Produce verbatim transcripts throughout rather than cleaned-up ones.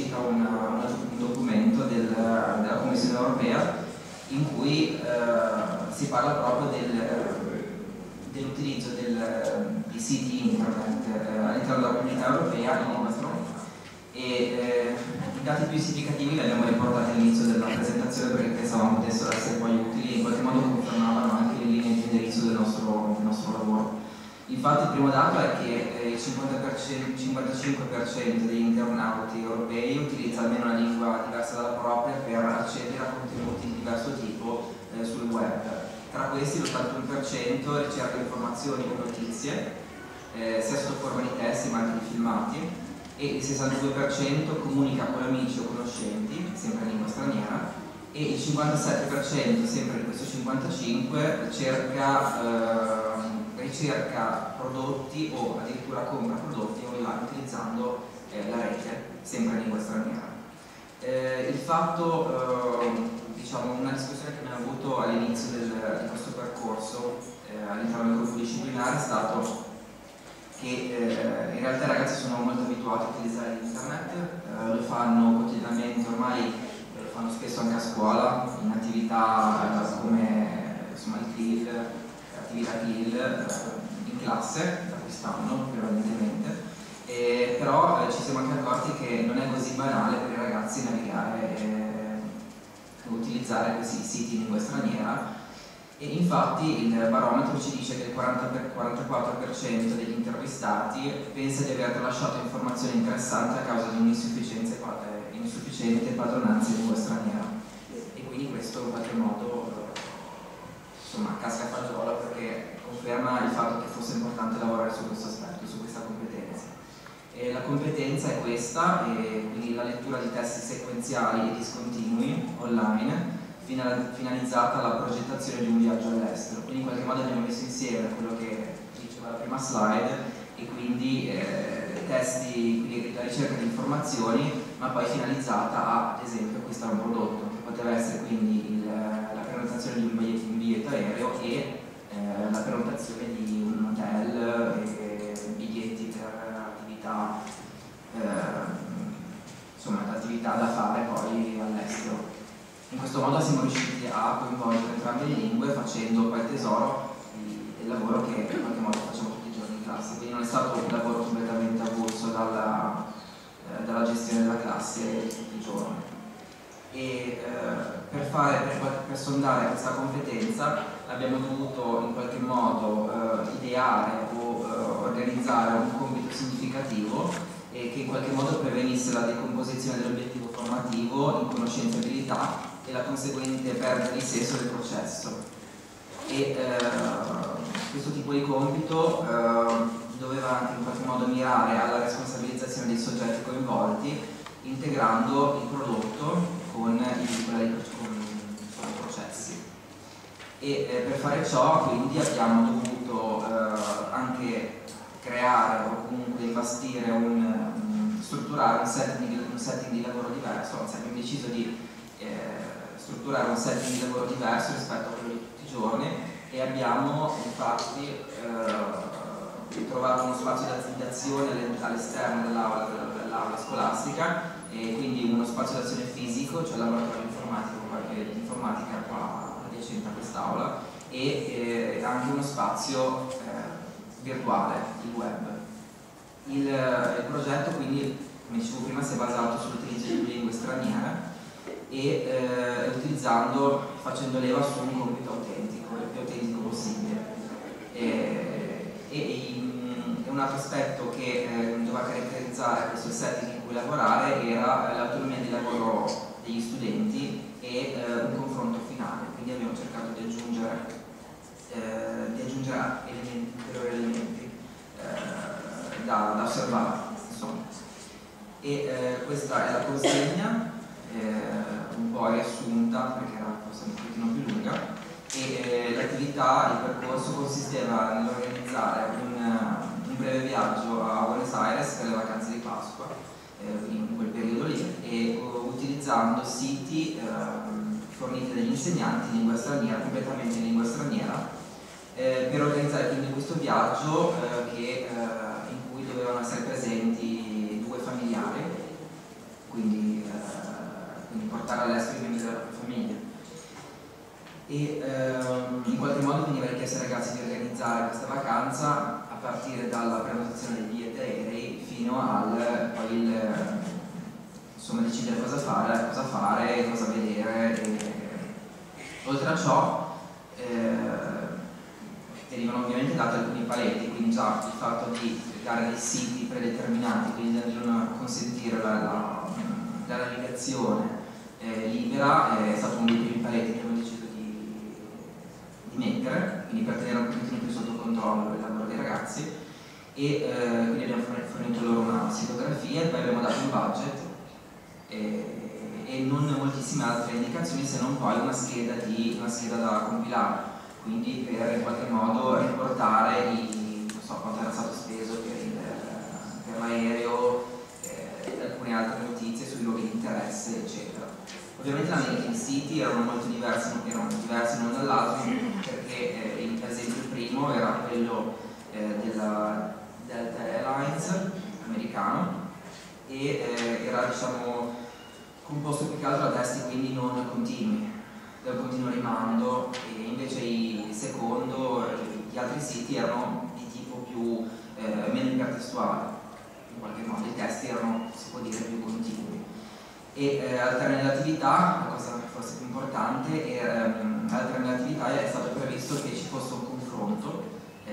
uscita una, un documento del, della Commissione europea in cui eh, si parla proprio del, dell'utilizzo del, dei siti internet eh, all'interno della comunità europea in innovazione. E eh, i dati più significativi li abbiamo riportati all'inizio della presentazione perché pensavamo potessero essere poi utili e in qualche modo confermavano anche le linee di indirizzo del nostro, del nostro lavoro. Infatti il primo dato è che il cinquantacinque per cento degli internauti europei utilizza almeno una lingua diversa dalla propria per accedere a contenuti di diverso tipo eh, sul web. Tra questi l'ottantuno per cento ricerca informazioni o notizie, eh, sia sotto forma di testi ma anche di filmati, e il sessantadue per cento comunica con amici o conoscenti, sempre in lingua straniera, e il cinquantasette per cento, sempre di questo cinquantacinque per cento, cerca... Eh, ricerca prodotti o addirittura compra prodotti online utilizzando eh, la rete, sempre in lingua straniera. Eh, il fatto, eh, diciamo, una discussione che abbiamo avuto all'inizio del, del nostro percorso eh, all'interno del gruppo disciplinare è stato che eh, in realtà i ragazzi sono molto abituati a utilizzare internet, eh, lo fanno quotidianamente, ormai lo fanno spesso anche a scuola, in attività eh, come insomma, il grill, in classe da quest'anno prevalentemente, eh, però eh, ci siamo anche accorti che non è così banale per i ragazzi navigare e eh, utilizzare questi siti in lingua straniera, e infatti il barometro ci dice che il quaranta per quarantaquattro per cento degli intervistati pensa di aver tralasciato informazioni interessanti a causa di un'insufficiente insufficiente padronanza in lingua straniera, e quindi questo in qualche modo insomma casca a fagiolo perché conferma il fatto che fosse importante lavorare su questo aspetto, su questa competenza. E la competenza è questa, e quindi la lettura di testi sequenziali e discontinui online finalizzata alla progettazione di un viaggio all'estero. Quindi in qualche modo abbiamo messo insieme quello che diceva la prima slide, e quindi eh, testi, quindi la ricerca di informazioni, ma poi finalizzata a, ad esempio, acquistare un prodotto, che poteva essere quindi il, la prenotazione di un biglietto aereo e eh, la prenotazione di un hotel, e, e biglietti per attività, eh, insomma, attività da fare poi all'estero. In questo modo siamo riusciti a coinvolgere entrambe le lingue facendo poi tesoro di, del lavoro che in qualche modo facciamo tutti i giorni in classe, quindi non è stato un lavoro completamente avulso dalla, eh, dalla gestione della classe tutti i giorni. E eh, per, fare, per, per sondare questa competenza abbiamo dovuto in qualche modo eh, ideare o eh, organizzare un compito significativo e che in qualche modo prevenisse la decomposizione dell'obiettivo formativo in conoscenza e abilità e la conseguente perdita di senso del processo. E eh, questo tipo di compito eh, doveva anche in qualche modo mirare alla responsabilizzazione dei soggetti coinvolti, integrando il prodotto con i processi. E eh, per fare ciò quindi abbiamo dovuto eh, anche creare o comunque imbastire un, um, strutturare un setting, un setting di lavoro diverso, anzi abbiamo deciso di eh, strutturare un setting di lavoro diverso rispetto a quello di tutti i giorni, e abbiamo infatti eh, trovato uno spazio di azione all'esterno dell'aula dell'aula scolastica, e quindi uno spazio d'azione fisico, cioè laboratorio informatico, qualche informatica qua adiacente a quest'aula, e eh, anche uno spazio eh, virtuale, il web. Il, il progetto quindi, come dicevo prima, si è basato sull'utilizzo di lingue straniere e eh, utilizzando, facendo leva su un compito autentico, il più autentico possibile. E, e, e un altro aspetto che eh, doveva caratterizzare questo setting lavorare era l'autonomia di lavoro degli studenti e eh, un confronto finale, quindi abbiamo cercato di aggiungere, eh, di aggiungere elementi, ulteriori elementi eh, da, da osservare, insomma. E eh, questa è la consegna, eh, un po' riassunta perché era forse un pochino più lunga, e eh, l'attività, il percorso consisteva nell'organizzare un, un breve viaggio a Buenos Aires per le vacanze di Pasqua, in quel periodo lì, e utilizzando siti eh, forniti dagli insegnanti in lingua straniera, completamente in lingua straniera, eh, per organizzare quindi questo viaggio eh, che, eh, in cui dovevano essere presenti due familiari, quindi quindi portarla all'estero e venire dalla propria famiglia. E ehm, in qualche modo veniva richiesto ai ragazzi di organizzare questa vacanza a partire dalla prenotazione dei biglietti aerei fino al poi il, insomma, decidere cosa fare, cosa fare, cosa vedere. E, oltre a ciò eh, venivano ovviamente dati alcuni paletti, quindi già il fatto di creare dei siti predeterminati, quindi non consentire la, la, la navigazione eh, libera, è stato uno dei primi paletti che abbiamo deciso di, di mettere, quindi per tenere un pochino più sotto controllo il lavoro dei ragazzi. E eh, quindi abbiamo fornito loro una sitografia, poi abbiamo dato un budget eh, e non moltissime altre indicazioni, se non poi una scheda, di, una scheda da compilare, quindi per in qualche modo riportare i, non so, quanto era stato speso per, il, per l'aereo, eh, alcune altre notizie sui luoghi di interesse, eccetera. Ovviamente la media dei siti erano molto diversi, non erano diversi l'uno dall'altro, perché eh, per esempio il primo era quello eh, della Delta Airlines americano e eh, era, diciamo, composto più che altro a testi quindi non continui, da un continuo rimando, e invece il secondo, gli altri siti erano di tipo più eh, meno ipertestuale, in qualche modo i testi erano, si può dire, più continui. E eh, al termine dell'attività, la cosa forse più importante, è, um, al termine dell'attività è stato previsto che ci fosse un confronto, eh,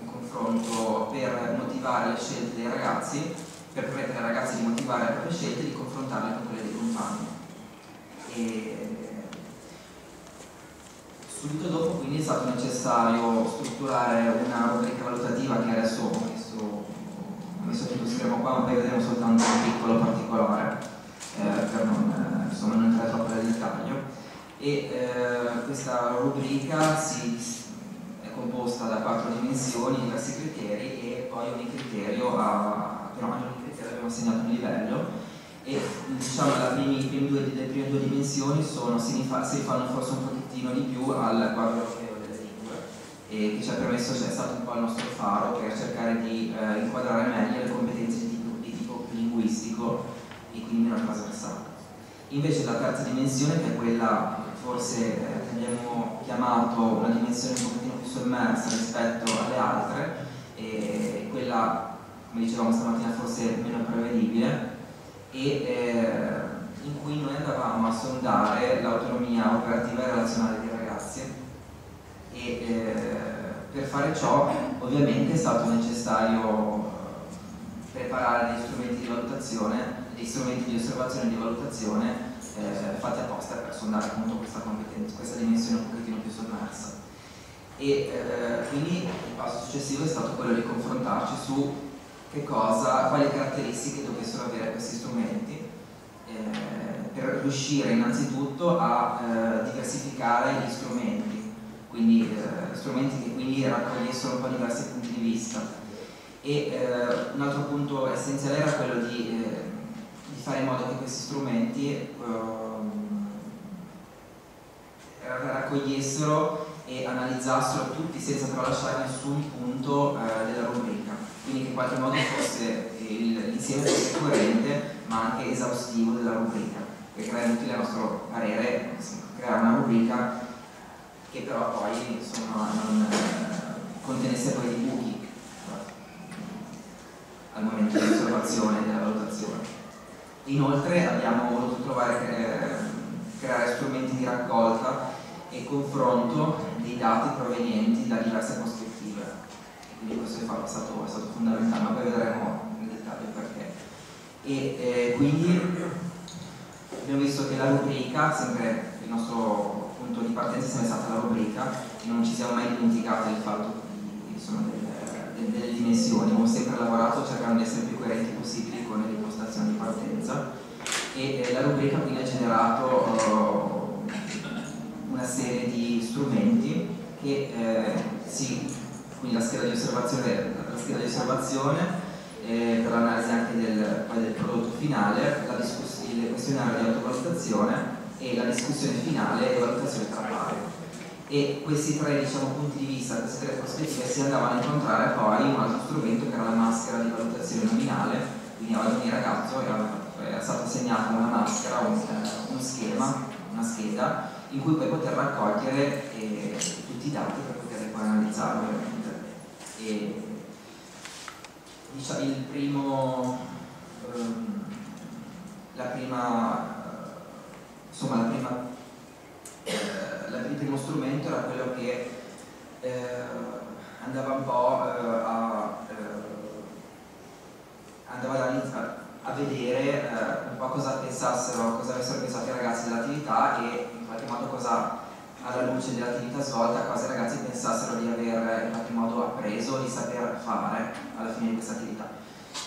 un confronto per motivare le scelte dei ragazzi, per permettere ai ragazzi di motivare le proprie scelte e di confrontarle con quelle dei compagni. E subito dopo quindi è stato necessario strutturare una rubrica valutativa che adesso ho messo, ho messo tutto schermo qua, ma poi vedremo soltanto un piccolo particolare eh, per non, insomma, non entrare troppo nel dettaglio. E eh, questa rubrica si, è composta da quattro dimensioni, diversi criteri e poi ogni criterio ha, però ogni criterio abbiamo assegnato un livello, e diciamo che le prime due dimensioni sono, si rifanno forse un pochettino di più al quadro europeo delle lingue, e che ci ha permesso, cioè, è stato un po' il nostro faro per cercare di eh, inquadrare meglio le competenze di tipo, di tipo linguistico e quindi una trasversale. Invece la terza dimensione, che è quella forse eh, che abbiamo chiamato una dimensione un pochettino più sommersa rispetto alle altre, e quella, come dicevamo stamattina, forse meno prevedibile, e eh, in cui noi andavamo a sondare l'autonomia operativa e relazionale dei ragazzi. E eh, per fare ciò ovviamente è stato necessario preparare degli strumenti di valutazione, degli strumenti di osservazione e di valutazione eh, fatti apposta per sondare appunto questa competenza, questa dimensione un pochettino più sommersa. E eh, quindi il passo successivo è stato quello di confrontarci su che cosa, quali caratteristiche dovessero avere questi strumenti eh, per riuscire innanzitutto a eh, diversificare gli strumenti, quindi eh, strumenti che quindi raccogliessero un po' diversi punti di vista. E eh, un altro punto essenziale era quello di, eh, di fare in modo che questi strumenti eh, raccogliessero e analizzassero tutti senza tralasciare nessun punto eh, della rubrica, quindi che in qualche modo fosse l'insieme fosse coerente ma anche esaustivo della rubrica, perché era utile a nostro parere creare una rubrica che però poi, insomma, non eh, contenesse poi dei buchi al momento dell'osservazione e della valutazione. Inoltre abbiamo voluto trovare, eh, creare strumenti di raccolta e confronto dei dati provenienti da diverse prospettive. Quindi questo è stato, è stato fondamentale, ma poi vedremo nel dettaglio perché. E eh, quindi abbiamo visto che la rubrica, sempre il nostro punto di partenza è sempre stata la rubrica, e non ci siamo mai dimenticati del fatto di, insomma, delle, delle dimensioni, abbiamo sempre lavorato cercando di essere più coerenti possibili con le impostazioni di partenza. E eh, la rubrica quindi ha generato eh, una serie di strumenti che eh, si... quindi la scheda di osservazione, la scheda di osservazione eh, per l'analisi anche del, poi del prodotto finale, la il questionario di autovalutazione e la discussione finale e valutazione tra pari. E questi tre, diciamo, punti di vista, queste tre prospettive si andavano a incontrare poi in un altro strumento che era la maschera di valutazione nominale, quindi ad ogni ragazzo era è stato assegnato una maschera, un, uno schema, una scheda in cui poi poter raccogliere eh, tutti i dati per poter poi analizzarli. E, diciamo, il primo, ehm, la prima, insomma, la prima, eh, la, il primo strumento era quello che eh, andava un po' eh, a, eh, andava ad, a vedere eh, un po' cosa pensassero, cosa avessero pensato i ragazzi dell'attività e in qualche modo cosa, alla luce dell'attività svolta, cosa i ragazzi pensassero di aver in qualche modo appreso, di saper fare alla fine di questa attività.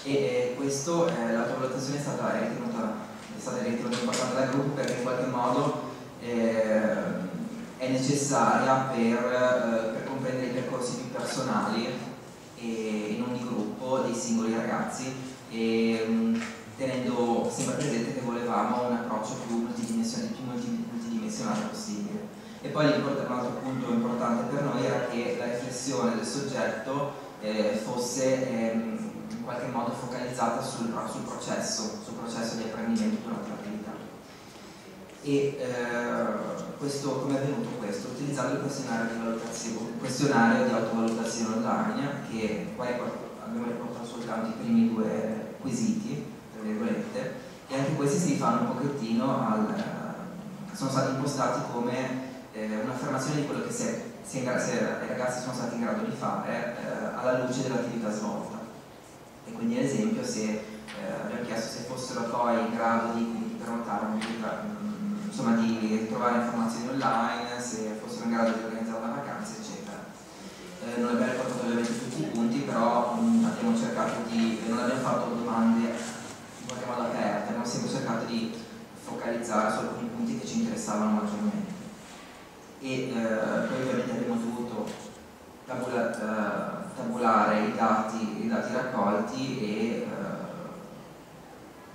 E eh, questo, eh, l'autovalutazione è stata ritenuta è stata ritenuta importante dal gruppo perché in qualche modo eh, è necessaria per, eh, per comprendere i percorsi più personali e in ogni gruppo dei singoli ragazzi, e mh, tenendo sempre presente che volevamo un approccio più multidimensionale, più multidimensionale possibile. E poi un altro punto importante per noi era che la riflessione del soggetto eh, fosse ehm, in qualche modo focalizzata sul, sul, processo, sul processo di apprendimento durante l'attività. E eh, questo, come è avvenuto questo? Utilizzando il questionario di valutazione, il questionario di autovalutazione online, che poi abbiamo riportato soltanto i primi due quesiti, tra virgolette, e anche questi si rifanno un pochettino al, sono stati impostati come un'affermazione di quello che se, se, se i ragazzi sono stati in grado di fare eh, alla luce dell'attività svolta. E quindi ad esempio se eh, abbiamo chiesto se fossero poi in grado di, di prenotare, insomma di trovare informazioni online, se fossero in grado di organizzare una vacanza, eccetera. Eh, non abbiamo riportato ovviamente tutti i punti, però mh, abbiamo cercato di, non abbiamo fatto domande in qualche modo aperte, abbiamo sempre cercato di focalizzare su alcuni punti che ci interessavano maggiormente. E eh, poi ovviamente abbiamo dovuto tabula, eh, tabulare i dati, i dati raccolti e eh,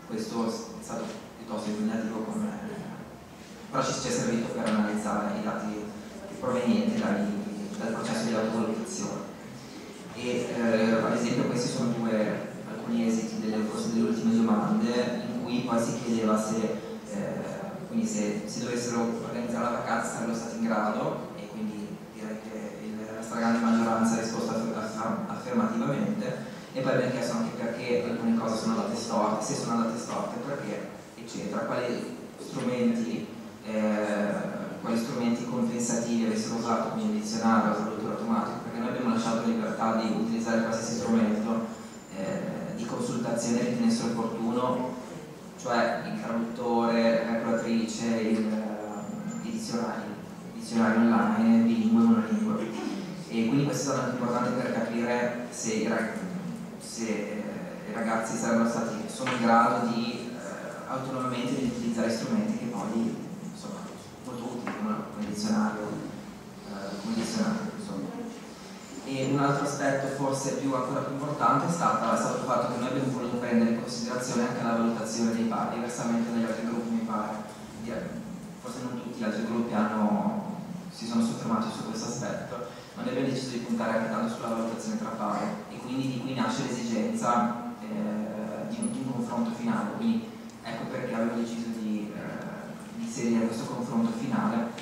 questo è stato piuttosto impegnativo, come... però ci, ci è servito per analizzare i dati provenienti dai, dal processo di autovalutazione. E eh, ad esempio questi sono due, alcuni esiti delle, delle ultime domande in cui poi si chiedeva se eh, quindi se, se dovessero organizzare la vacanza sarebbero stati in grado, e quindi direi che la stragrande maggioranza ha risposto affermativamente. E poi abbiamo chiesto anche perché alcune cose sono andate storte, se sono andate storte, perché, eccetera, quali strumenti, eh, quali strumenti compensativi avessero usato, come il dizionario, la traduttore automatico, perché noi abbiamo lasciato libertà di utilizzare qualsiasi strumento eh, di consultazione che ritenessero opportuno, cioè il traduttore, la calcolatrice, il, uh, i dizionari, dizionari online, bilingue e monolilingue. E quindi questo è stato importante per capire se i, rag se, eh, i ragazzi sarebbero stati, sono in grado di eh, autonomamente di utilizzare strumenti che poi sono molto utili, come, come dizionario, eh, come dizionario insomma. E un altro aspetto forse più, ancora più importante è stato, è stato il fatto che noi abbiamo voluto prendere in considerazione anche la valutazione dei pari, diversamente dagli altri gruppi mi pare, forse non tutti gli altri gruppi hanno, si sono soffermati su questo aspetto, ma noi abbiamo deciso di puntare anche tanto sulla valutazione tra pari, e quindi di qui nasce l'esigenza eh, di, di un confronto finale, quindi ecco perché abbiamo deciso di, eh, di inserire questo confronto finale.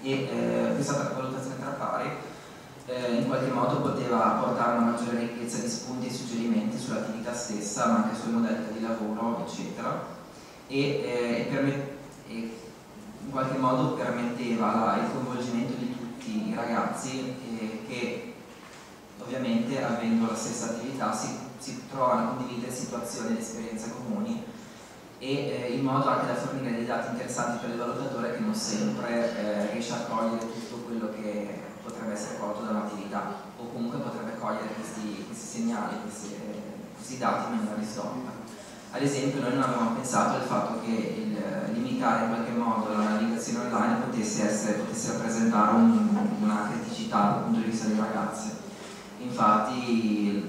E eh, questa valutazione tra pari in qualche modo poteva portare una maggiore ricchezza di spunti e suggerimenti sull'attività stessa, ma anche sui modelli di lavoro, eccetera, e, eh, e in qualche modo permetteva la, il coinvolgimento di tutti i ragazzi eh, che ovviamente, avendo la stessa attività, si, si trovano a condividere situazioni ed esperienze comuni, e eh, in modo anche da fornire dei dati interessanti per il valutatore, che non sempre eh, riesce a cogliere tutto quello che potrebbe essere colto da un'attività, o comunque potrebbe cogliere questi, questi segnali, questi, questi dati in maniera distorta. Ad esempio noi non avevamo pensato al fatto che il, limitare in qualche modo la navigazione online potesse, essere, potesse rappresentare un, una criticità dal punto di vista dei ragazzi. Infatti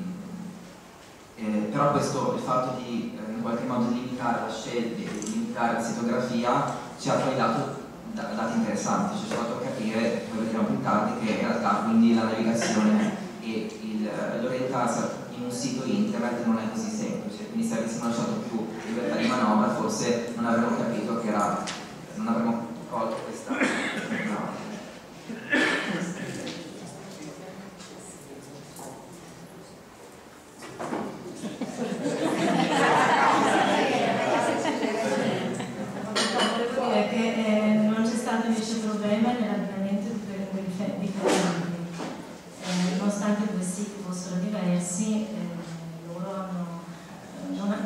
eh, però questo, il fatto di eh, in qualche modo limitare la scelta, limitare la sitografia, ci ha poi dato dati interessanti, ci sono fatto capire, come vediamo più tardi, che in realtà quindi la navigazione e l'orientarsi in un sito internet non è così semplice, quindi se avessimo lasciato più libertà di manovra forse non avremmo capito che era, non avremmo colto questa.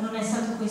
Quale sarebbe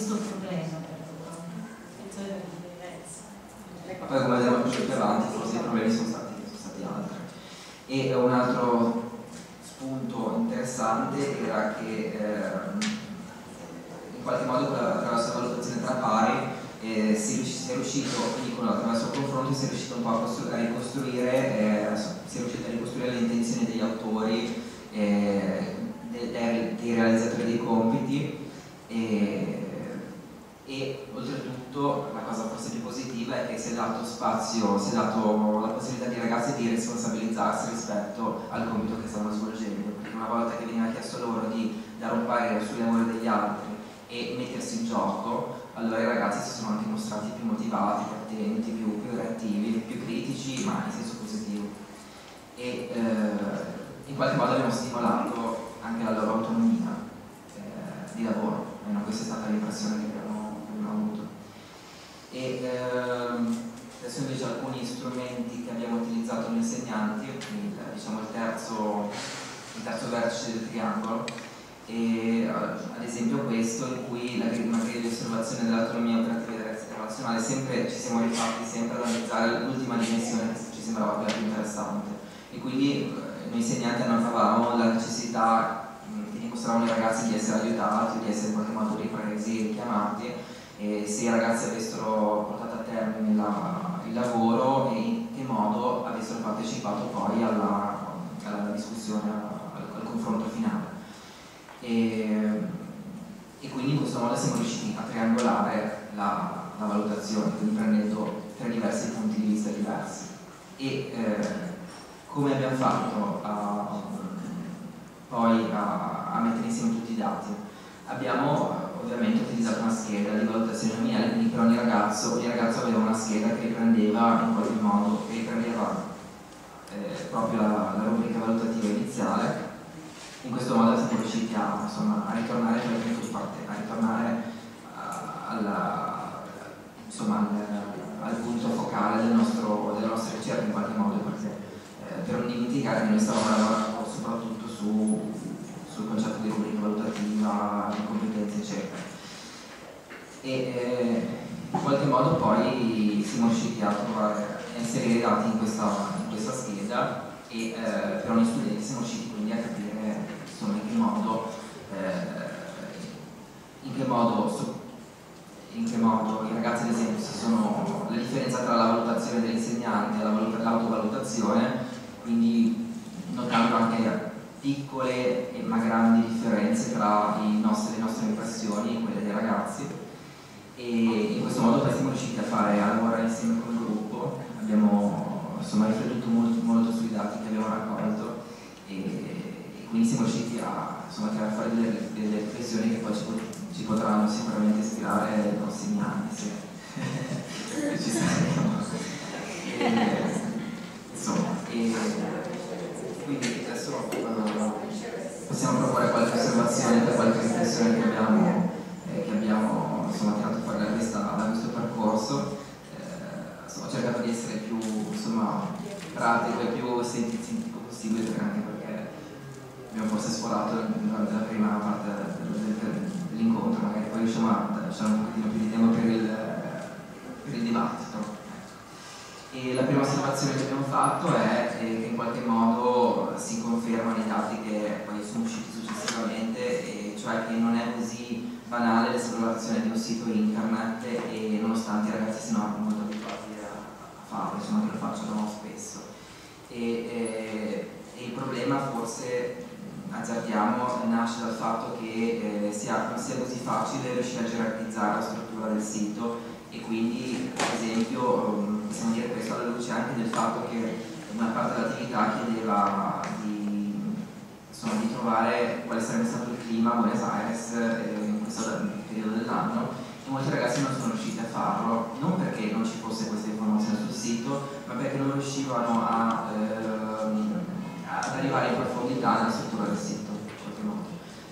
stato il clima a Buenos Aires eh, in questo periodo dell'anno molti ragazzi non sono riusciti a farlo, non perché non ci fosse questa informazione sul sito, ma perché non riuscivano a, ehm, ad arrivare in profondità nella struttura del sito.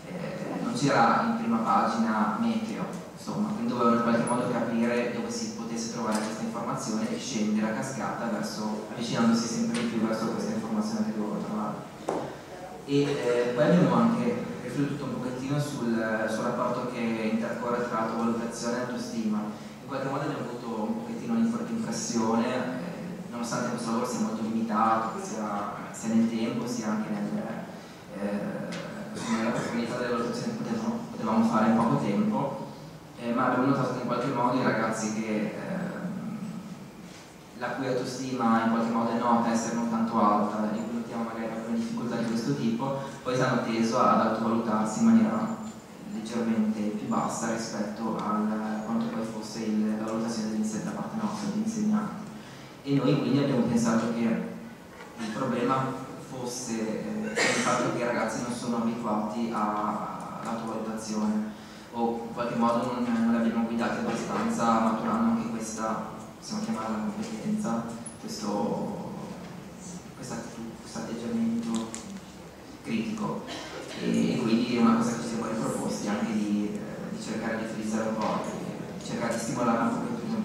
Eh, non c'era in prima pagina meteo, insomma, quindi dovevano in qualche modo capire dove si potesse trovare questa informazione e scendere a cascata verso, avvicinandosi sempre di più verso questa informazione che dovevano trovare. E eh, poi abbiamo anche riflettuto un pochettino sul, sul rapporto che intercorre tra autovalutazione e autostima. In qualche modo abbiamo avuto un pochettino di forte impressione, eh, nonostante questo lavoro sia molto limitato, sia, sia nel tempo sia anche nel, eh, nella profondità delle valutazioni che potevamo, potevamo fare in poco tempo, eh, ma abbiamo notato che in qualche modo i ragazzi che, eh, la cui autostima in qualche modo è nota essere non tanto alta, di cui notiamo magari alcune difficoltà di questo tipo, poi si hanno teso ad autovalutarsi in maniera leggermente più bassa rispetto a quanto poi fosse il, la valutazione dell'insegnante da parte nostra, degli insegnanti. E noi quindi abbiamo pensato che il problema fosse eh, il fatto che i ragazzi non sono abituati all'autovalutazione, o in qualche modo non, non l'abbiamo guidati abbastanza, maturando anche questa, possiamo chiamarla competenza, questo, questo atteggiamento critico. E quindi è una cosa che ci siamo riproposti anche di, eh, di cercare di utilizzare un po', di cercare di stimolare un pochettino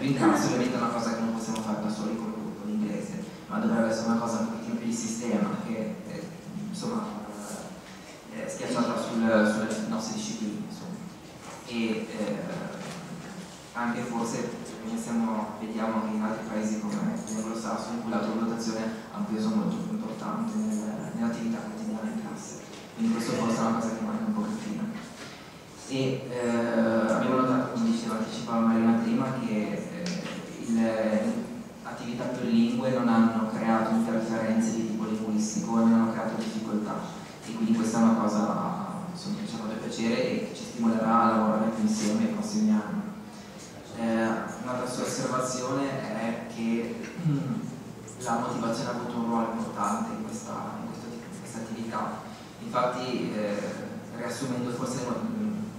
più in classe. Ovviamente è una cosa che non possiamo fare da soli come gruppo di inglese, ma dovrebbe essere una cosa un pochettino più di sistema, che eh, insomma eh, schiacciata sul, sulle nostre discipline, insomma. E eh, anche forse siamo, vediamo che in altri paesi come l'anglosassone, in cui l'autovalutazione ha un peso molto più importante nel, nell'attività quotidiana in classe. Quindi questo forse è una cosa che manca un pochettino. E eh, abbiamo notato, come diceva, anticipava Marina prima, che eh, le attività per lingue non hanno creato interferenze di tipo linguistico, non hanno creato difficoltà, e quindi questa è una cosa insomma, che ci ha fatto piacere e che ci stimolerà a lavorare più insieme nei prossimi anni. Eh, Un'altra sua osservazione è che la motivazione ha avuto un ruolo importante in questa, in questa, in questa attività. Infatti, eh, riassumendo forse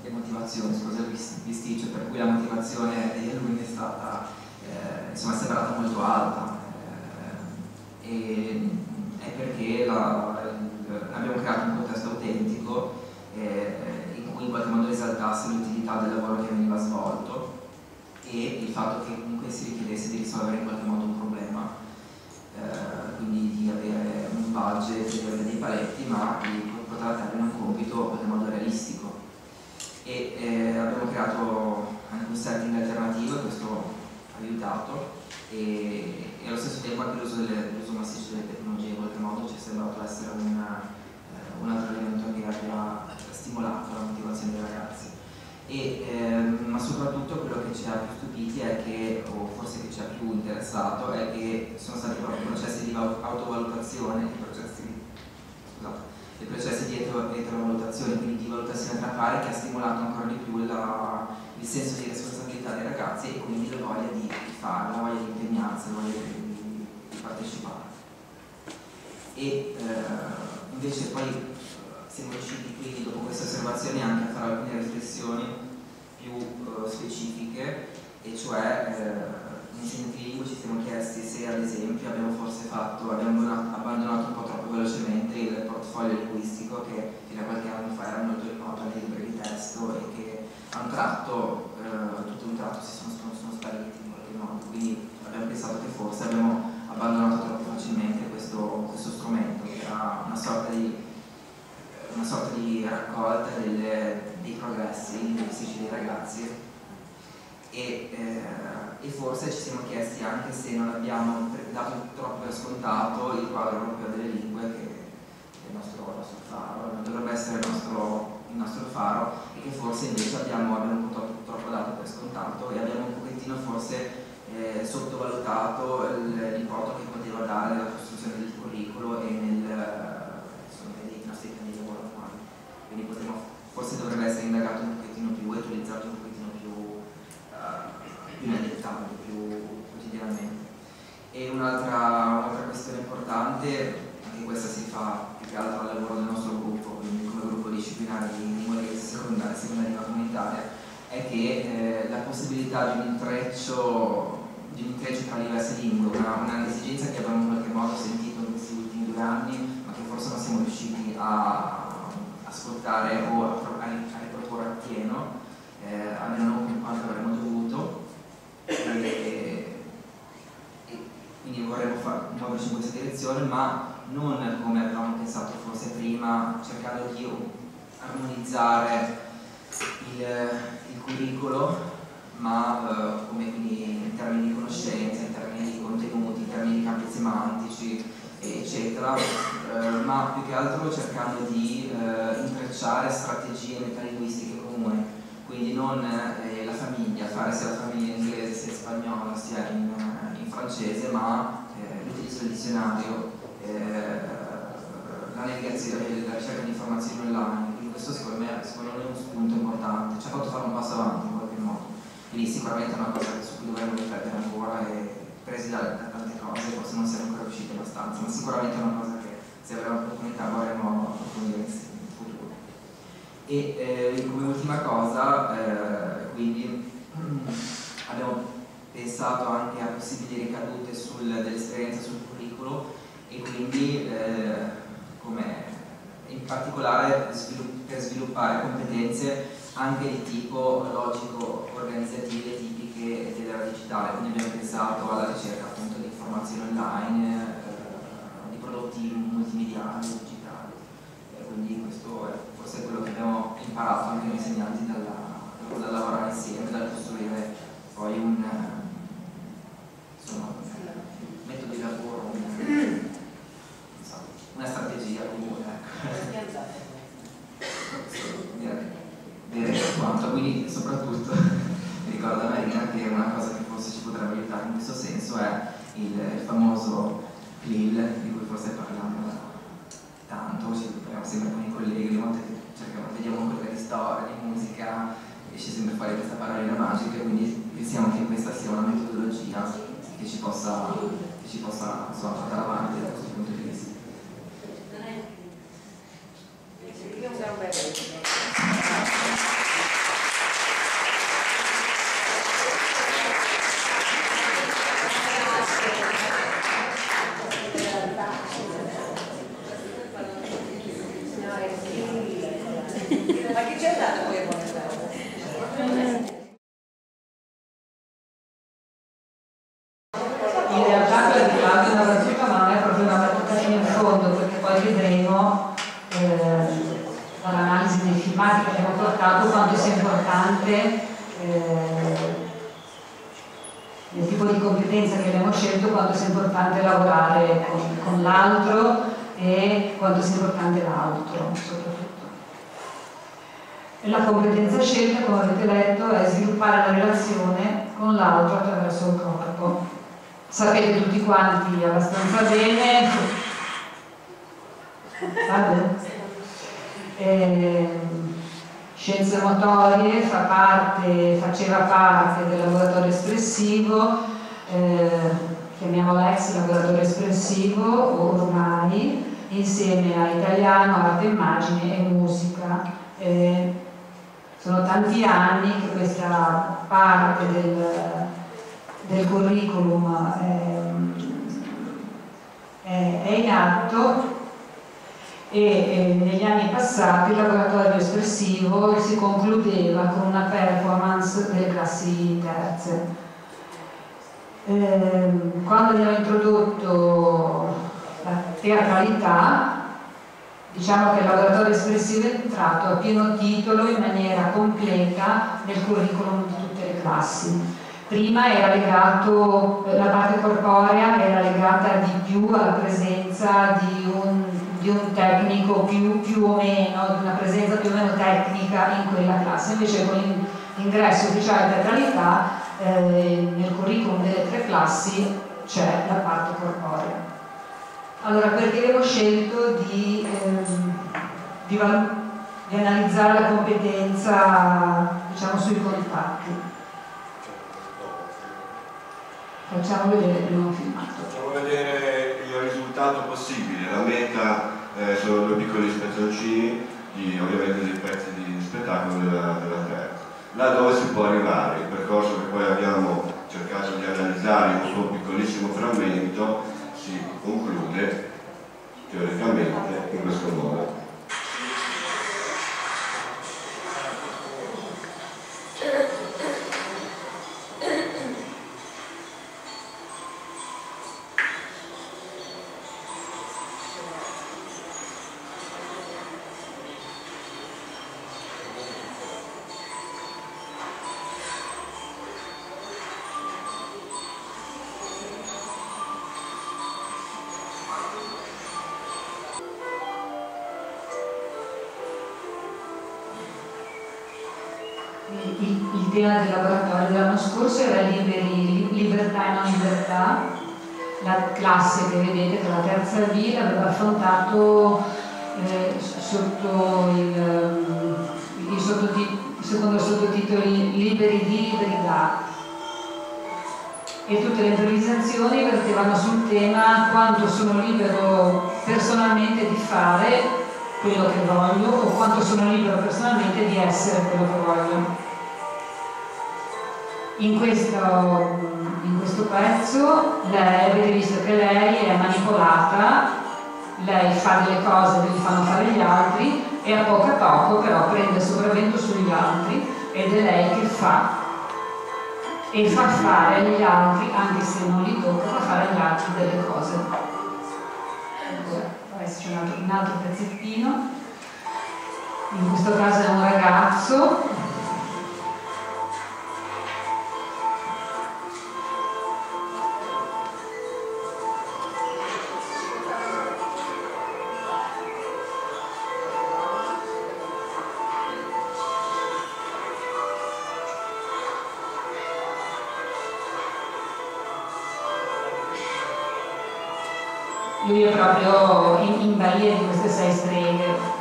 le motivazioni, scusa il bisticcio, per cui la motivazione degli alunni è stata, eh, insomma, è sembrata molto alta, eh, e è perché la, abbiamo creato un contesto autentico eh, in cui in qualche modo esaltasse l'utilità del lavoro che veniva svolto e il fatto che comunque si richiedesse di risolvere in qualche modo un problema, eh, quindi di avere un budget, di avere dei paletti, ma di poter dare un compito in modo realistico. E eh, abbiamo creato anche un setting alternativo, e questo ha aiutato, e, e allo stesso tempo anche l'uso massiccio delle tecnologie in qualche modo ci è sembrato essere una, eh, un altro elemento che abbia stimolato la motivazione dei ragazzi. E, ehm, ma soprattutto quello che ci ha più stupiti è che, o forse che ci ha più interessato, è che sono stati proprio processi di autovalutazione e processi, scusate, i processi di eterovalutazione, quindi di valutazione tra pari, che ha stimolato ancora di più la, il senso di responsabilità dei ragazzi e quindi la voglia di, di fare, la voglia di impegnarsi, la voglia di, di, di partecipare. E eh, invece poi siamo riusciti quindi dopo queste osservazioni anche a fare alcune riflessioni più eh, specifiche, e cioè eh, in insegnanti di lingua ci siamo chiesti se ad esempio abbiamo forse fatto, abbiamo abbandonato un po' troppo velocemente il portfolio linguistico, che fino a qualche anno fa era molto noto nei libri di testo e che a un tratto, eh, tutto un tratto si sono, sono, sono spariti in qualche modo. Quindi abbiamo pensato che forse abbiamo abbandonato troppo facilmente questo, questo strumento, che era una sorta di una sorta di raccolta delle, dei progressi linguistici dei ragazzi, e, eh, e forse ci siamo chiesti anche se non abbiamo dato troppo per scontato il quadro europeo delle lingue, che è il nostro, il nostro faro, dovrebbe essere il nostro, il nostro faro, e che forse invece abbiamo, abbiamo troppo, troppo dato per scontato, e abbiamo un pochettino forse eh, sottovalutato l'importo che poteva dare la costruzione del curriculum e nel quindi potremmo, forse dovrebbe essere indagato un pochettino più e utilizzato un pochettino più, uh, più nel dettaglio, più quotidianamente. E un'altra un questione importante, anche questa si fa più che altro al lavoro del nostro gruppo, quindi come gruppo disciplinare di lingua inglese secondaria, secondaria comunitaria, è che eh, la possibilità di un intreccio, di un intreccio tra diverse lingue, un'esigenza una che abbiamo in qualche modo sentito in questi ultimi due anni, ma che forse non siamo riusciti a ascoltare o a, a, a riproporre appieno, eh, almeno non in quanto avremmo dovuto. E, e quindi vorremmo muoverci in questa direzione, ma non come avevamo pensato forse prima, cercando di armonizzare il, il curriculum, ma eh, come quindi in termini di conoscenza, in termini di contenuti, in termini di campi semantici, eccetera, eh, ma più che altro cercando di eh, intrecciare strategie metalinguistiche comuni, quindi non eh, la famiglia, fare sia la famiglia in inglese, sia in spagnolo, sia in, in francese, ma eh, l'utilizzo del dizionario, eh, la navigazione, la ricerca di informazioni online. Quindi questo secondo me, secondo me è uno spunto importante, ci ha fatto fare un passo avanti in qualche modo, quindi sicuramente è una cosa su cui dovremmo riflettere ancora e presi da, da tante cose, forse non siamo ancora riusciti abbastanza, ma sicuramente è una cosa che se avremo l'opportunità vorremmo approfondire in futuro. E eh, come ultima cosa, eh, quindi abbiamo pensato anche a possibili ricadute dell'esperienza sul curriculum e quindi eh, come in particolare per sviluppare competenze anche di tipo logico organizzative tipiche dell'era digitale, quindi abbiamo pensato alla ricerca appunto di informazioni online, eh, di prodotti multimediali, digitali, eh, quindi questo è forse quello che abbiamo imparato anche noi insegnanti dalla, dal lavorare insieme, dal costruire poi un insomma, metodo di lavoro, un, una strategia comune. Direi quanto, quindi soprattutto mi ricordo a Marina che una cosa che forse ci potrebbe aiutare in questo senso è il, il famoso C L I L di cui forse parliamo tanto, ci parliamo sempre con i colleghi, cerchiamo, vediamo quelle di storia, di musica, esce sempre fuori questa parolina magica, quindi pensiamo che questa sia una metodologia che ci possa, che ci possa insomma, portare avanti da questo punto di vista. Sapete tutti quanti abbastanza bene, eh, scienze motorie fa parte, faceva parte del laboratorio espressivo, eh, chiamiamola ex laboratorio espressivo ormai, insieme a italiano, arte, immagine e musica. Eh, sono tanti anni che questa parte del del curriculum eh, è, è in atto e eh, negli anni passati il laboratorio espressivo si concludeva con una performance delle classi terze. Eh, quando abbiamo introdotto la teatralità, diciamo che il laboratorio espressivo è entrato a pieno titolo in maniera completa nel curriculum di tutte le classi. Prima era legato, la parte corporea era legata di più alla presenza di un, di un tecnico più, più o meno, di una presenza più o meno tecnica in quella classe. Invece con l'ingresso ufficiale di teatralità eh, nel curriculum delle tre classi c'è la parte corporea. Allora perché avevo scelto di, ehm, di, di analizzare la competenza diciamo, sui contatti? Facciamo vedere prima un filmato. Facciamo vedere il risultato possibile. La meta eh, sono due piccoli spezzoncini, di, ovviamente dei pezzi di spettacolo della, della terza. là dove si può arrivare. Il percorso che poi abbiamo cercato di analizzare in un suo piccolissimo frammento si conclude teoricamente in questo modo. L'idea del laboratorio dell'anno scorso era liberi, libertà e non libertà. La classe che vedete, che è la terza V, l'aveva affrontato eh, sotto il, il sottotit secondo il sottotitolo Liberi di libertà. E tutte le improvvisazioni vertevano sul tema quanto sono libero personalmente di fare quello che voglio o quanto sono libero personalmente di essere quello che voglio. In questo, in questo pezzo lei, avete visto che lei è manipolata, lei fa delle cose che gli fanno fare gli altri e a poco a poco però prende sopravvento sugli altri ed è lei che fa e fa fare agli altri, anche se non li tocca, fa fare agli altri delle cose. Adesso c'è un altro, un altro pezzettino, in questo caso è un ragazzo proprio in, in balia di queste sei streghe.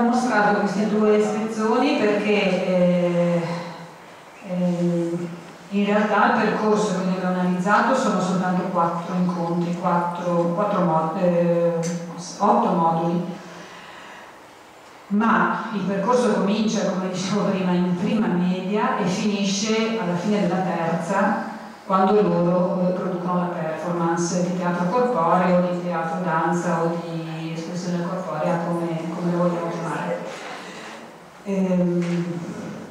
Mostrato questi due spezzoni perché eh, eh, in realtà il percorso che abbiamo analizzato sono soltanto quattro incontri, quattro, quattro mod eh, otto moduli, ma il percorso comincia, come dicevo prima, in prima media e finisce alla fine della terza, quando loro producono la performance di teatro corporeo, di teatro danza o di espressione corporea, come, come lo vogliamo chiamare. Eh,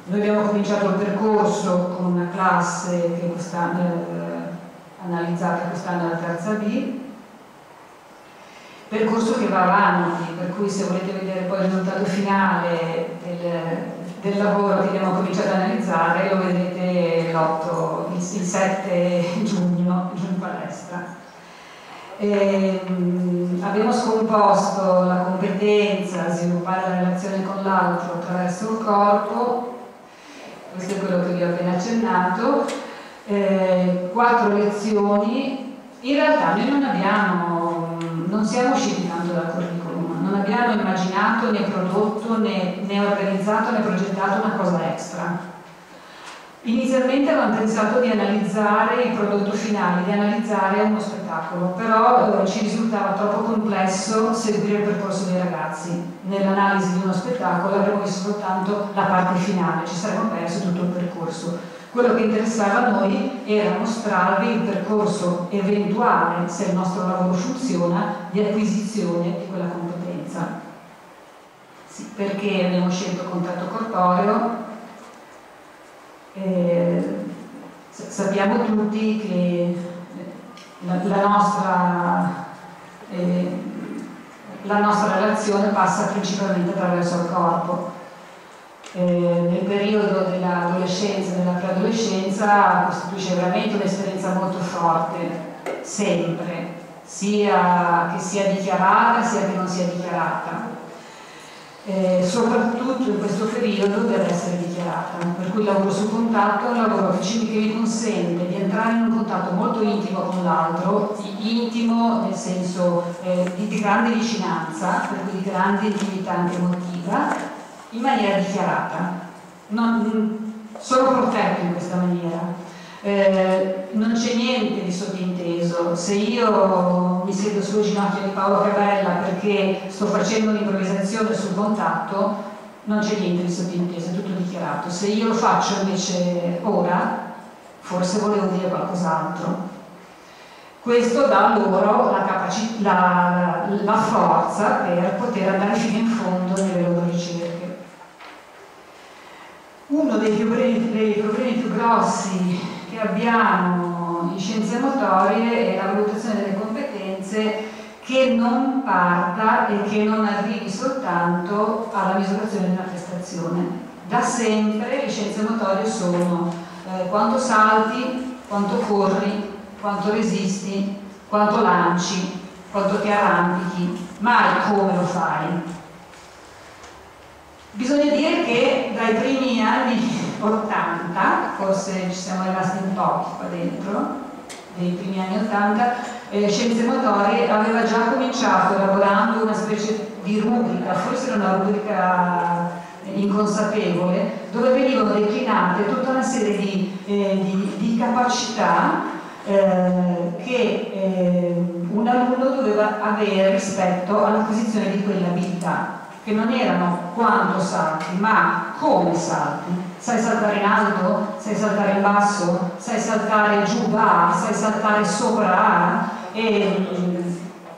noi abbiamo cominciato il percorso con una classe che quest'anno eh, analizzata quest'anno alla terza B, percorso che va avanti, per cui se volete vedere poi il risultato finale del, del lavoro che abbiamo cominciato ad analizzare lo vedrete l'otto, il sette giugno in palestra. Eh, abbiamo scomposto la competenza, sviluppare la relazione con l'altro attraverso il corpo, questo è quello che vi ho appena accennato, eh, quattro lezioni. In realtà noi non abbiamo, non siamo usciti tanto dal curriculum, non abbiamo immaginato né prodotto né, né organizzato né progettato una cosa extra. Inizialmente avevamo pensato di analizzare il prodotto finale, di analizzare uno spettacolo, però ci risultava troppo complesso seguire il percorso dei ragazzi. Nell'analisi di uno spettacolo avremmo visto soltanto la parte finale, ci saremmo persi tutto il percorso. Quello che interessava a noi era mostrarvi il percorso eventuale, se il nostro lavoro funziona, di acquisizione di quella competenza. Sì, perché abbiamo scelto il contatto corporeo? Eh, sappiamo tutti che la, la, nostra, eh, la nostra relazione passa principalmente attraverso il corpo. eh, nel periodo dell'adolescenza e della preadolescenza costituisce veramente un'esperienza molto forte, sempre, sia che sia dichiarata sia che non sia dichiarata. Eh, soprattutto in questo periodo deve essere dichiarata, per cui il lavoro su contatto è un lavoro che vi consente di entrare in un contatto molto intimo con l'altro, intimo nel senso eh, di, di grande vicinanza, per cui di grande intimità anche emotiva, in maniera dichiarata. Non, sono protetto in questa maniera. Eh, non c'è niente di sottinteso. Se io mi siedo sulle ginocchia di Paolo Cavella perché sto facendo un'improvvisazione sul contatto, non c'è niente di sottinteso, è tutto dichiarato. Se io lo faccio invece ora, forse volevo dire qualcos'altro. Questo dà loro la, la, la forza per poter andare fino in fondo nelle loro ricerche. Uno dei problemi, dei problemi più grossi che abbiamo in scienze motorie è la valutazione delle competenze che non parta e che non arrivi soltanto alla misurazione di una prestazione. Da sempre le scienze motorie sono eh, quanto salti, quanto corri, quanto resisti, quanto lanci, quanto ti arrampichi, mai come lo fai. Bisogna dire che dai primi anni ottanta, forse ci siamo rimasti in pochi qua dentro, dei primi anni ottanta, eh, Scienze Motorie aveva già cominciato elaborando una specie di rubrica, forse era una rubrica inconsapevole, dove venivano declinate tutta una serie di, eh, di, di capacità eh, che eh, un alunno doveva avere rispetto all'acquisizione di quell'abilità, che non erano quanto salti, ma come salti. Sai saltare in alto? Sai saltare in basso? Sai saltare giù va? Sai saltare sopra A? E,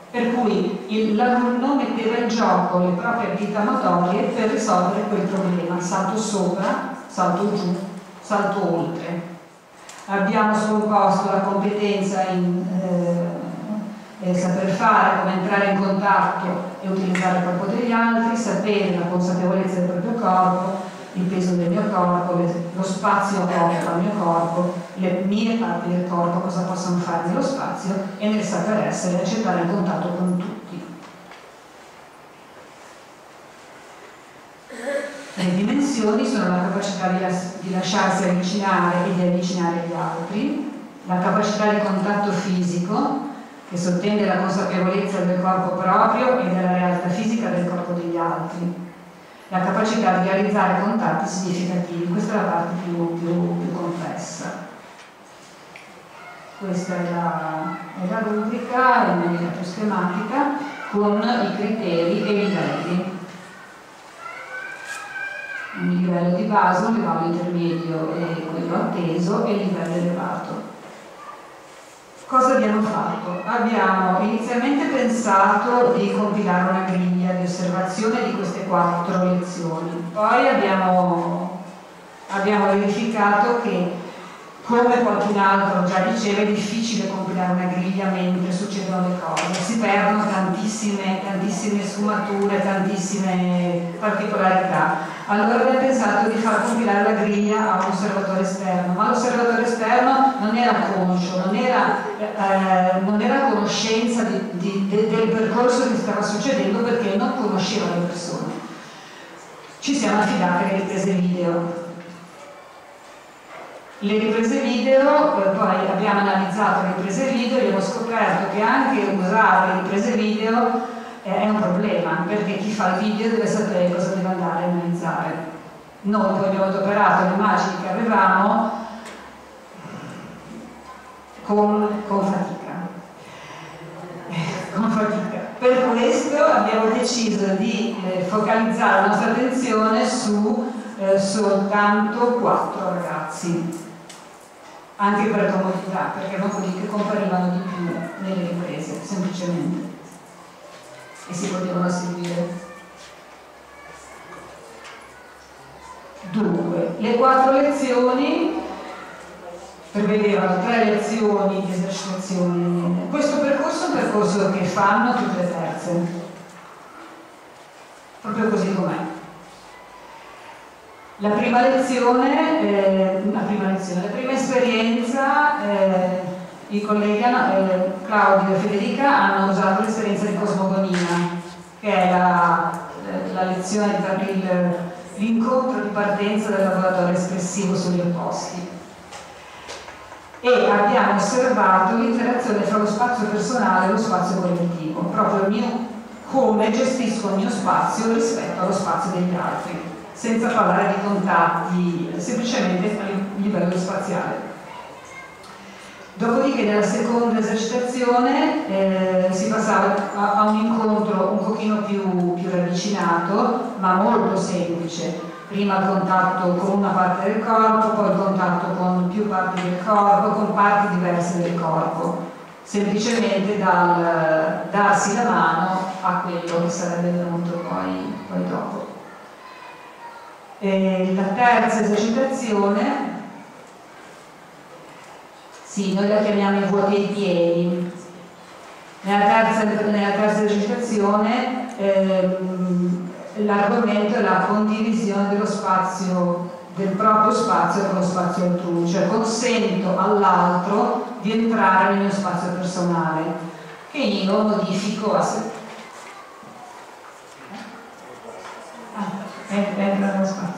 per cui l'alunno metteva in gioco le proprie abilità motorie per risolvere quel problema. Salto sopra, salto giù, salto oltre. Abbiamo scomposto la competenza in... Eh, Eh, saper fare, come entrare in contatto e utilizzare il corpo degli altri, sapere la consapevolezza del proprio corpo, il peso del mio corpo, le, lo spazio corpo al mio corpo, le mie parti del corpo, cosa possono fare nello spazio e nel saper essere e accettare il contatto con tutti. Le dimensioni sono la capacità di, las di lasciarsi avvicinare e di avvicinare gli altri, la capacità di contatto fisico, che sottende la consapevolezza del corpo proprio e della realtà fisica del corpo degli altri. La capacità di realizzare contatti significativi, questa è la parte più, più, più complessa. Questa è la, è la rubrica in maniera più schematica con i criteri e i livelli. Il livello di base, il livello intermedio e quello atteso e il livello elevato. Cosa abbiamo fatto? Abbiamo inizialmente pensato di compilare una griglia di osservazione di queste quattro lezioni, poi abbiamo, abbiamo verificato che, come qualcun altro già diceva, è difficile compilare una griglia mentre succedono le cose, si perdono tantissime, tantissime sfumature, tantissime particolarità. Allora abbiamo pensato di far compilare la griglia a un osservatore esterno, ma l'osservatore esterno non era conscio, non era, eh, non era conoscenza di, di, de, del percorso che stava succedendo perché non conosceva le persone. Ci siamo affidati alle riprese video. Le riprese video, poi abbiamo analizzato le riprese video e abbiamo scoperto che anche usare le riprese video è un problema, perché chi fa il video deve sapere cosa deve andare a analizzare. Noi poi abbiamo adoperato le immagini che avevamo con, con fatica. Con fatica. Per questo abbiamo deciso di eh, focalizzare la nostra attenzione su eh, soltanto quattro ragazzi, anche per comodità, perché erano quelli che comparivano di più nelle riprese, semplicemente, e si potevano seguire. Dunque, le quattro lezioni prevedevano tre lezioni di esercitazione. Questo percorso è un percorso che fanno tutte le terze, proprio così com'è. La prima lezione, eh, una prima lezione, la prima esperienza, eh, i colleghi eh, Claudio e Federica hanno usato l'esperienza di cosmogonia, che è la, la lezione, l'incontro di partenza del laboratorio espressivo sugli opposti. E abbiamo osservato l'interazione tra lo spazio personale e lo spazio collettivo, proprio il mio, come gestisco il mio spazio rispetto allo spazio degli altri, senza parlare di contatti, semplicemente a livello spaziale. Dopodiché nella seconda esercitazione eh, si passava a, a un incontro un pochino più, più ravvicinato, ma molto semplice. Prima il contatto con una parte del corpo, poi il contatto con più parti del corpo, con parti diverse del corpo, semplicemente dal darsi la mano a quello che sarebbe venuto poi, poi dopo. E la terza esercitazione, sì, noi la chiamiamo i vuoti ai piedi. Nella terza, nella terza esercitazione ehm, l'argomento è la condivisione dello spazio, del proprio spazio con lo spazio altrui, cioè consento all'altro di entrare nel mio spazio personale, che io modifico a se... Ah, entra nello spazio.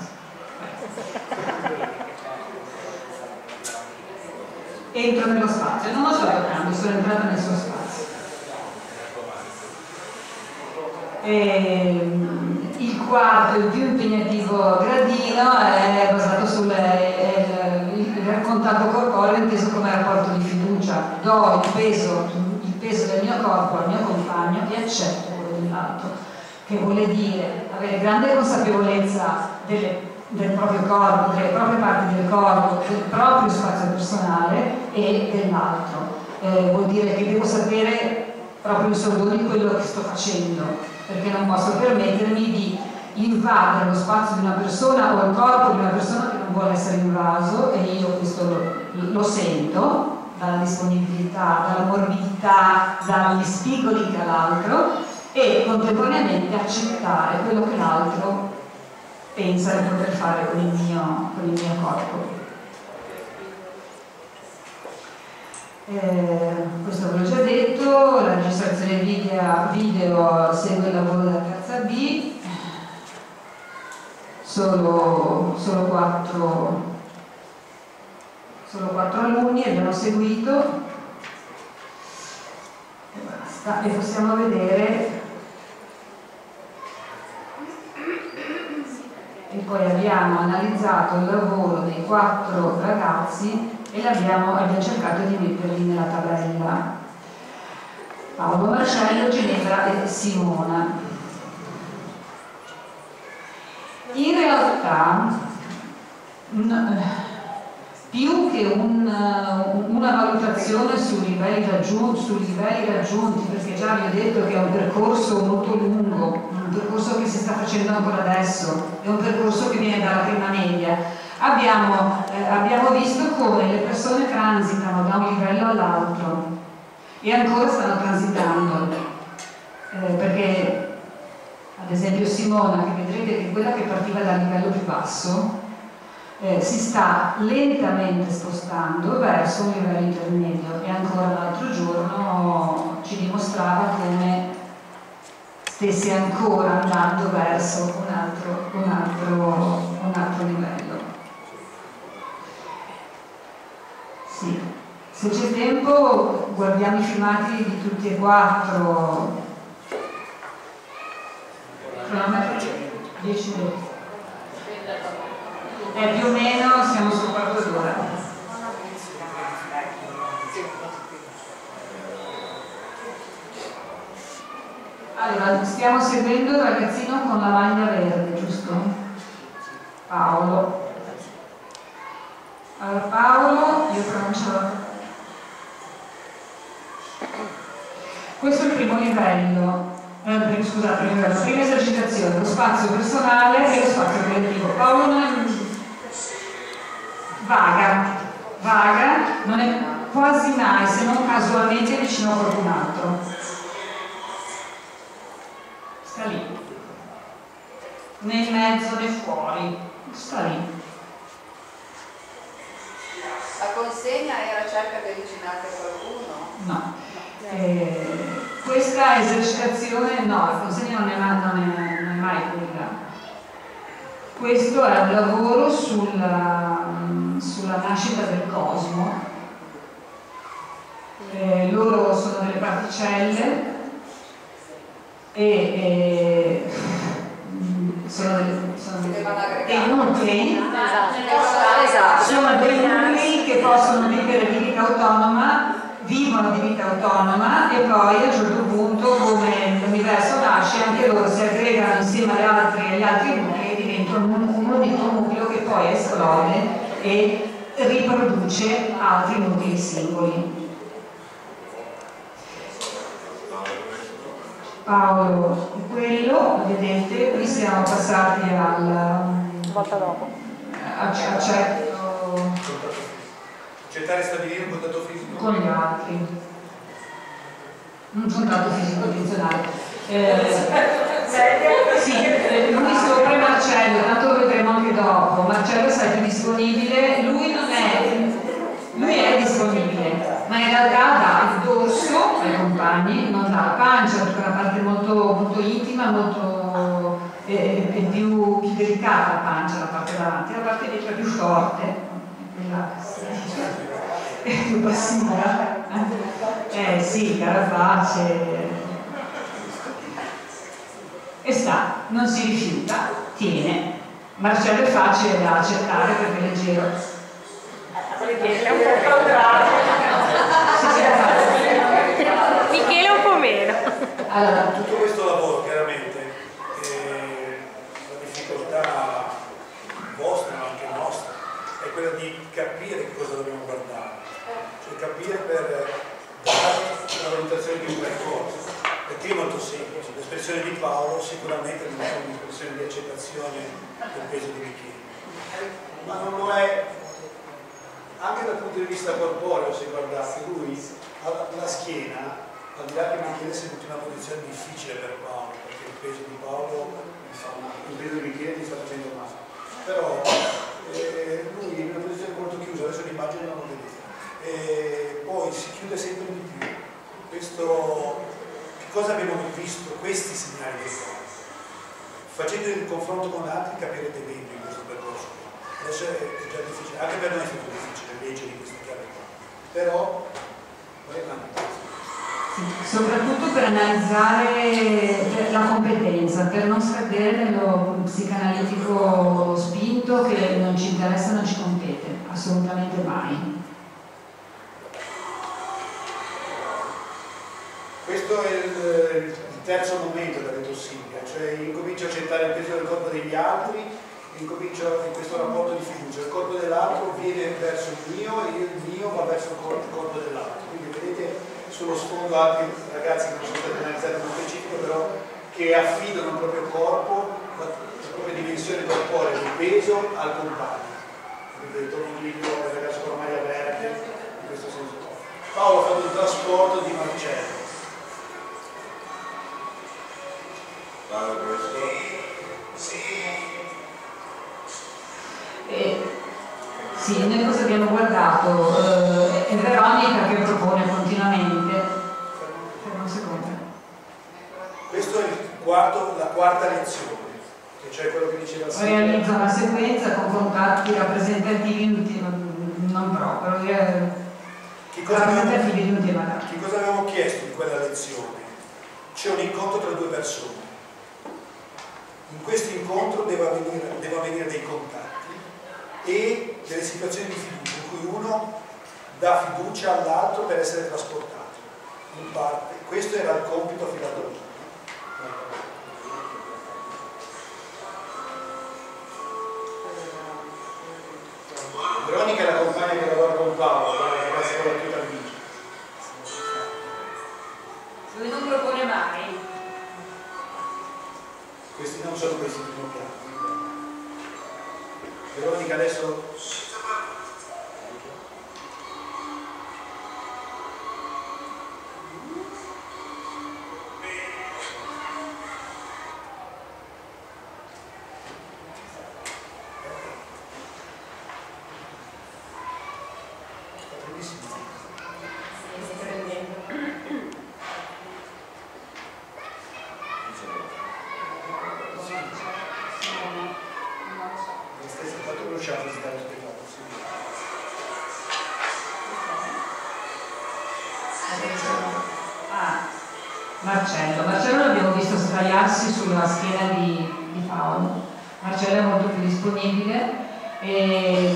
Entro nello spazio, non lo so toccando, sono entrata nel suo spazio. E... Il quarto, il più impegnativo gradino, è basato sul contatto corporeo inteso come rapporto di fiducia. Do il peso, il peso del mio corpo al mio compagno e accetto quello dell'altro, che vuole dire avere grande consapevolezza delle, del proprio corpo, delle proprie parti del corpo, del proprio spazio personale e dell'altro. Eh, vuol dire che devo sapere proprio in soldoni quello che sto facendo, perché non posso permettermi di invadere lo spazio di una persona o il corpo di una persona che non vuole essere invaso, e io questo lo, lo sento dalla disponibilità, dalla morbidità, dagli spigoli che ha l'altro, e contemporaneamente accettare quello che l'altro pensa di poter fare con il mio, con il mio corpo. Eh, questo ve l'ho già detto. La registrazione video, video segue il lavoro della terza B, solo, solo, quattro, solo quattro alunni abbiamo seguito e basta, e possiamo vedere, e poi abbiamo analizzato il lavoro dei quattro ragazzi e abbiamo, abbiamo cercato di metterli nella tabella. Paolo, Marcello, Ginevra e Simona. In realtà più che un, una valutazione sui livelli, raggiunti, sui livelli raggiunti, perché già vi ho detto che è un percorso molto lungo, un percorso che si sta facendo ancora adesso, è un percorso che viene dalla prima media. Abbiamo, eh, abbiamo visto come le persone transitano da un livello all'altro e ancora stanno transitando, eh, perché ad esempio Simona, che vedrete che è quella che partiva dal livello più basso, eh, si sta lentamente spostando verso un livello intermedio, e ancora l'altro giorno ci dimostrava come stesse ancora andando verso un altro, un altro, un altro livello. Sì. Se c'è tempo guardiamo i filmati di tutti e quattro. dieci minuti. Eh, più o meno siamo su quarto d'ora. Allora, stiamo seguendo il ragazzino con la maglia verde, giusto? Paolo. Allora, Paolo, io pronuncio. Questo è il primo livello, eh, scusate, il livello, la prima esercitazione, lo spazio personale e lo spazio collettivo. Paolo non è... vaga, vaga, non è quasi mai, se non casualmente, vicino a qualcun altro. Sta lì, né in mezzo né fuori. Sta lì. La consegna era cerca di avvicinarsi a qualcuno? No. Eh, questa esercitazione, no, la consegna non è, non è, non è mai quella. Questo è un lavoro sulla, sulla nascita del cosmo. Eh, loro sono delle particelle e, e sono delle, sono dei nuclei, esatto, sono dei nuclei che possono vivere di vita autonoma, vivono di vita autonoma e poi a un certo punto, come l'universo nasce, anche loro si aggregano insieme agli altri, agli altri nuclei e diventano un unico nucleo che poi esplode e riproduce altri nuclei singoli. Paolo è quello, vedete, qui siamo passati al volta dopo accetto accettare e stabilire un contatto fisico con gli altri, un contatto fisico addizionale, eh, sì, lui sopra Marcello, tanto lo vedremo anche dopo. Marcello è sempre disponibile, lui non è, lui è disponibile ma in realtà dà il dorso ai compagni, non dà la pancia, tutta una parte molto, molto intima, molto eh, è più delicata la pancia, la parte davanti, la parte dietro è più forte, quella è più passiva. Eh sì, carapace. E sta, non si rifiuta, tiene. Marcello è facile da accettare perché è leggero. Michele è un po' contrario. Michele un po' meno. Allora, tutto questo lavoro chiaramente eh, la difficoltà vostra ma anche nostra è quella di capire che cosa dobbiamo guardare, cioè capire per dare una valutazione di un percorso, perché è molto semplice. L'espressione di Paolo sicuramente non è un'espressione di accettazione del peso di Michele, ma non lo è anche dal punto di vista corporeo. Se guardate, lui la schiena, al di là che Michele si è in una posizione difficile per Paolo, perché il peso di Paolo, il peso di Michele ti sta facendo male, però eh, lui è in una posizione molto chiusa, adesso l'immagine non lo vedete, e poi si chiude sempre di più. Questo, che cosa abbiamo visto? Questi segnali del corpo, facendo il confronto con altri capirete meglio in questo percorso. Adesso è già difficile, anche per noi è stato difficile leggere queste chiavi qua, però sì, soprattutto per analizzare per la competenza, per non scadere nello psicanalitico spinto che non ci interessa, non ci compete, assolutamente mai. Questo è il, il terzo momento della retossimia, cioè incomincio a accettare il peso del corpo degli altri. Incomincio in questo rapporto di fiducia, il corpo dell'altro viene verso il mio e il mio va verso il corpo, il corpo dell'altro. Quindi vedete sullo sfondo altri ragazzi che non sono stati analizzati nello specifico, però che affidano il proprio corpo, la propria dimensione corporea di peso al compagno. Quindi il torniglio, il ragazzo con la maglia verde, in questo senso. Paolo ha fatto il trasporto di Marcello. Paolo questo? Sì. Eh, sì, noi cosa abbiamo guardato? Eh, è Veronica che propone continuamente. Fermo un secondo. Questa è il quarto, la quarta lezione, cioè quello che diceva Silvia. Realizza una sequenza con contatti rappresentativi in un tema, non proprio, eh, che cosa rappresentativi abbiamo, in un tema. Che cosa avevamo chiesto in quella lezione? C'è un incontro tra due persone. In questo incontro deve avvenire, deve avvenire dei contatti e delle situazioni di fiducia in cui uno dà fiducia all'altro per essere trasportato in parte. Questo era il compito fino ad oggi. Veronica è la compagna che lavora con Paolo, la ragazza con la tuta amica. Lui non propone mai. Questi non sono questi primo piano. Veronica adesso Marcello. Marcello l'abbiamo visto sdraiarsi sulla schiena di, di Paolo. Marcello è molto più disponibile e,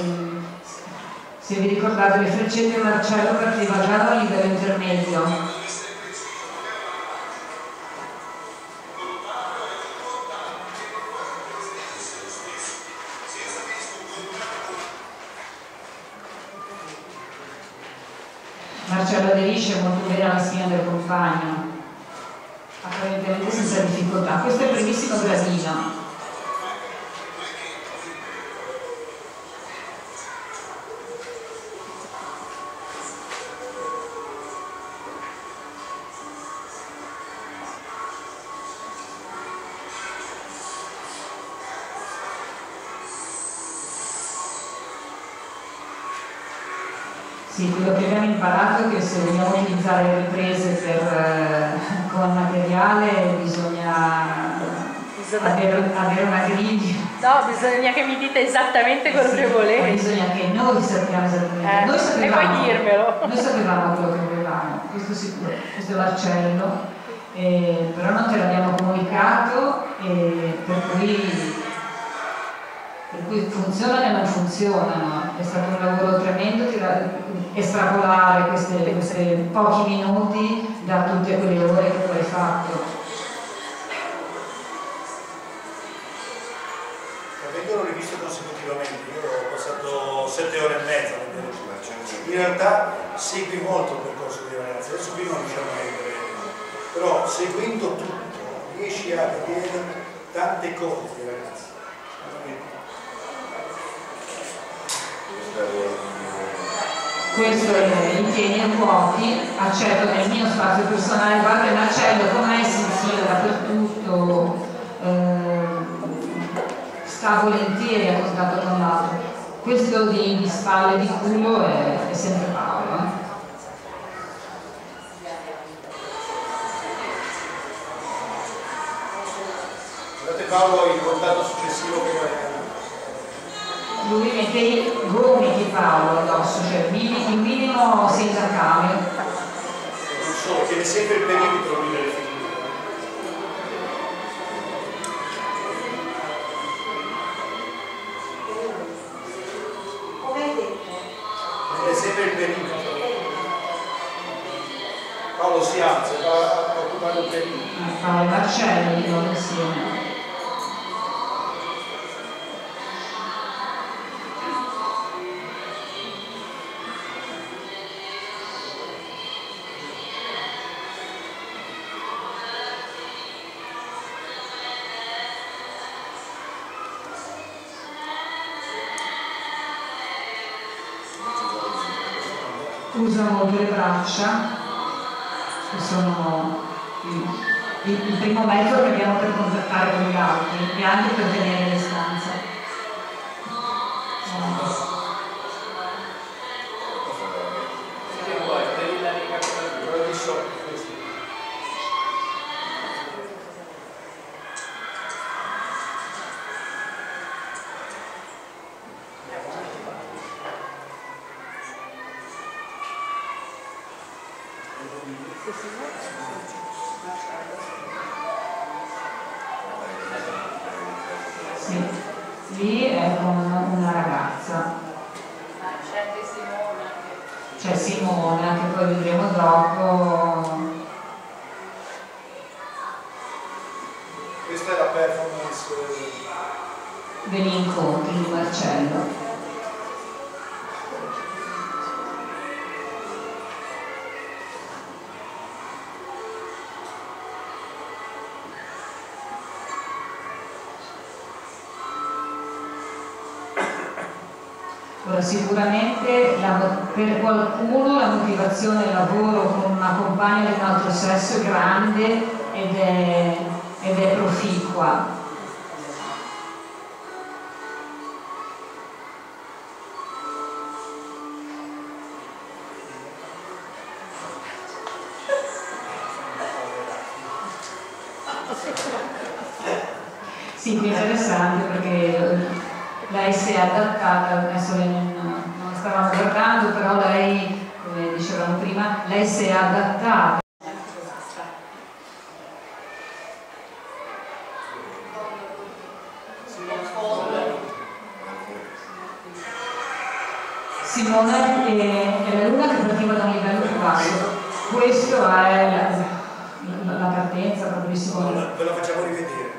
se vi ricordate, le freccette di Marcello partiva già da livello intermedio. Marcello aderisce molto bene alla schiena del compagno, apparentemente senza difficoltà. Questo è il primissimo Brasile. Sì, quello che abbiamo imparato è che se vogliamo utilizzare riprese per, eh, con materiale bisogna, bisogna avere, avere una griglia. No, bisogna che mi dite esattamente quello sì, che volete. Bisogna che noi sappiamo esattamente. Eh, noi sapevamo, e poi dirmelo. Noi sapevamo quello che volevamo, questo sicuro, questo è Marcello, eh, però non te l'abbiamo comunicato, eh, per cui... per cui funzionano e non funzionano. È stato un lavoro tremendo estrapolare questi pochi minuti da tutte quelle ore che tu hai fatto. Avendolo rivisto consecutivamente, io ho passato sette ore e mezza nel vedere il. In realtà segui molto il percorso di Venezia, adesso qui non riusciamo a vedere, però seguendo tutto riesci a vedere tante cose di Venezia. Questo è in pieni e vuoti, accetto nel mio spazio personale, guarda il macello con me, si infila dappertutto, eh, sta volentieri a contatto con l'altro. Questo di, di spalle, di culo è, è sempre Paolo. Eh. Guardate Paolo il contatto successivo che guarda. Lui mette i gomiti Paolo addosso, cioè il minimo senza cambio. Non so, tiene sempre il perimetro lui delle figure. Come hai detto? Tiene sempre il perimetro. Paolo si alza, va a occupare il perimetro. A fare Marcello di nuovo insieme. Usa molto le braccia, che sono il, il, il primo mezzo che abbiamo per contattare con gli altri e anche per tenere le stanze. Lì è con una ragazza, c'è anche Simona, c'è Simona che poi vedremo dopo. Questa è la performance degli incontri di Marcello. Sicuramente la, per qualcuno la motivazione del lavoro con una compagna di un altro sesso è grande ed è, ed è proficua. Sì, più interessante perché lei si è adattata, adesso non, non la stavamo guardando, però lei, come dicevamo prima, lei si è adattata. Simone è la luna che partiva da un livello più basso, questo è la, la, la partenza proprio di Simone. Ve la facciamo rivedere,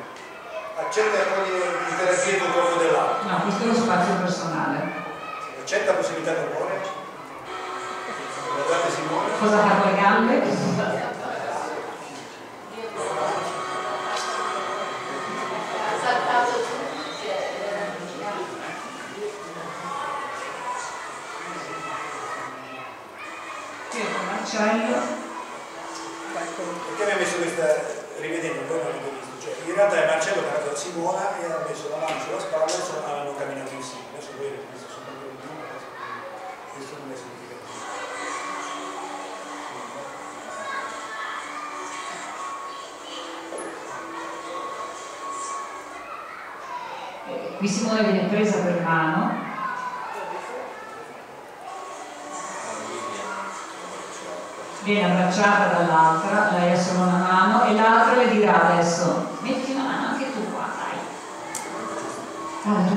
accetta ogni interagire il corpo dell'altro. No, questo è lo spazio personale. Accetta la possibilità di amore. Guardate Simone. Cosa fa con le gambe? Perché mi ha messo questa, rivedendo poi non l'ho visto, cioè in realtà è Marcello che ha dato la Simona e ha messo la mano sulla spalla e sono, hanno camminato insieme, adesso voi avete visto, sono due di una, questo non è significativo. Eh, qui Simona viene presa per mano. Viene abbracciata dall'altra, lei ha solo una mano e l'altra le dirà adesso metti una mano anche tu qua, dai. Allora dai,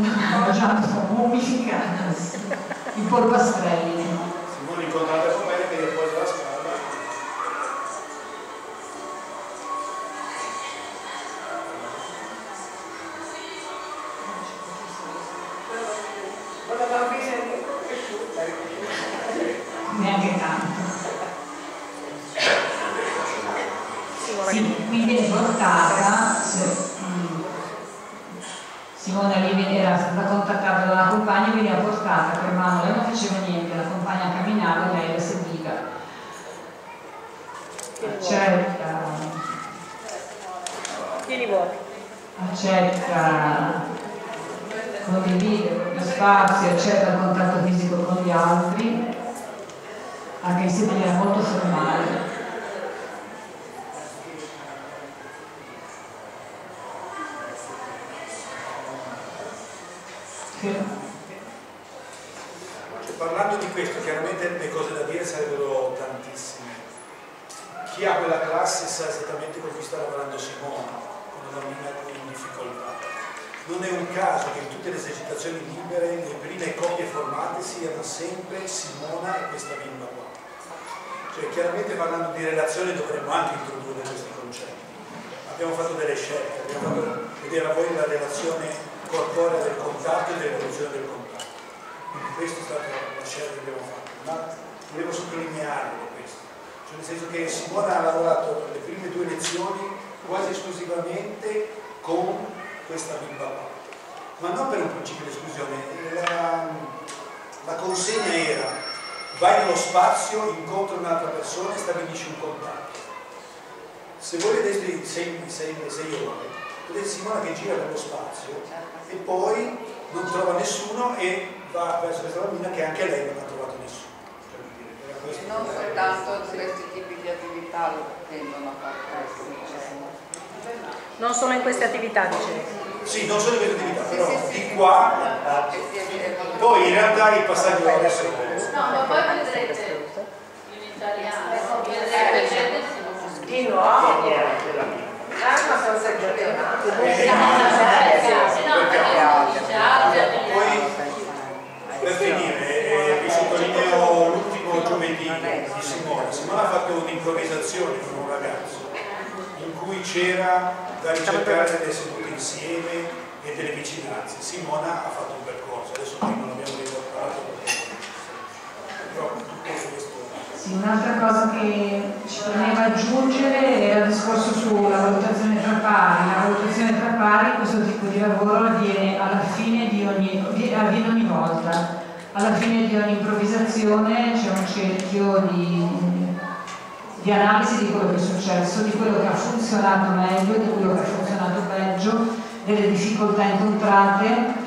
metti la mano già mummificata, i polpastrelli. Se voi incontrate con me che poi la spalla. Neanche tanto. Sì, qui viene portata, se, mm, Simona lì era stata contattata dalla compagna e veniva portata per mano, lei non faceva niente, la compagna camminava e lei la seguiva. Accetta, accetta, condivide lo spazio, accetta il contatto fisico con gli altri. Anche in maniera molto formale. Sì. Parlando di questo, chiaramente le cose da dire sarebbero tantissime. Chi ha quella classe sa esattamente con chi sta lavorando Simona, una bambina in difficoltà. Non è un caso che in tutte le esercitazioni libere, le prime coppie formate siano sempre Simona e questa bimba qua. Cioè, chiaramente parlando di relazione dovremmo anche introdurre questi concetti. Abbiamo fatto delle scelte, abbiamo fatto vedere a voi la relazione corporea del contatto e dell'evoluzione del contatto. Quindi questa è stata la scelta che abbiamo fatto, ma volevo sottolinearlo questo. Cioè nel senso che Simona ha lavorato le prime due lezioni quasi esclusivamente con questa bimba qua. Ma non per un principio di esclusione, la, la consegna era: vai nello spazio, incontri un'altra persona e stabilisci un contatto. Se voi vedete sei, sei, sei ore, vedete Simona che gira nello spazio e poi non trova nessuno e va verso questa bambina che anche lei non ha trovato nessuno. Cioè, dire, non soltanto questi tipi di attività lo tendono a fare. Non solo in queste attività, dicevo. Sì, non solo in queste attività, però sì, sì, di qua, sì, sì, sì, sì. Poi in realtà il passaggio va verso. No, ma poi vedrete in italiano, vedrete chi lo ha, chi è la mia. L'anima sono sempre più. Poi, per finire, vi sottolineo l'ultimo giovedì di Simona. Simona ha fatto un'improvvisazione con un ragazzo in cui c'era da ricercare delle sedute insieme e delle vicinanze. Simona ha fatto un percorso, adesso noi non l'abbiamo riportato. Sì, un'altra cosa che ci voleva aggiungere era il discorso sulla valutazione tra pari. La valutazione tra pari, questo tipo di lavoro avviene alla fine di ogni, avviene ogni volta. Alla fine di ogni improvvisazione c'è un cerchio di, di analisi di quello che è successo, di quello che ha funzionato meglio, di quello che ha funzionato peggio, delle difficoltà incontrate.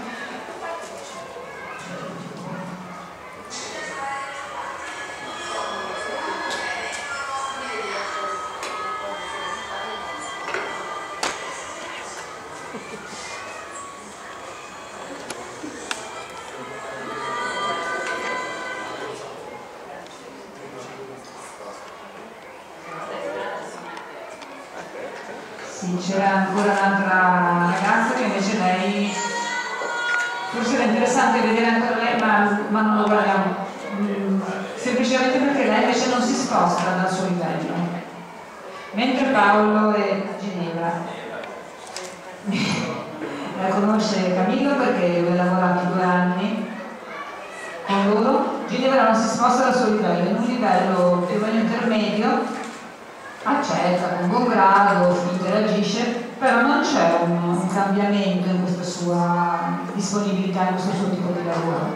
Sì, c'era ancora un'altra ragazza che invece lei forse era interessante vedere ancora lei, ma, ma non lo guardiamo mm, semplicemente perché lei invece non si sposta dal suo livello, mentre Paolo è a Ginevra. La conosce Camillo perché ho lavorato due anni con loro. Ginevra non si sposta dal suo livello, è un livello più o meno intermedio, accetta con buon grado, interagisce, però non c'è un, un cambiamento in questa sua disponibilità, in questo suo tipo di lavoro.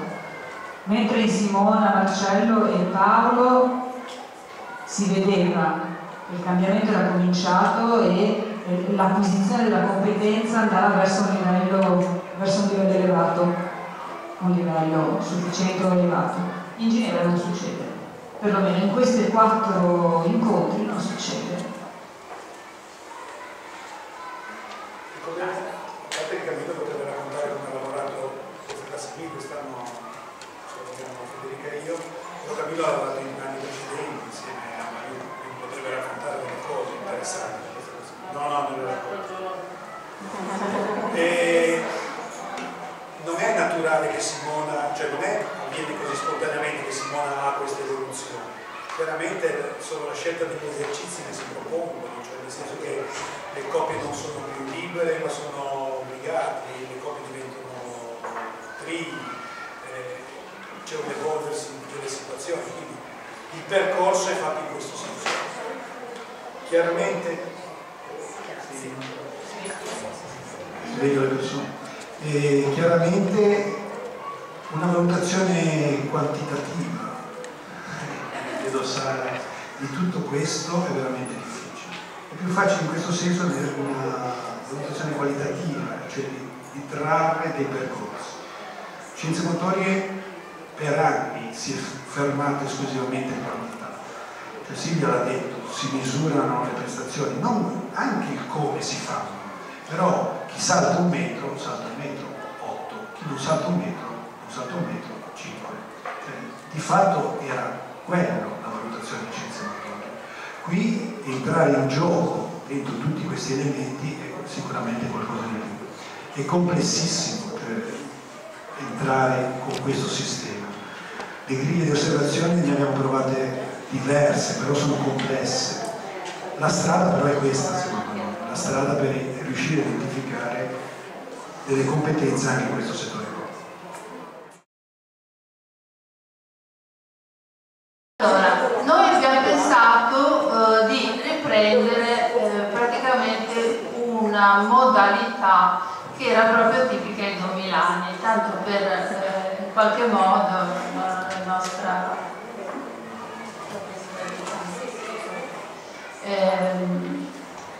Mentre in Simona, Marcello e Paolo si vedeva il cambiamento, era cominciato e l'acquisizione della competenza andava verso un livello, verso un livello elevato, un livello sufficiente o elevato. In Ginevra non succede, perlomeno in questi quattro incontri non succede. Fate il capito, potete raccontare come ha lavorato questa classe qui, quest'anno abbiamo Federica e io, però Camillo ha lavorato in anni precedenti insieme a Mario, quindi potrebbe raccontare delle cose interessanti. No, no, non lo racconto. E non è naturale che Simona, cioè non è avviene così spontaneamente che Simona ha questa evoluzione. Veramente sono la scelta degli esercizi che si propongono, cioè nel senso che le coppie non sono più libere ma sono obbligate, le coppie diventano tri, eh, c'è un evolversi in tutte le situazioni, quindi il percorso è fatto in questo senso. Chiaramente sì, vedo le persone. E chiaramente una valutazione quantitativa di tutto questo è veramente difficile. È più facile in questo senso avere una valutazione qualitativa, cioè di, di trarre dei percorsi. Scienze motorie per anni si è fermata esclusivamente in qualità. Cioè Silvia l'ha detto, si misurano le prestazioni, non anche il come si fanno, però chi salta un metro, salta un metro otto, chi non salta un metro, non salta un metro cinque. Cioè, di fatto era quello la valutazione di scienze motorie. Qui entrare in gioco dentro tutti questi elementi è sicuramente qualcosa di più. È complessissimo per entrare con questo sistema. Le griglie di osservazione ne abbiamo provate diverse, però sono complesse. La strada però è questa, secondo me, la strada per riuscire a identificare delle competenze anche in questo settore. Allora, noi abbiamo pensato eh, di riprendere eh, praticamente una modalità che era proprio tipica ai duemila anni, tanto per eh, in qualche modo la nostra eh,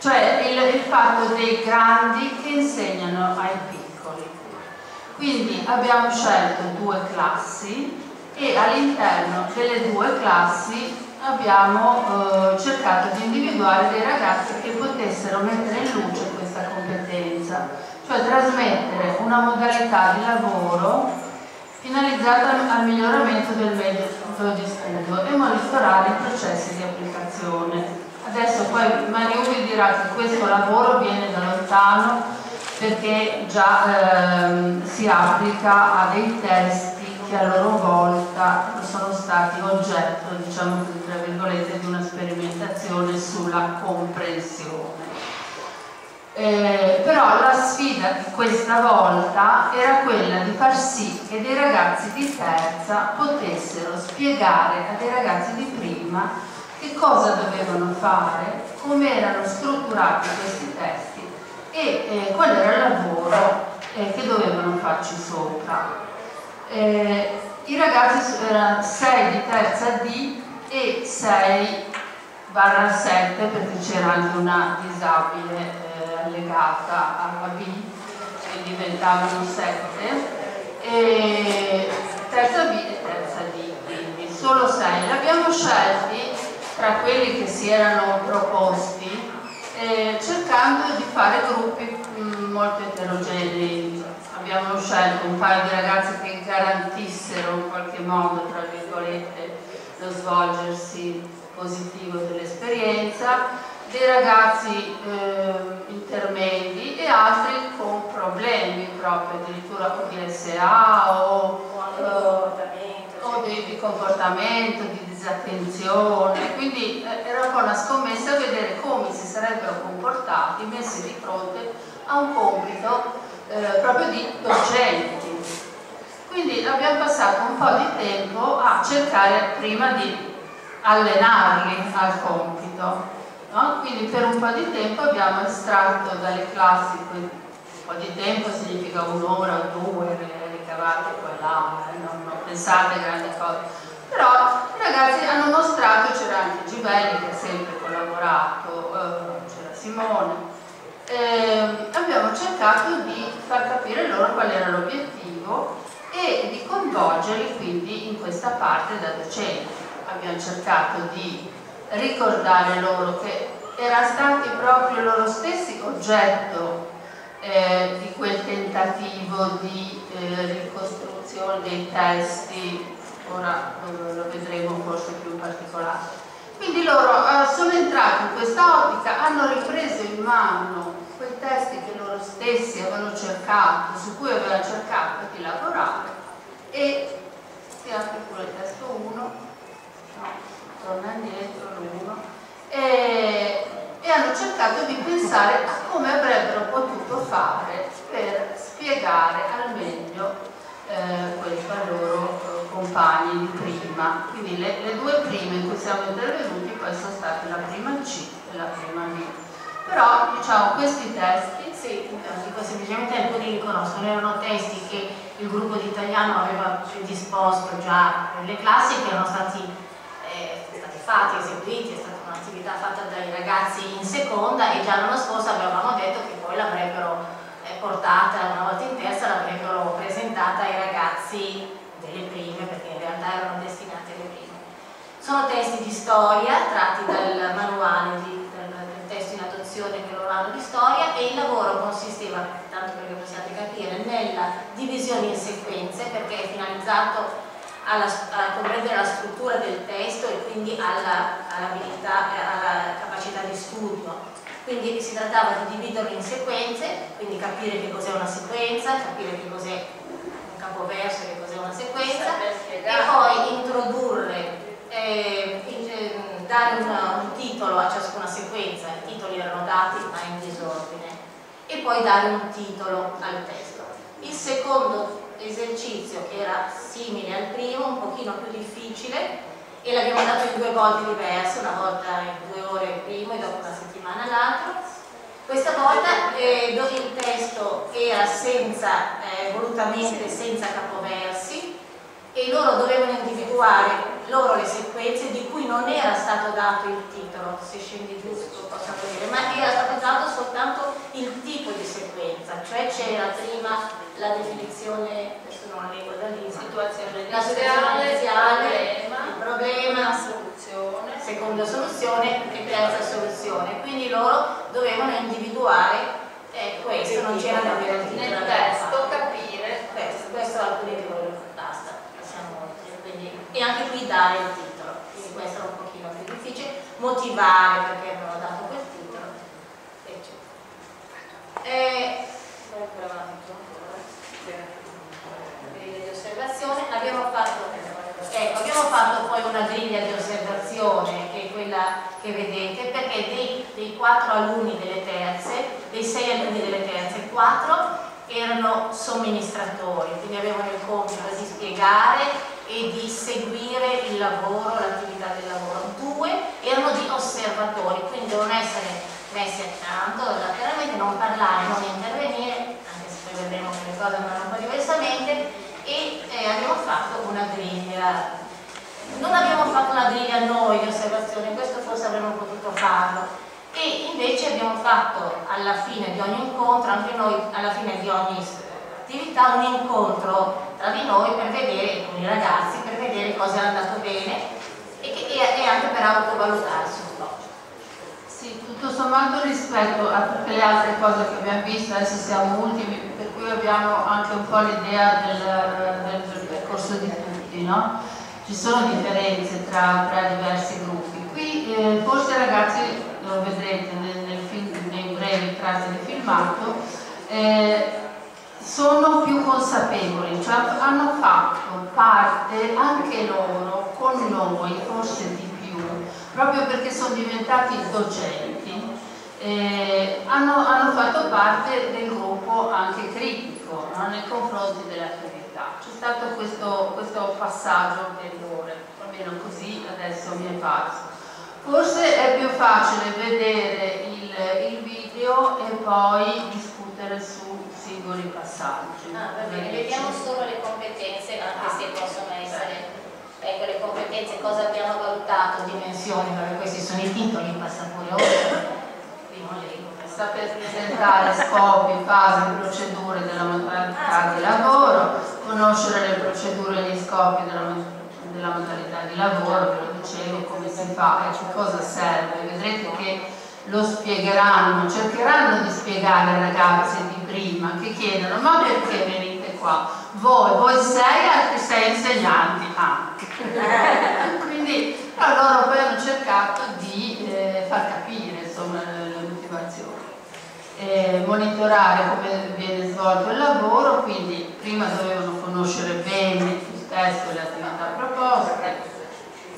cioè il, il fatto dei grandi che insegnano ai piccoli. Quindi abbiamo scelto due classi e all'interno delle due classi abbiamo eh, cercato di individuare dei ragazzi che potessero mettere in luce questa competenza, cioè trasmettere una modalità di lavoro finalizzata al miglioramento del metodo di studio e monitorare i processi di applicazione. Adesso poi Mario vi dirà che questo lavoro viene da lontano perché già eh, si applica a dei test che a loro volta sono stati oggetto, diciamo tra virgolette, di una sperimentazione sulla comprensione. Eh, però la sfida di questa volta era quella di far sì che dei ragazzi di terza potessero spiegare a dei ragazzi di prima che cosa dovevano fare, come erano strutturati questi testi e eh, qual era il lavoro eh, che dovevano farci sopra. Eh, i ragazzi erano sei di terza D e sei barra sette perché c'era anche una disabile eh, legata alla B che diventavano sette, e terza B e terza D, quindi solo sei. L'abbiamo scelti tra quelli che si erano proposti eh, cercando di fare gruppi mh, molto eterogenei. Abbiamo scelto un paio di ragazzi che garantissero in qualche modo, tra virgolette, lo svolgersi positivo dell'esperienza, dei ragazzi eh, intermedi e altri con problemi proprio, addirittura con D S A o, o, o di, di comportamento, di disattenzione. Quindi eh, era un po' una scommessa a vedere come si sarebbero comportati, messi di fronte a un compito eh, proprio di docenti. Quindi abbiamo passato un po' di tempo a cercare prima di allenarli al compito. No? Quindi per un po' di tempo abbiamo estratto dalle classi, un po' di tempo significa un'ora o due, le ricavate qua e là, non, non pensate grandi cose, però i ragazzi hanno mostrato, c'era anche Gibelli che ha sempre collaborato, eh, c'era Simone, eh, abbiamo cercato di far capire loro qual era l'obiettivo e di coinvolgerli quindi in questa parte da docenti. Abbiamo cercato di ricordare loro che erano stati proprio loro stessi oggetto eh, di quel tentativo di eh, ricostruzione dei testi, ora eh, lo vedremo forse più in particolare. Quindi loro eh, sono entrati in questa ottica, hanno ripreso in mano quei testi che loro stessi avevano cercato, su cui avevano cercato di lavorare, e si apre pure il testo uno, torna indietro l'uno, e, e hanno cercato di pensare a come avrebbero potuto fare per spiegare al meglio eh, questo ai loro eh, compagni di prima. Quindi le, le due prime in cui siamo intervenuti poi sono state la prima C e la prima D. Però diciamo questi testi, sì, dico semplicemente alcuni alcuni riconoscono, erano testi che il gruppo di italiano aveva predisposto già nelle classi, che erano stati fatti, eseguiti, è stata un'attività fatta dai ragazzi in seconda, e già l'anno scorso avevamo detto che poi l'avrebbero portata una volta in terza, l'avrebbero presentata ai ragazzi delle prime, perché in realtà erano destinati alle prime. Sono testi di storia tratti dal manuale di, dal, del testo in adozione che loro hanno di storia, e il lavoro consisteva, tanto perché possiate capire, nella divisione in sequenze, perché è finalizzato Alla, a comprendere la struttura del testo e quindi alla, all'abilità, alla capacità di studio. Quindi si trattava di dividerlo in sequenze, quindi capire che cos'è una sequenza, capire che cos'è un capoverso, che cos'è una sequenza, e poi introdurre, eh, in, dare una, un titolo a ciascuna sequenza. I titoli erano dati ma in disordine, e poi dare un titolo al testo. Il secondo esercizio, che era simile al primo, un pochino più difficile, e l'abbiamo dato in due volte diverse, una volta in due ore il primo e dopo una settimana l'altro. Questa volta eh, dove il testo era senza, eh, volutamente senza capoversi, e loro dovevano individuare loro le sequenze di cui non era stato dato il titolo, se scendi giusto possiamo dire, ma era stato dato soltanto il tipo di sequenza, cioè c'era prima la definizione, adesso non la leggo da lì, situazione la situazione iniziale, il problema, la soluzione, seconda soluzione e terza soluzione. Quindi loro dovevano individuare eh, questo, non c'era davvero nel testo, capire questo, questo alcuni di loro, basta, siamo quindi, e anche qui dare il titolo, quindi questo era un pochino più difficile, motivare perché avevano dato quel titolo, eccetera. E, griglia di osservazione, abbiamo fatto, ecco, abbiamo fatto poi una griglia di osservazione che è quella che vedete, perché dei, dei quattro alunni delle terze, dei sei alunni delle terze, quattro erano somministratori, quindi avevano il compito di spiegare e di seguire il lavoro, l'attività del lavoro. Due erano di osservatori, quindi devono essere messi accanto lateralmente, non parlare, non intervenire, anche se poi vedremo che le cose andranno un po' diversamente, e eh, abbiamo fatto una griglia. Non abbiamo fatto una griglia noi di osservazione, questo forse avremmo potuto farlo, e invece abbiamo fatto alla fine di ogni incontro, anche noi alla fine di ogni attività, un incontro tra di noi per vedere, con i ragazzi, per vedere cosa era andato bene e, che, e, e anche per autovalutarsi un po'. Sì, tutto tutto sommato rispetto a tutte le altre cose che abbiamo visto, adesso siamo ultimi, per cui abbiamo anche un po' l'idea del, del percorso di tutti, no? Ci sono differenze tra, tra diversi gruppi. Qui eh, forse ragazzi lo vedrete nel, nel film, nei brevi tratti di filmato, eh, sono più consapevoli, cioè hanno fatto parte anche loro con noi, forse di più, proprio perché sono diventati docenti, eh, hanno, hanno fatto parte del gruppo anche critico, no? Nei confronti della attività. C'è stato questo, questo passaggio dell'ore, almeno così adesso mi è parso. Forse è più facile vedere il, il video e poi discutere su singoli passaggi. Ah, va bene, vediamo solo le competenze, anche ah, se possono essere, ecco, le competenze, cosa abbiamo valutato, dimensioni, perché questi sono i titoli in passaporto, saper presentare scopi, fasi, procedure della modalità ah, di lavoro, conoscere le procedure e gli scopi della, della modalità di lavoro, ve lo dicevo, come si fa e che cosa serve. Vedrete che lo spiegheranno, cercheranno di spiegare ai ragazzi di prima che chiedono: ma perché venite qua? Voi, voi sei, altri sei insegnanti anche. Quindi allora poi hanno cercato di eh, far capire, insomma, le motivazioni. Eh, monitorare come viene svolto il lavoro, quindi prima dovevano conoscere bene il testo e le attività proposte,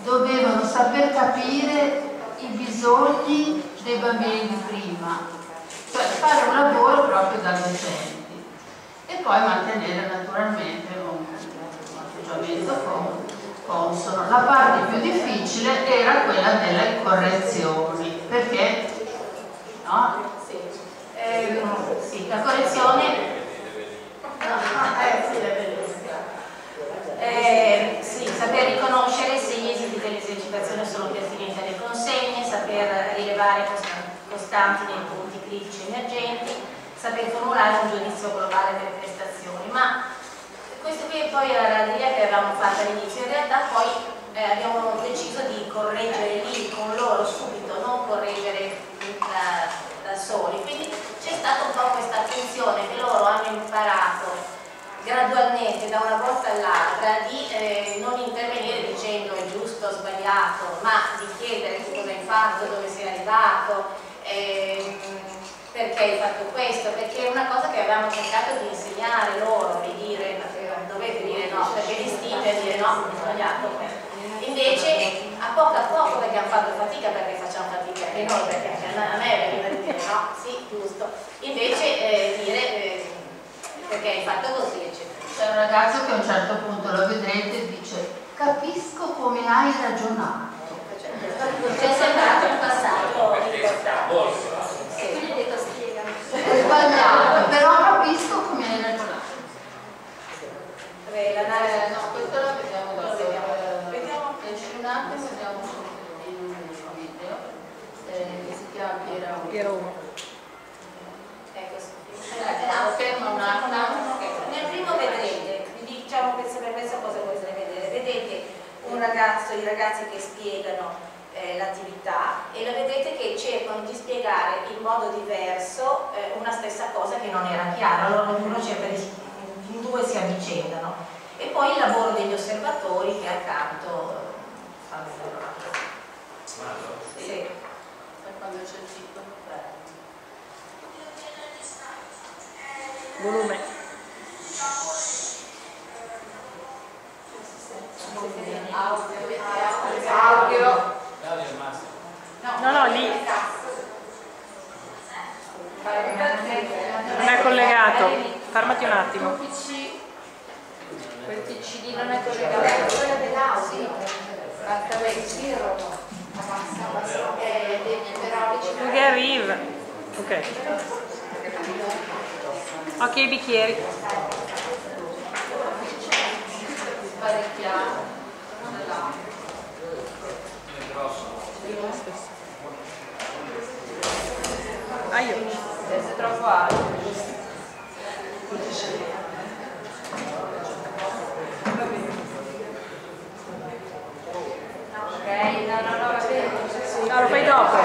dovevano saper capire i bisogni dei bambini di prima, cioè fare un lavoro proprio da docenti, e poi mantenere naturalmente un, un atteggiamento consono. La parte più difficile era quella delle correzioni, perché no? Sì. Eh, sì, la correzione eh, sì, è bellissima. Eh, sì, saper riconoscere se gli esiti dell'esercitazione sono pertinenti alle consegne, saper rilevare costanti nei punti critici emergenti, saper formulare un giudizio globale delle prestazioni. Ma questo qui poi era la linea che avevamo fatto all'inizio, in realtà poi eh, abbiamo deciso di correggere lì con loro subito, non correggere da, da soli, quindi c'è stata un po' questa attenzione che loro hanno imparato gradualmente, da una volta all'altra, di eh, non intervenire dicendo è giusto o sbagliato, ma di chiedere cosa hai fatto, dove sei arrivato, Eh, perché hai fatto questo, perché è una cosa che avevamo cercato di insegnare loro, di dire dovete dire no, perché distingue e dire no, è sbagliato. Invece a poco a poco, perché hanno fatto fatica, perché facciamo fatica anche noi, perché a me veniva di dire no, sì, giusto, invece eh, dire eh, perché hai fatto così, eccetera. C'è un ragazzo che a un certo punto lo vedrete e dice: capisco come hai ragionato. C'è sembrato un passaggio importante. Sì, quindi ho detto spiegami. È sbagliato, però capisco come hai ragionato. L'analisi, no, questo lo vediamo dopo. Vediamo un attimo, vediamo in un video che si chiama Piero Romeo. Ecco, ferma un attimo. Nel primo vedrete, vi diciamo questo per questo cosa potete vedere. Vedete un ragazzo, i ragazzi che spiegano eh, l'attività, e lo vedete che cercano di spiegare in modo diverso eh, una stessa cosa che non era chiara, allora ognuno cerca di, in due si avvicendano, e poi il lavoro degli osservatori che accanto fanno il loro. Sì, sì. Quando c'è il ciclo. Volume. Audio. No, no, lì. Non è collegato. Fermati un attimo. Quel P C D non è collegato. È quello dell'audio. Basta per il giro. Che arriva. Ok. Ok, i bicchieri. Parecchiamo ah io è troppo alto. Ok, no no no, va bene, lo fai dopo.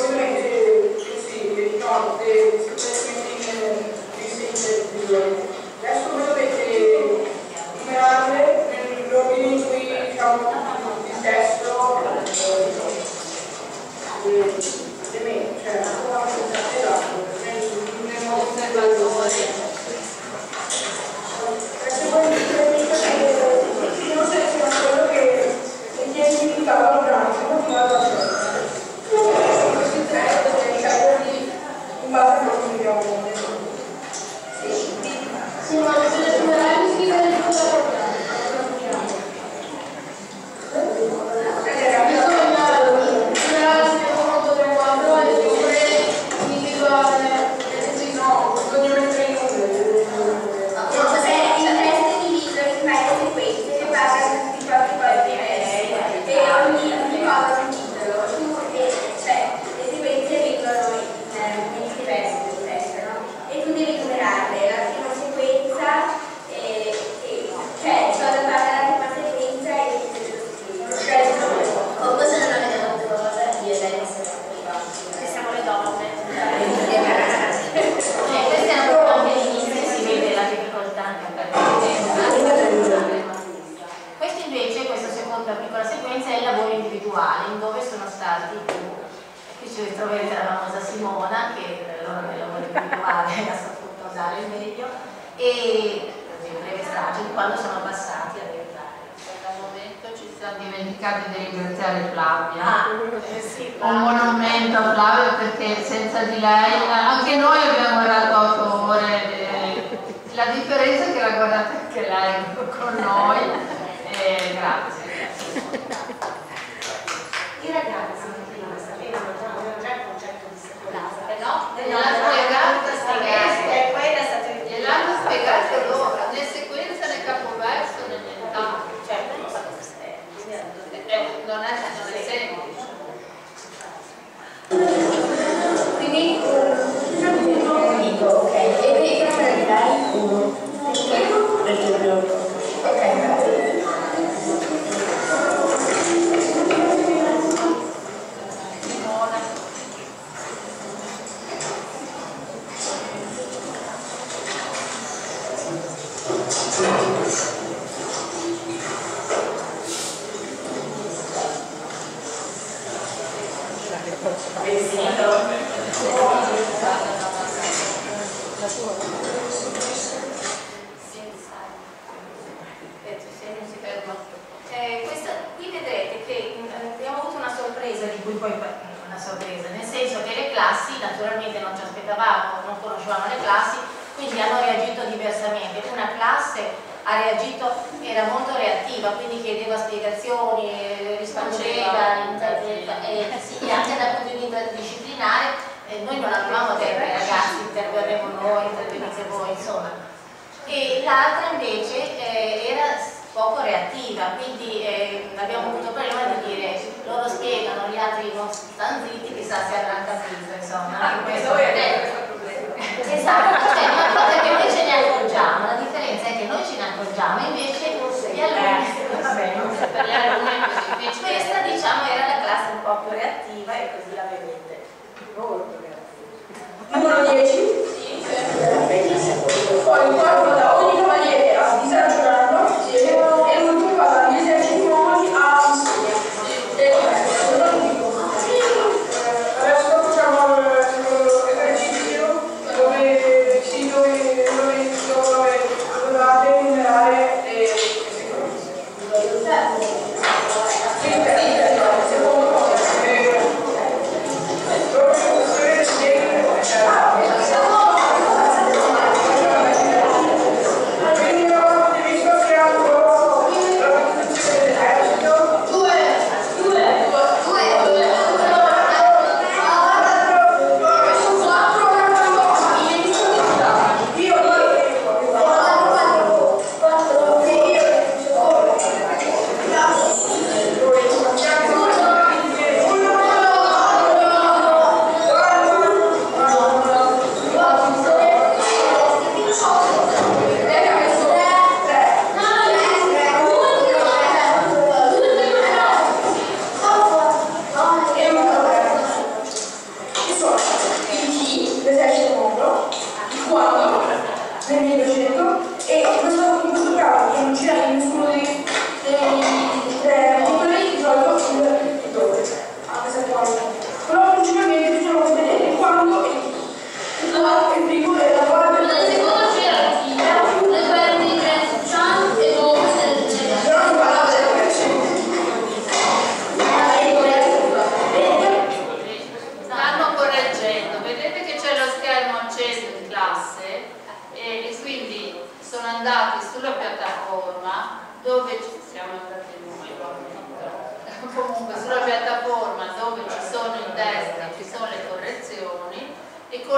Grazie.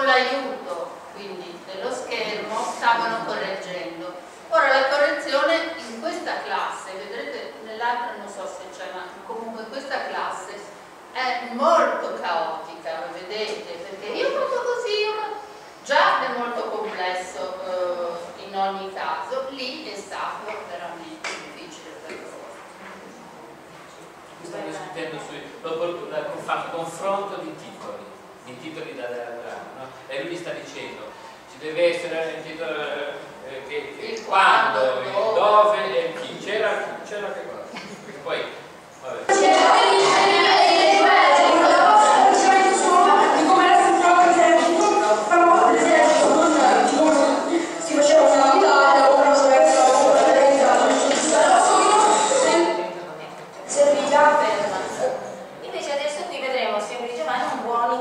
con l'aiuto quindi dello schermo stavano correggendo. Ora la correzione in questa classe, vedrete nell'altra non so se c'è, ma comunque questa classe è molto caotica, lo vedete, perché io ho fatto così, io... già è molto complesso eh, in ogni caso, lì è stato veramente difficile per loro. Stiamo discutendo sull'opportunità, fa un confronto di titoli, di titoli da elaborare, no? E lui mi sta dicendo, ci deve essere il titolo eh, che, che il quando, quando, il dove, dove e chi c'era, chi c'era che cosa. E poi, vabbè.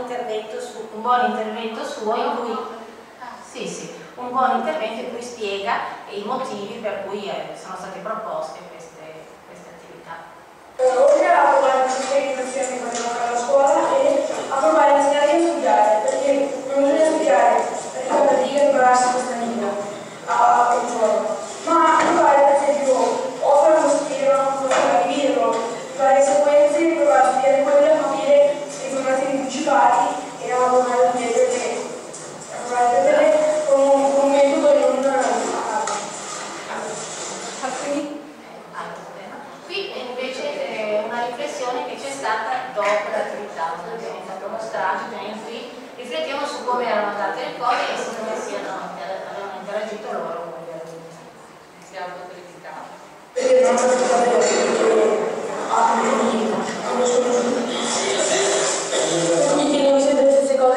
Un buon intervento suo in cui, sì, sì, un buon intervento in cui spiega i motivi per cui eh, sono state proposte queste, queste attività. Oltre a provare che insieme alla scuola e a provare a insegnare a studiare, perché non bisogna studiare per far fatica a impararsi questa lingua a un giorno, ma a provare ad esempio o fare uno stile, o fare dividerlo, fare sequenze, provare a studiare quello e capire i formativi principali. Qui invece è una riflessione che c'è stata dopo l'attività, abbiamo fatto uno straccio in cui riflettiamo su come erano andate le cose e su come siano avevano interagito loro. Siamo criticati.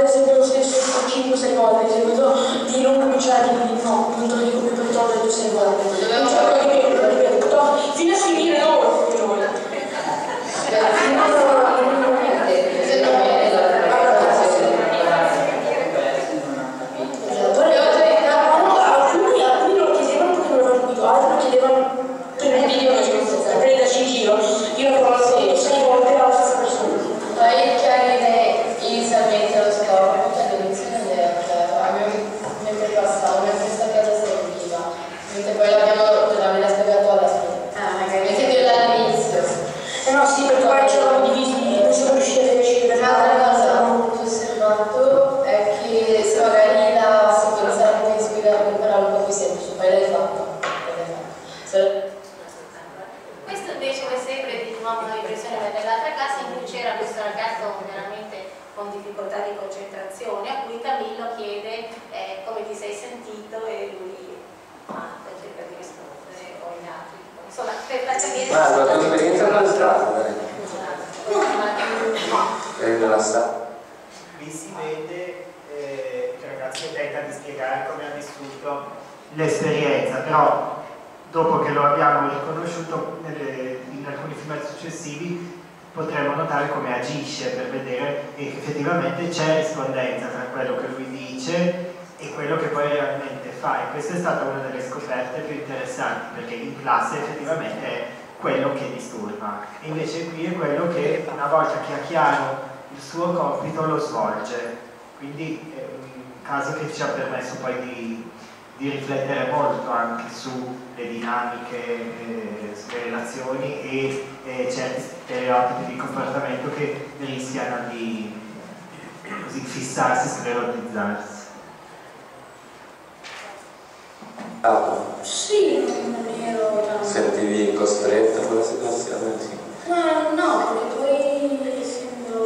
Sempre lo stesso cinque sei volte, se vedo di non cominciare a dire no, non te lo dico più per tornare due sei volte, non ce lo ripeto, lo ripeto, fino a finire loro, per voi. Alcuni non lo chiedevano perché non lo hanno capito, altri lo chiedevano per un video per prenderci in giro, io lo conosco sei volte la stessa persona. Inizialmente lo scopo, all'inizio mi è passato, mi ha questa cosa serviva, mentre poi l'abbiamo totalmente spiegato alla fine. Ah, magari anche più all'inizio. Eh no, sì, perché poi ci eravamo divisi, non sono riusciti a decidere. Un'altra cosa che ho osservato è che se magari la sequenza che spiegava con parole un po' più semplici, poi l'hai fatta. Questo invece è sempre di nuovo una riflessione dell'altra classe in cui c'era questo ragazzo veramente con difficoltà di concentrazione, a cui Camillo chiede eh, come ti sei sentito e lui ah, cerca di rispondere o gli altri. Insomma, per la esperienza... Ma la tua esperienza non è stata, eh. Non la sta. Qui si vede eh, che il ragazzo tenta di spiegare come ha vissuto l'esperienza, però dopo che lo abbiamo riconosciuto nelle, in alcuni film successivi potremmo notare come agisce per vedere che effettivamente c'è rispondenza tra quello che lui dice e quello che poi realmente fa, e questa è stata una delle scoperte più interessanti, perché in classe effettivamente è quello che disturba, invece qui è quello che una volta che ha chiaro il suo compito lo svolge, quindi è un caso che ci ha permesso poi di, di riflettere molto anche sulle dinamiche, eh, sulle relazioni e eh, certi stereotipi di comportamento che rischiano di così, fissarsi, sclerotizzarsi. Ah, sì, non ero... No. Sentivi costretto a quella situazione? Sì. Ma no, perché poi essendo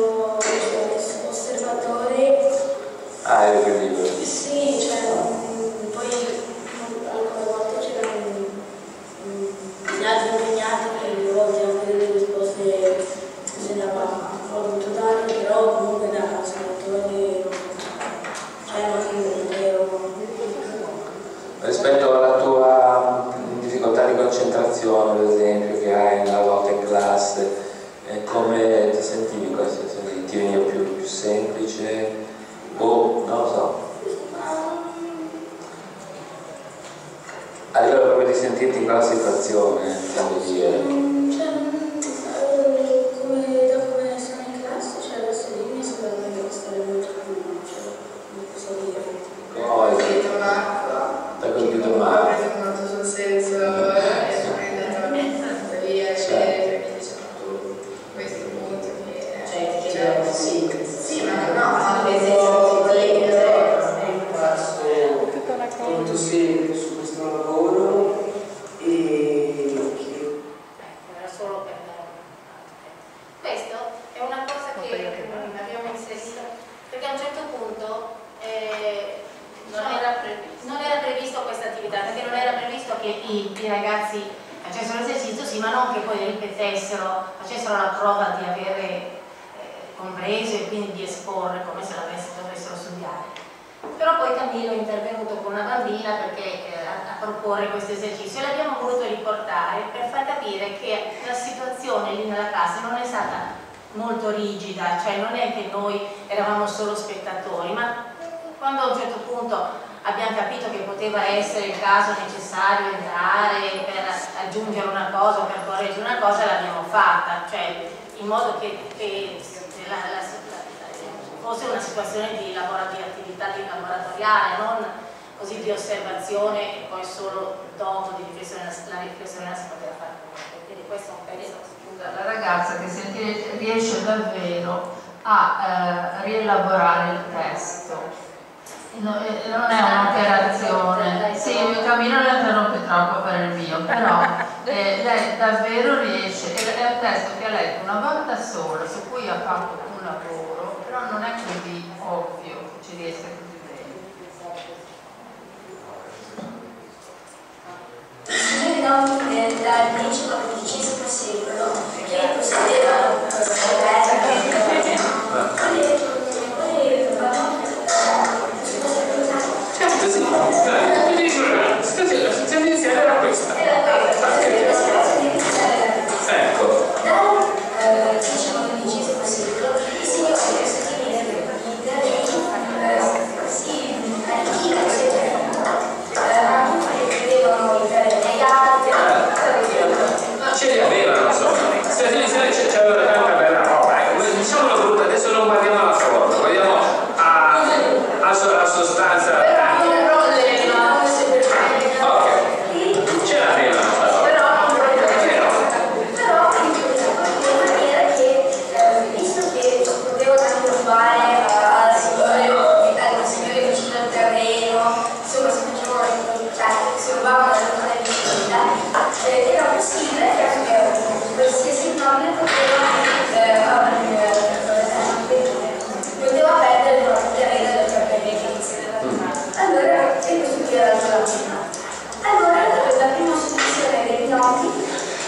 cioè, osservatore... Ah, eri più libero? Sì, cioè... Ah. Rispetto alla tua difficoltà di concentrazione, per esempio, che hai una volta in classe, eh, come ti sentivi questa situazione? Ti veniva più, più semplice? O non lo so. A livello proprio di sentirti in quella situazione, diciamo dire. Cioè, da come sono in classe, cioè adesso lì mi sembra che stare molto più, cioè, i ragazzi facessero l'esercizio, sì, ma non che poi ripetessero, facessero la prova di avere eh, compreso e quindi di esporre come se dovessero studiare. Però poi Camillo è intervenuto con una bambina perché, eh, a, a proporre questo esercizio, e l'abbiamo voluto riportare per far capire che la situazione lì nella classe non è stata molto rigida, cioè non è che noi eravamo solo spettatori, ma quando a un certo punto abbiamo capito che poteva essere il caso necessario entrare per aggiungere una cosa o per correggere una cosa, l'abbiamo fatta, cioè in modo che, che la, la, la, fosse una situazione di, lavoro, di attività di laboratoriale, non così di osservazione e poi solo dopo di riflessione la riflessione la si poteva fare. Quindi questo è un periodo. La ragazza che sentire, riesce davvero a eh, rielaborare il testo. No, non è un'operazione, sì, il mio cammino lo interrompe troppo per il mio, però eh, lei davvero riesce, è un testo che ha letto una volta sola, su cui ha fatto un lavoro, però non è così ovvio che ci riesca così bene. Noi vediamo che dal principio al quindicesimo secolo che considerano la funzione iniziale era questa. Ecco. Ce li avevano, insomma. La funzione iniziale c'aveva tanta bella roba. Diciamo la brutta, adesso non guardiamo alla forma, guardiamo alla sostanza.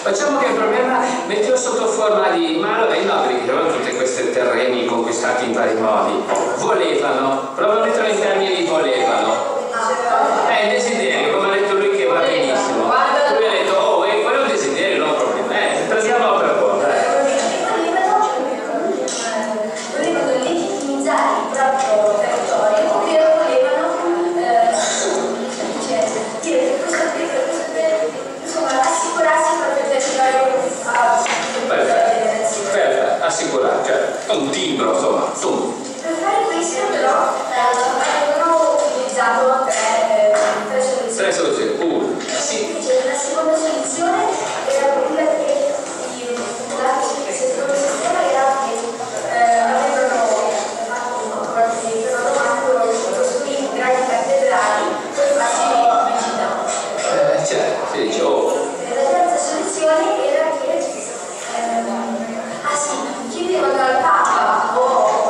Facciamo che il problema mettiamo sotto forma di mano dei nobili, che erano tutti questi terreni conquistati in vari modi. Volevano, proprio mettono in termini di volevano. È il desiderio, come ha detto lui, che va benissimo. Lui ha detto, oh, e quello è un desiderio, non un problema. Eh, prendiamo per buono. Volevano legittimizzare il proprio territorio, ovvero volevano dire che questo assicurarsi il proprio territorio, assicurare, cioè un timbro, insomma, tu. Per fare questo però avevano utilizzato tre soluzioni. Tre soluzioni, una. Sì. La seconda soluzione era quella che il secondo sistema era che avevano costruito grandi cattedrali per farsi pubblicità. Eh, certo, si dice, oh. Era che ehm, ah sì, chiedevano al Papa o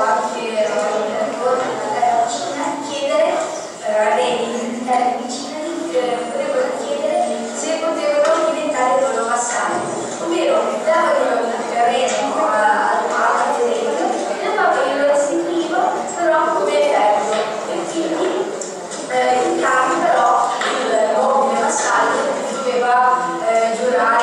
anche alla vicina di chiedere, eh, dei, dei vicini potevano chiedere se potevano diventare loro vassali, ovvero davano il terreno al Papa e il Papa glielo restituiva però come verbo e quindi eh, in caso però il nome vassale doveva eh, giurare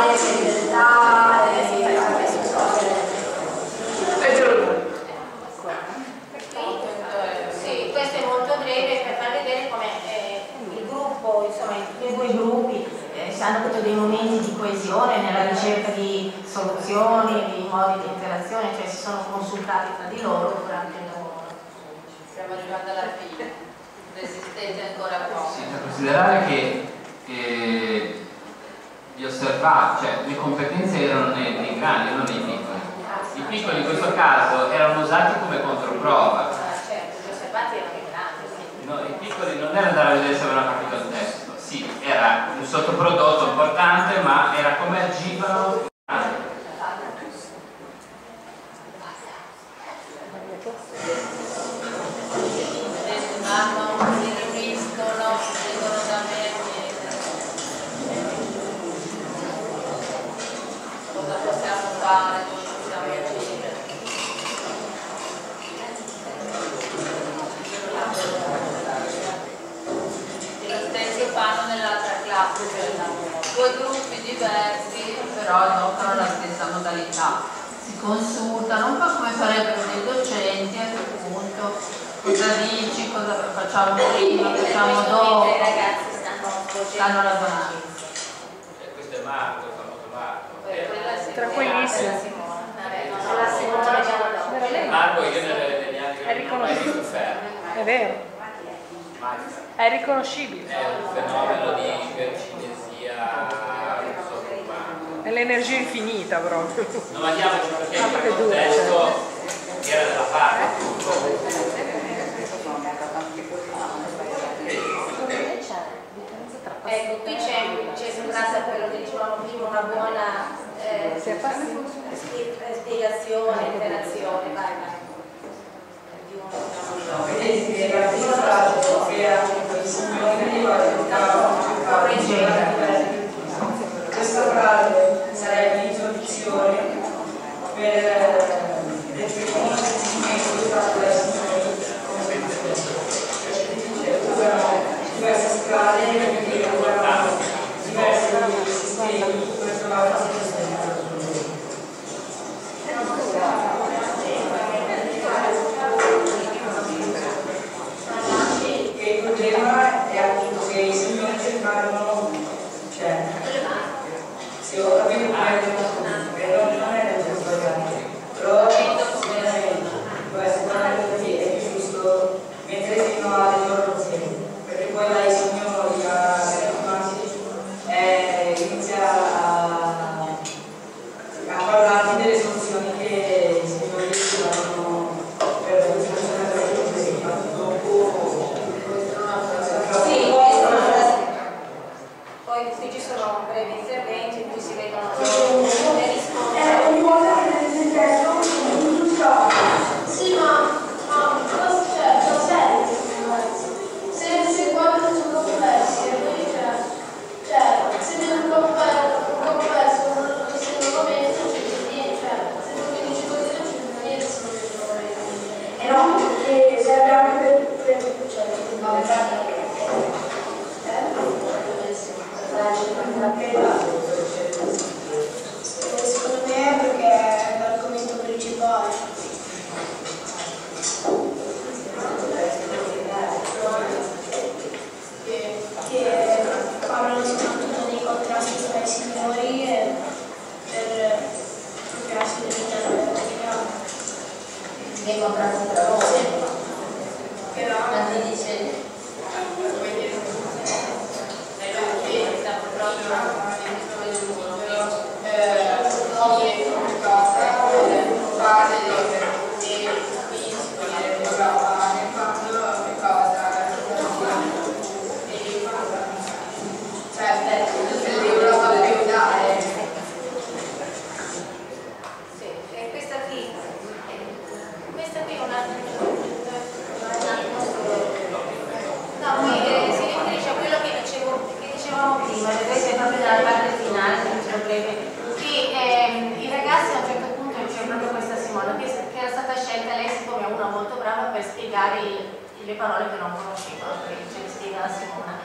hanno avuto dei momenti di coesione nella ricerca di soluzioni, di modi di interazione, cioè si sono consultati tra di loro durante il lavoro. Stiamo arrivando alla fine, resistete ancora poco. Sì, da considerare che eh, di osservare, cioè le competenze erano nei, nei grandi, non nei piccoli. I piccoli in questo caso erano usati come controprova. Ah, certo, gli osservati erano i grandi, sì. No, i piccoli non erano andare a vedere se avevano capito il testo. Sì, era un sottoprodotto importante, ma era come agivano. Adesso si riuniscono, vengono da me. due gruppi diversi però adottano la stessa modalità, si consultano un po' come farebbero dei docenti, a quel punto cosa dici, cosa facciamo prima, facciamo dopo, i ragazzi stanno lavorando. E questo è Marco, famoso Marco, tra quellissimo Marco, io non l'ho mai sofferto, è vero, è riconoscibile, è un fenomeno di ipercinesia, è l'energia infinita proprio. Non andiamoci, perché il contesto era della parte ecco qui c'è sembrata quello che dicevamo prima, una buona eh, spiegazione, interazione. Vai, vai. No, vedete che la prima era un sinonimo di questa frase, sarebbe l'introduzione per definire il sentimento stato della signora. Diverse scale, diversi sistemi, questo va a sostenere. Il problema è appunto che i signori sembrano, cioè, se ho capito male, però non è la giusta cosa, però può essere una cosa che è più giusto mettere fino alle loro aziende, perché poi dai signori a inizia a parlarti delle soluzioni che i signori ci danno per la situazione. Qui ci sono brevi interventi in cui si vedono le risposte. È un uomo che nel senso non so. Sì, ma cosa c'è? Se se quando sono complessi, cioè se non un complesso non si sono momento, non c'è niente, se non mi dici così non c'è niente, sono momento. E no, perché se abbiamo per per cioè secondo me è perché è l'argomento principale. Che parlano soprattutto dei contrasti tra i signori e per appropriarsi dell'interno della comunità. Dei contrasti tra loro? Sì. Però ti dice. Però noi cosa fare e quindi fare quando che cosa e cosa cioè il libro lo devo dare. Sì, e questa qui questa qui è una no qui si riferisce a quello che dicevo dicevamo prima, che questo è proprio dalla parte finale, che ehm, i ragazzi a un certo punto, c'è proprio questa Simona, che, che era stata scelta lei siccome è una molto brava per spiegare il, le parole che non conoscevano, perché ce le spiega la Simona.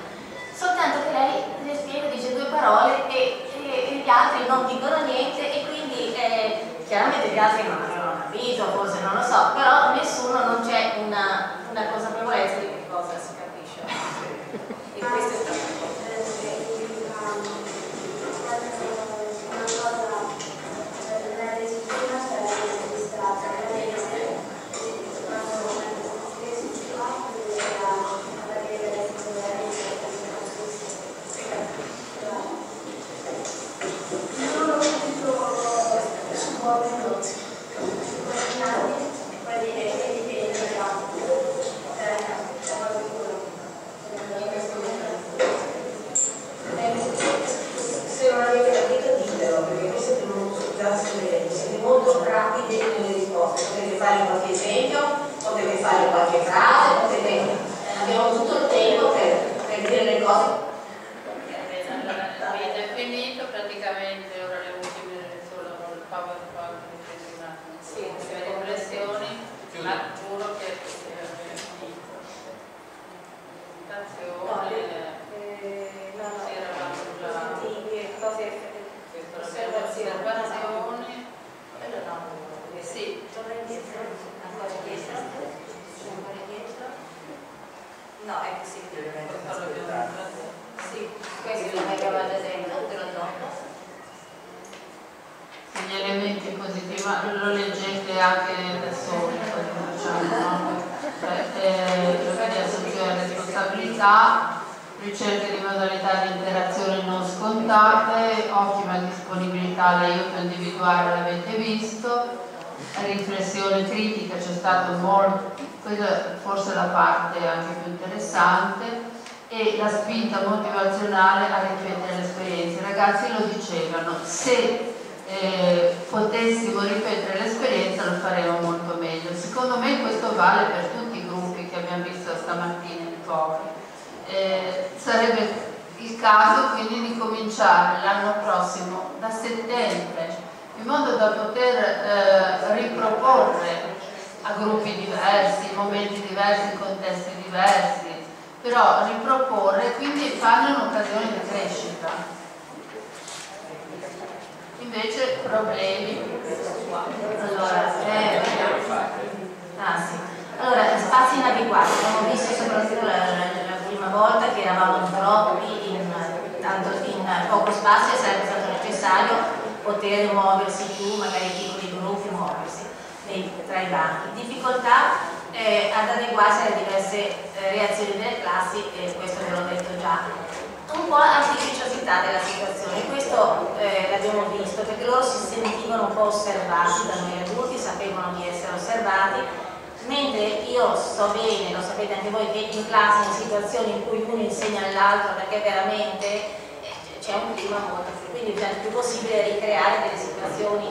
Soltanto che lei le spiega, dice due parole e, e, e gli altri non dicono niente e quindi eh, chiaramente gli altri non avevano capito, forse non lo so, però nessuno, non c'è una, una consapevolezza di che cosa si capisce. E questo è stato Grazie. No, è possibile ovviamente. Sì, questo è megawatt esempio, però no. Gli elementi positivi, lo leggete anche da soli, diciamo, no? Cioè, assunzione di responsabilità, ricerca di modalità di interazione non scontate, ottima disponibilità all'aiuto individuale, l'avete visto, riflessione critica, c'è stato molto, questa forse è la parte anche più interessante, e la spinta motivazionale a ripetere le esperienze. I ragazzi lo dicevano, se eh, potessimo ripetere l'esperienza lo faremo molto meglio. Secondo me questo vale per tutti i gruppi che abbiamo visto stamattina in pochi. Eh, sarebbe il caso quindi di cominciare l'anno prossimo da settembre, in modo da poter eh, riproporre a gruppi diversi, momenti diversi, contesti diversi, però riproporre, quindi fanno un'occasione di crescita. Invece problemi. Allora, eh, ah, sì. allora spazi inadeguati, abbiamo visto soprattutto la, la prima volta che eravamo troppi in, tanto in poco spazio e sarebbe stato necessario poter muoversi più, magari piccoli gruppi muoversi nei, tra i banchi. Difficoltà eh, ad adeguarsi alle diverse eh, reazioni delle classi, e questo ve l'ho detto già. Un po' artificiosità della situazione, questo eh, l'abbiamo visto, perché loro si sentivano un po' osservati da noi adulti, sapevano di essere osservati, mentre io so bene, lo sapete anche voi, che in classe, in situazioni in cui uno insegna all'altro, perché veramente eh, c'è un clima molto forte. Quindi è più possibile ricreare delle situazioni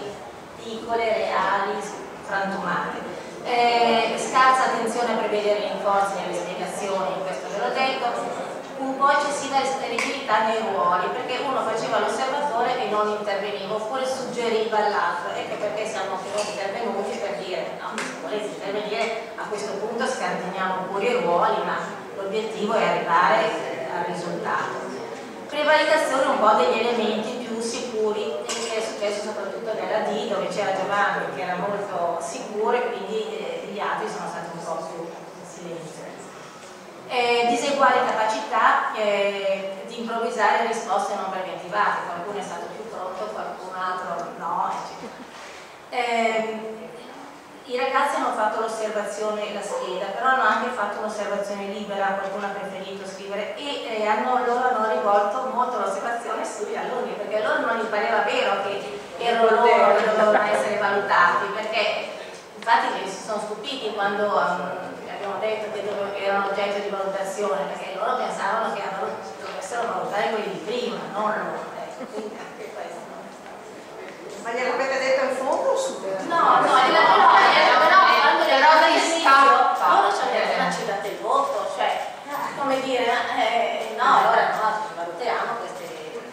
piccole, reali, frantumate. Eh, scarsa attenzione a prevedere rinforzi nelle spiegazioni, questo ve l'ho detto, un po' eccessiva disponibilità nei ruoli, perché uno faceva l'osservatore e non interveniva, oppure suggeriva all'altro, ecco perché siamo intervenuti per dire no, se volete intervenire a questo punto scardiniamo pure i ruoli, ma l'obiettivo è arrivare al risultato. Prevalicazione un po' degli elementi più sicuri, che è successo soprattutto nella D, dove c'era Giovanni che era molto sicuro e quindi eh, gli altri sono stati un po' più silenziosi. Eh, diseguali capacità eh, di improvvisare risposte non preventivate, qualcuno è stato più pronto, qualcun altro no, eccetera. Eh, I ragazzi hanno fatto l'osservazione e la scheda, però hanno anche fatto un'osservazione libera, qualcuno ha preferito scrivere, e eh, hanno, loro hanno rivolto molto l'osservazione sugli alunni, perché a loro non gli pareva vero che erano loro che dovevano essere valutati, perché infatti si sono stupiti quando um, abbiamo detto che dove, erano oggetto di valutazione, perché loro pensavano che dovessero valutare quelli di prima, non loro. Ma glielo avete detto in fondo o super? No, no, no, però mi scappa. Loro ci hanno ci dato il voto, cioè, come dire, eh, no, allora no, valutiamo queste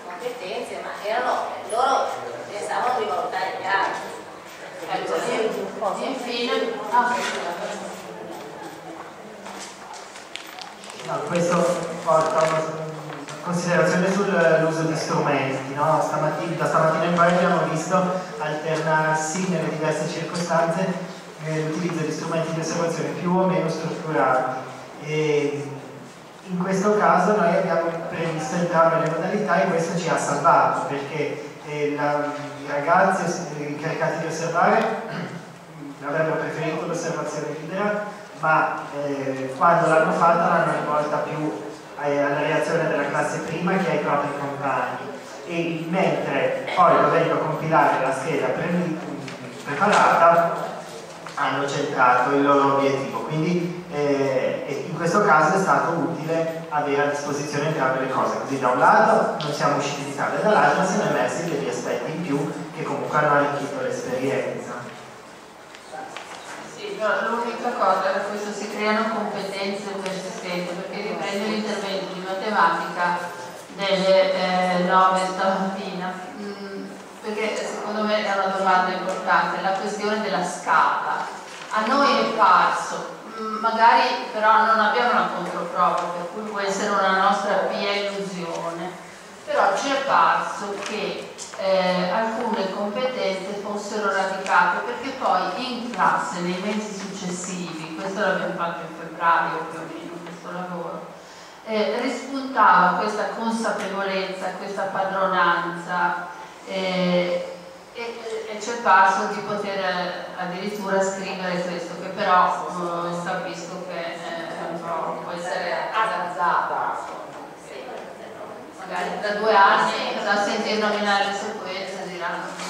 competenze, ma erano, loro pensavano di valutare gli altri. Eh, così, infine, ah, no, questo porta una considerazione sull'uso di strumenti, no? Stamattina, da stamattina in poi abbiamo visto alternarsi nelle diverse circostanze eh, l'utilizzo di strumenti di osservazione più o meno strutturati, e in questo caso noi abbiamo previsto entrambe le modalità e questo ci ha salvato, perché eh, la, i ragazzi incaricati di osservare avrebbero preferito l'osservazione libera, ma eh, quando l'hanno fatta l'hanno rivolta più alla reazione della classe prima che ai propri compagni, e mentre poi dovendo compilare la scheda pre preparata hanno centrato il loro obiettivo, quindi eh, in questo caso è stato utile avere a disposizione entrambe le cose, così da un lato non siamo usciti di tavola e dall'altro sono emersi degli aspetti in più che comunque hanno arricchito l'esperienza. L'unica cosa è che questo si creano competenze persistenti, perché riprende l'intervento di matematica delle nove eh, stamattina, mm, perché secondo me è una domanda importante, la questione della scala. A noi è parso, mm, magari però non abbiamo una controprova, per cui può essere una nostra pia illusione, però ci è parso che Eh, alcune competenze fossero radicate, perché poi in classe nei mesi successivi, questo l'abbiamo fatto in febbraio più o meno questo questo lavoro. Eh, rispuntava questa consapevolezza, questa padronanza, eh, e, e c'è parso di poter addirittura scrivere questo, che però eh, capisco che eh, può essere azzardata, sì, magari da due anni da sentire nominare su questo girando.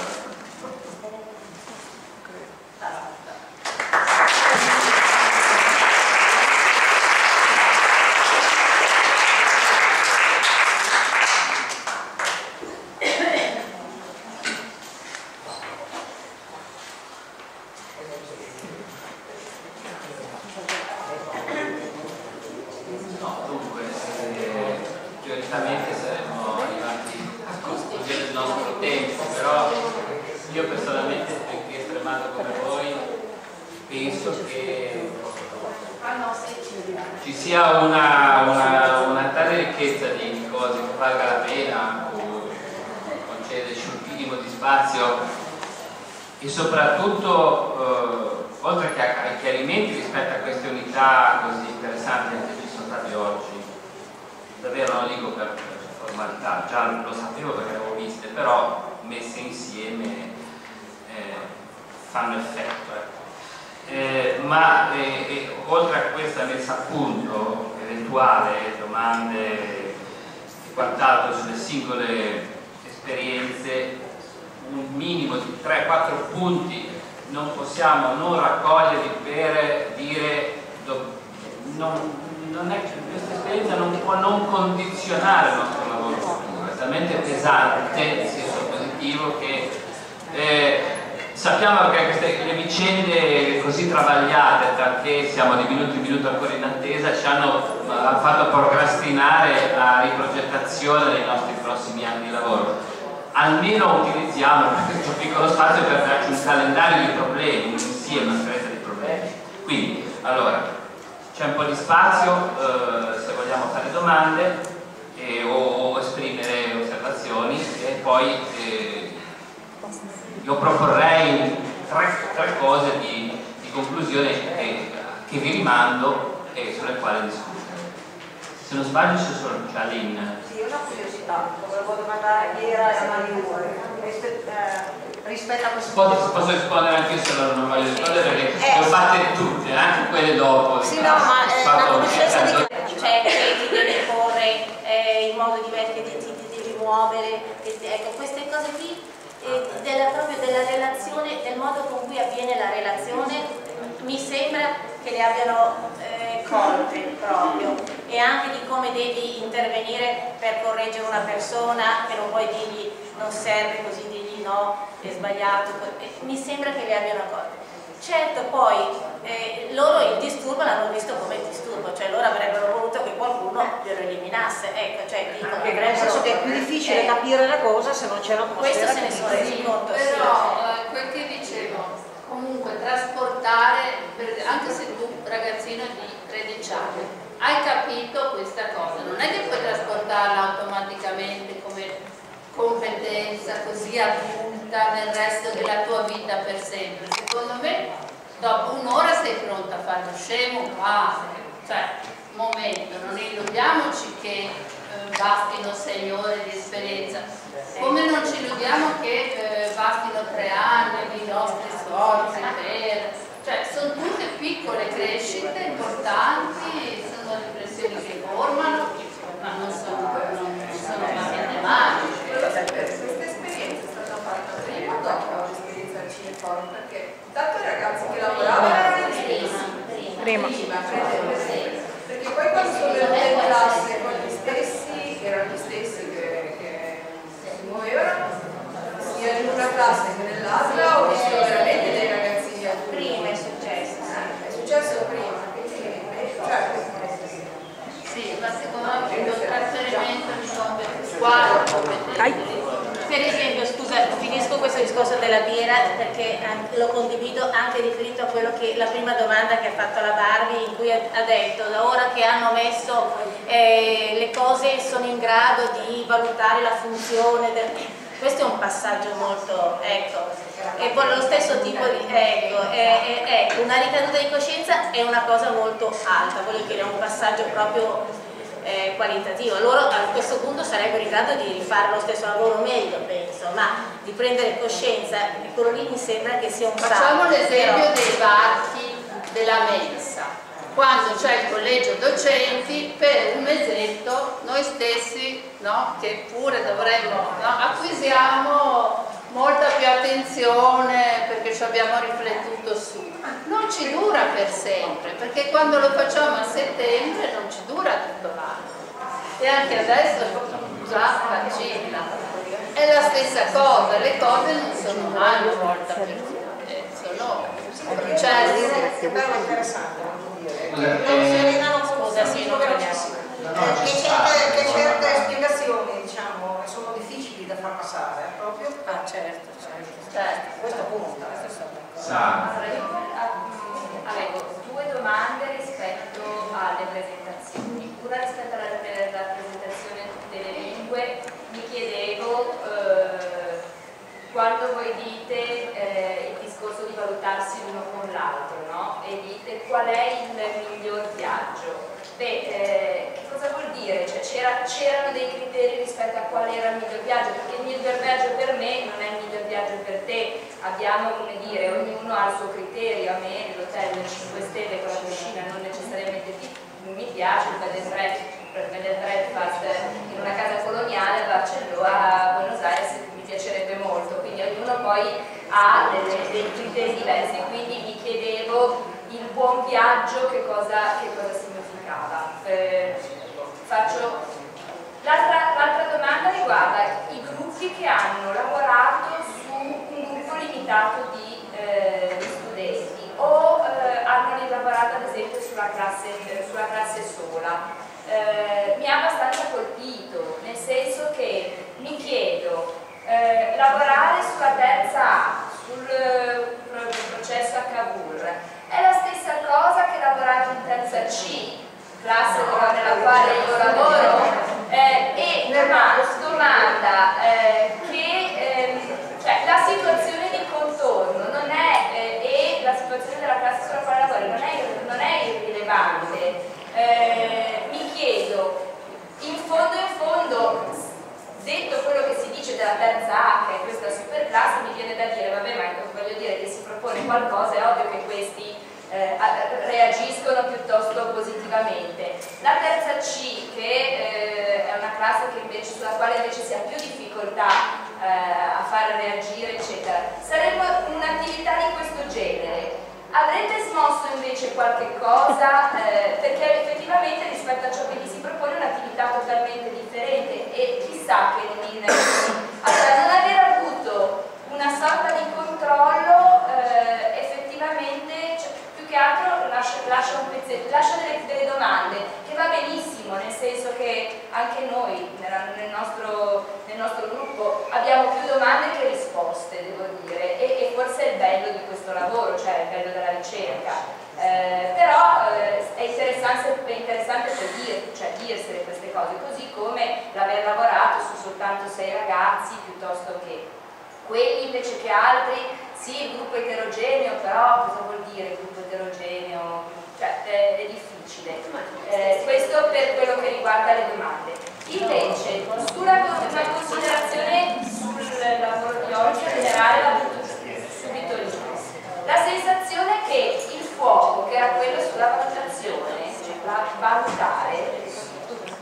Questo è un passaggio molto, ecco, e con lo stesso tipo di, ecco, è, è, è una ricaduta di coscienza, è una cosa molto alta, voglio dire, è un passaggio proprio eh, qualitativo. Loro a questo punto sarebbero in grado di rifare lo stesso lavoro meglio, penso, ma di prendere coscienza, quello lì mi sembra che sia un passaggio. Facciamo l'esempio dei varchi della mensa. Quando c'è il collegio docenti, per un mesetto noi stessi, no, che pure dovremmo, no, acquisiamo molta più attenzione perché ci abbiamo riflettuto su. Non ci dura per sempre, perché quando lo facciamo a settembre non ci dura tutto l'anno. E anche adesso già vacina. È la stessa cosa, le cose non sono mai una volta per tutte, sono processi. Scusa, sì, non eh, che certe, che certe spiegazioni, diciamo, sono difficili da far passare, eh, proprio? Ah, certo, certo. certo. Questo punto. Avevo due domande rispetto alle presentazioni. Una rispetto alla, alla presentazione delle lingue, mi chiedevo eh, quando voi dite eh, il discorso di valutarsi l'uno con l'altro, no? E dite qual è il miglior viaggio. Beh, eh, che cosa vuol dire? Cioè, c'erano dei criteri rispetto a qual era il miglior viaggio, perché il miglior viaggio per me non è il miglior viaggio per te. Abbiamo, come dire, ognuno ha il suo criterio. A me l'hotel del cinque stelle con la piscina non necessariamente mi piace, il bed and breakfast in una casa coloniale a Barceló, a Buenos Aires mi piacerebbe molto, quindi ognuno poi ha dei criteri diversi, quindi mi chiedevo il buon viaggio che cosa, che cosa significava. Eh, faccio... L'altra domanda riguarda i gruppi che hanno lavorato su un gruppo limitato di, eh, di studenti o eh, hanno lavorato ad esempio sulla classe, sulla classe sola. Eh, mi ha abbastanza colpito, nel senso che mi chiedo Eh, lavorare sulla terza A, sul eh, processo a Cavour, è la stessa cosa che lavorare in terza C, classe nella quale io lavoro, eh, e domanda, domanda eh, che eh, cioè, la situazione di contorno non è, eh, e la situazione della classe sulla quale lavoro non è, non è irrilevante, eh, mi chiedo, in fondo in fondo, detto quello che si dice della terza A, che è questa super classe, mi viene da dire, vabbè, ma voglio dire che si propone qualcosa, è ovvio che questi eh, reagiscono piuttosto positivamente. La terza C, che eh, è una classe che invece, sulla quale invece si ha più difficoltà eh, a far reagire, eccetera, sarebbe un'attività di questo genere. Avrete smosso invece qualche cosa, eh, perché effettivamente rispetto a ciò che vi si propone è un'attività totalmente differente e chissà che non, allora, non aver avuto una sorta di controllo eh, effettivamente, cioè, più che altro lascia, lascia, un pezzetto, lascia delle, delle domande, che va benissimo, nel senso che anche noi nel nostro, nel nostro gruppo abbiamo più domande che risposte, devo dire, e, e forse è il bello di questo lavoro, cioè il bello della ricerca. Eh, però eh, è interessante, è interessante per dir, cioè, dirsene queste cose, così come l'aver lavorato su soltanto sei ragazzi piuttosto che quelli invece che altri, sì, il gruppo eterogeneo, però cosa vuol dire il gruppo eterogeneo? Cioè, è, è difficile. Eh, questo per quello che riguarda le domande. Invece, sulla una considerazione sul lavoro di oggi in generale l'ho avuto subito lì. La sensazione è che il fuoco, che era quello sulla valutazione, la valutare,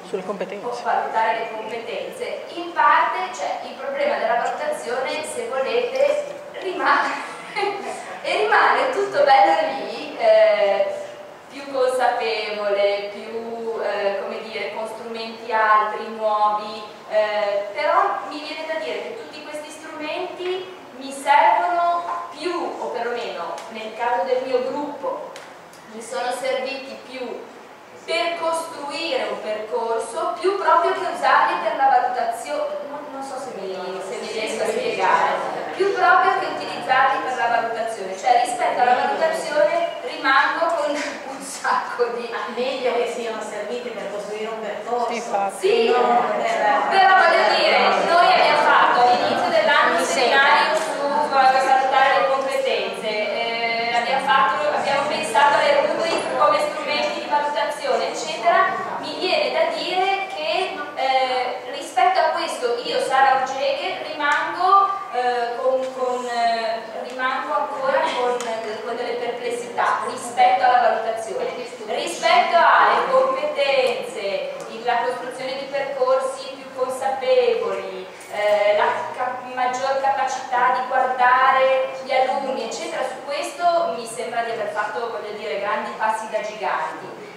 sulle competenze. valutare le competenze, in parte, cioè, il problema della valutazione, se volete, rimane e rimane tutto bello lì, eh, più consapevole, più eh, come dire, con strumenti altri, nuovi, eh, però mi viene da dire che tutti questi strumenti mi servono più, o perlomeno nel caso del mio gruppo, mi sono serviti più per costruire un percorso, più proprio che usarli per la valutazione, non, non so se mi, se mi riesco a spiegare, più proprio che utilizzarli per la valutazione, cioè rispetto alla valutazione rimango con un sacco di... A meglio che siano serviti per costruire un percorso. Sì, sì, però voglio dire, noi abbiamo fatto all'inizio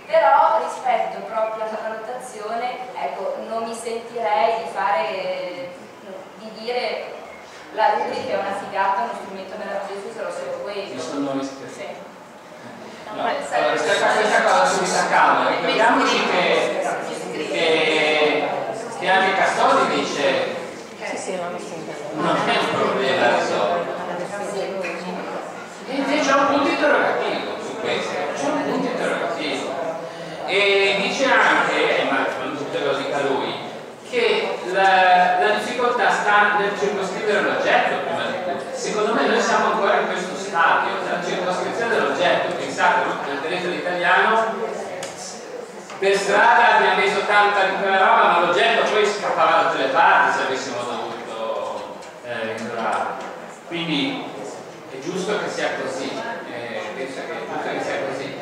però rispetto proprio alla prenotazione, ecco, non mi sentirei di fare, di dire la rubrica è una figata, uno strumento meraviglioso, se lo so quello. Io sono noi scherzi. No, allora, rispetto a questa cosa sul sacco, ricordiamoci che, che, che anche Castoldi dice non è un problema risolto. E invece c'è un punto interrogativo su questo, c'è un punto interrogativo. E dice anche, ma non te lo dica lui, che la, la difficoltà sta nel circoscrivere l'oggetto prima di tutto. Secondo me noi siamo ancora in questo stadio, la circoscrizione dell'oggetto. Nel diritto italiano per strada abbiamo messo tanta di quella roba, ma l'oggetto poi scappava da tutte le parti se avessimo dovuto eh, ignorare. Quindi è giusto che sia così, eh, penso che è giusto che sia così.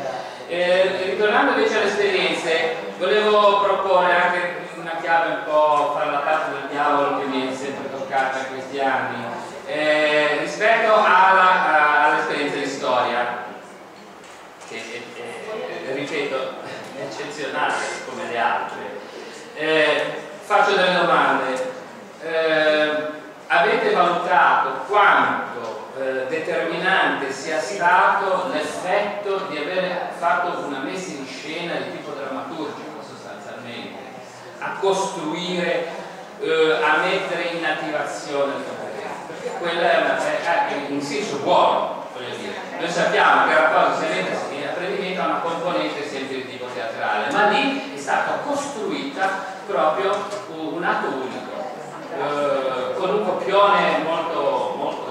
Eh, ritornando invece alle esperienze, volevo proporre anche una chiave un po' fra la parte del diavolo che mi è sempre toccata in questi anni, eh, rispetto all'esperienza di storia. Ripeto, eccezionale come le altre. Eh, faccio delle domande. Eh, avete valutato quanto eh, determinante sia stato l'effetto di aver fatto una messa in scena di tipo drammaturgico, sostanzialmente, a costruire, eh, a mettere in attivazione il caporeato? Perché quella è una eh, in senso buono, voglio dire. Noi sappiamo che la cosa si mette in apprendimento a una componente sempre di tipo teatrale, ma lì è stata costruita proprio un atto unico, eh, con un copione molto, molto,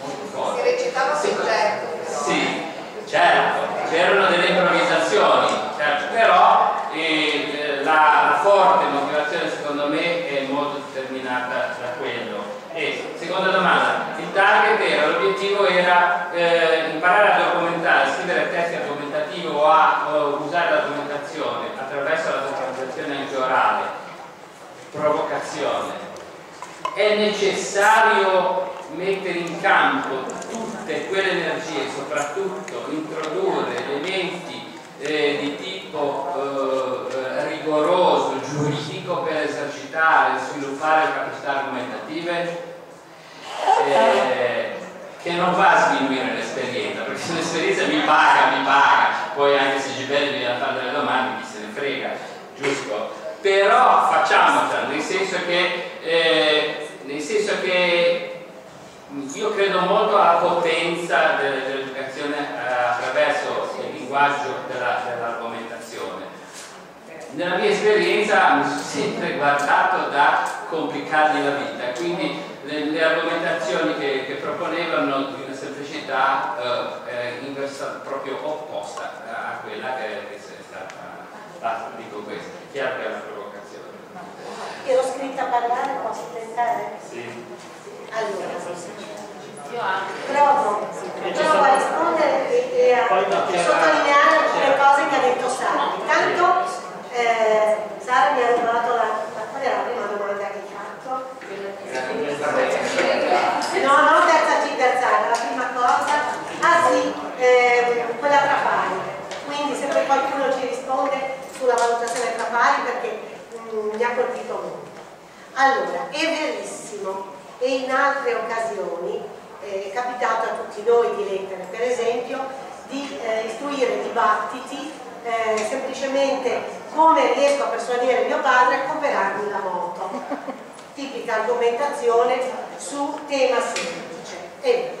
molto forte. Si recitava sul certo. Sì, certo, c'erano delle improvvisazioni, certo, però eh, la, la forte motivazione secondo me è molto determinata da quello. E, seconda domanda, il target era, l'obiettivo era eh, imparare a documentare, scrivere testi argomentativi o a o usare la documentazione attraverso la documentazione anche orale. Provocazione. È necessario mettere in campo tutte quelle energie, soprattutto introdurre elementi eh, di tipo eh, rigoroso, giuridico per esercitare e sviluppare le capacità argomentative? Eh, che non va a sminuire l'esperienza, perché se l'esperienza mi paga, mi paga, poi anche se Gibelli viene a fare delle domande, chi se ne frega, giusto? Però facciamocela, nel senso che eh, nel senso che io credo molto alla potenza dell'educazione attraverso il linguaggio dell'argomentazione. Nella mia esperienza mi sono sempre guardato da complicargli la vita, quindi le, le argomentazioni che, che proponevano di una semplicità eh, inversa, proprio opposta a quella che è stata. Ah, dico questo, chiaro che è una provocazione. Io l'ho scritta a parlare, posso tentare? Sì. Allora, io anche. Provo, provo a rispondere e, e a sottolineare alcune cose che ha detto Sara. Intanto Eh, Sara mi ha rubato la, la, qual era la prima domanda che hai fatto? No, non terza G, terzata, la prima cosa. Ah sì, eh, quella tra pari. Quindi se poi qualcuno ci risponde sulla valutazione tra pari, perché mh, mi ha colpito molto. Allora, è verissimo, e in altre occasioni eh, è capitato a tutti noi di lettere, per esempio, di eh, istruire dibattiti Eh, semplicemente come riesco a persuadere mio padre a comprarmi la moto, tipica argomentazione su tema semplice. E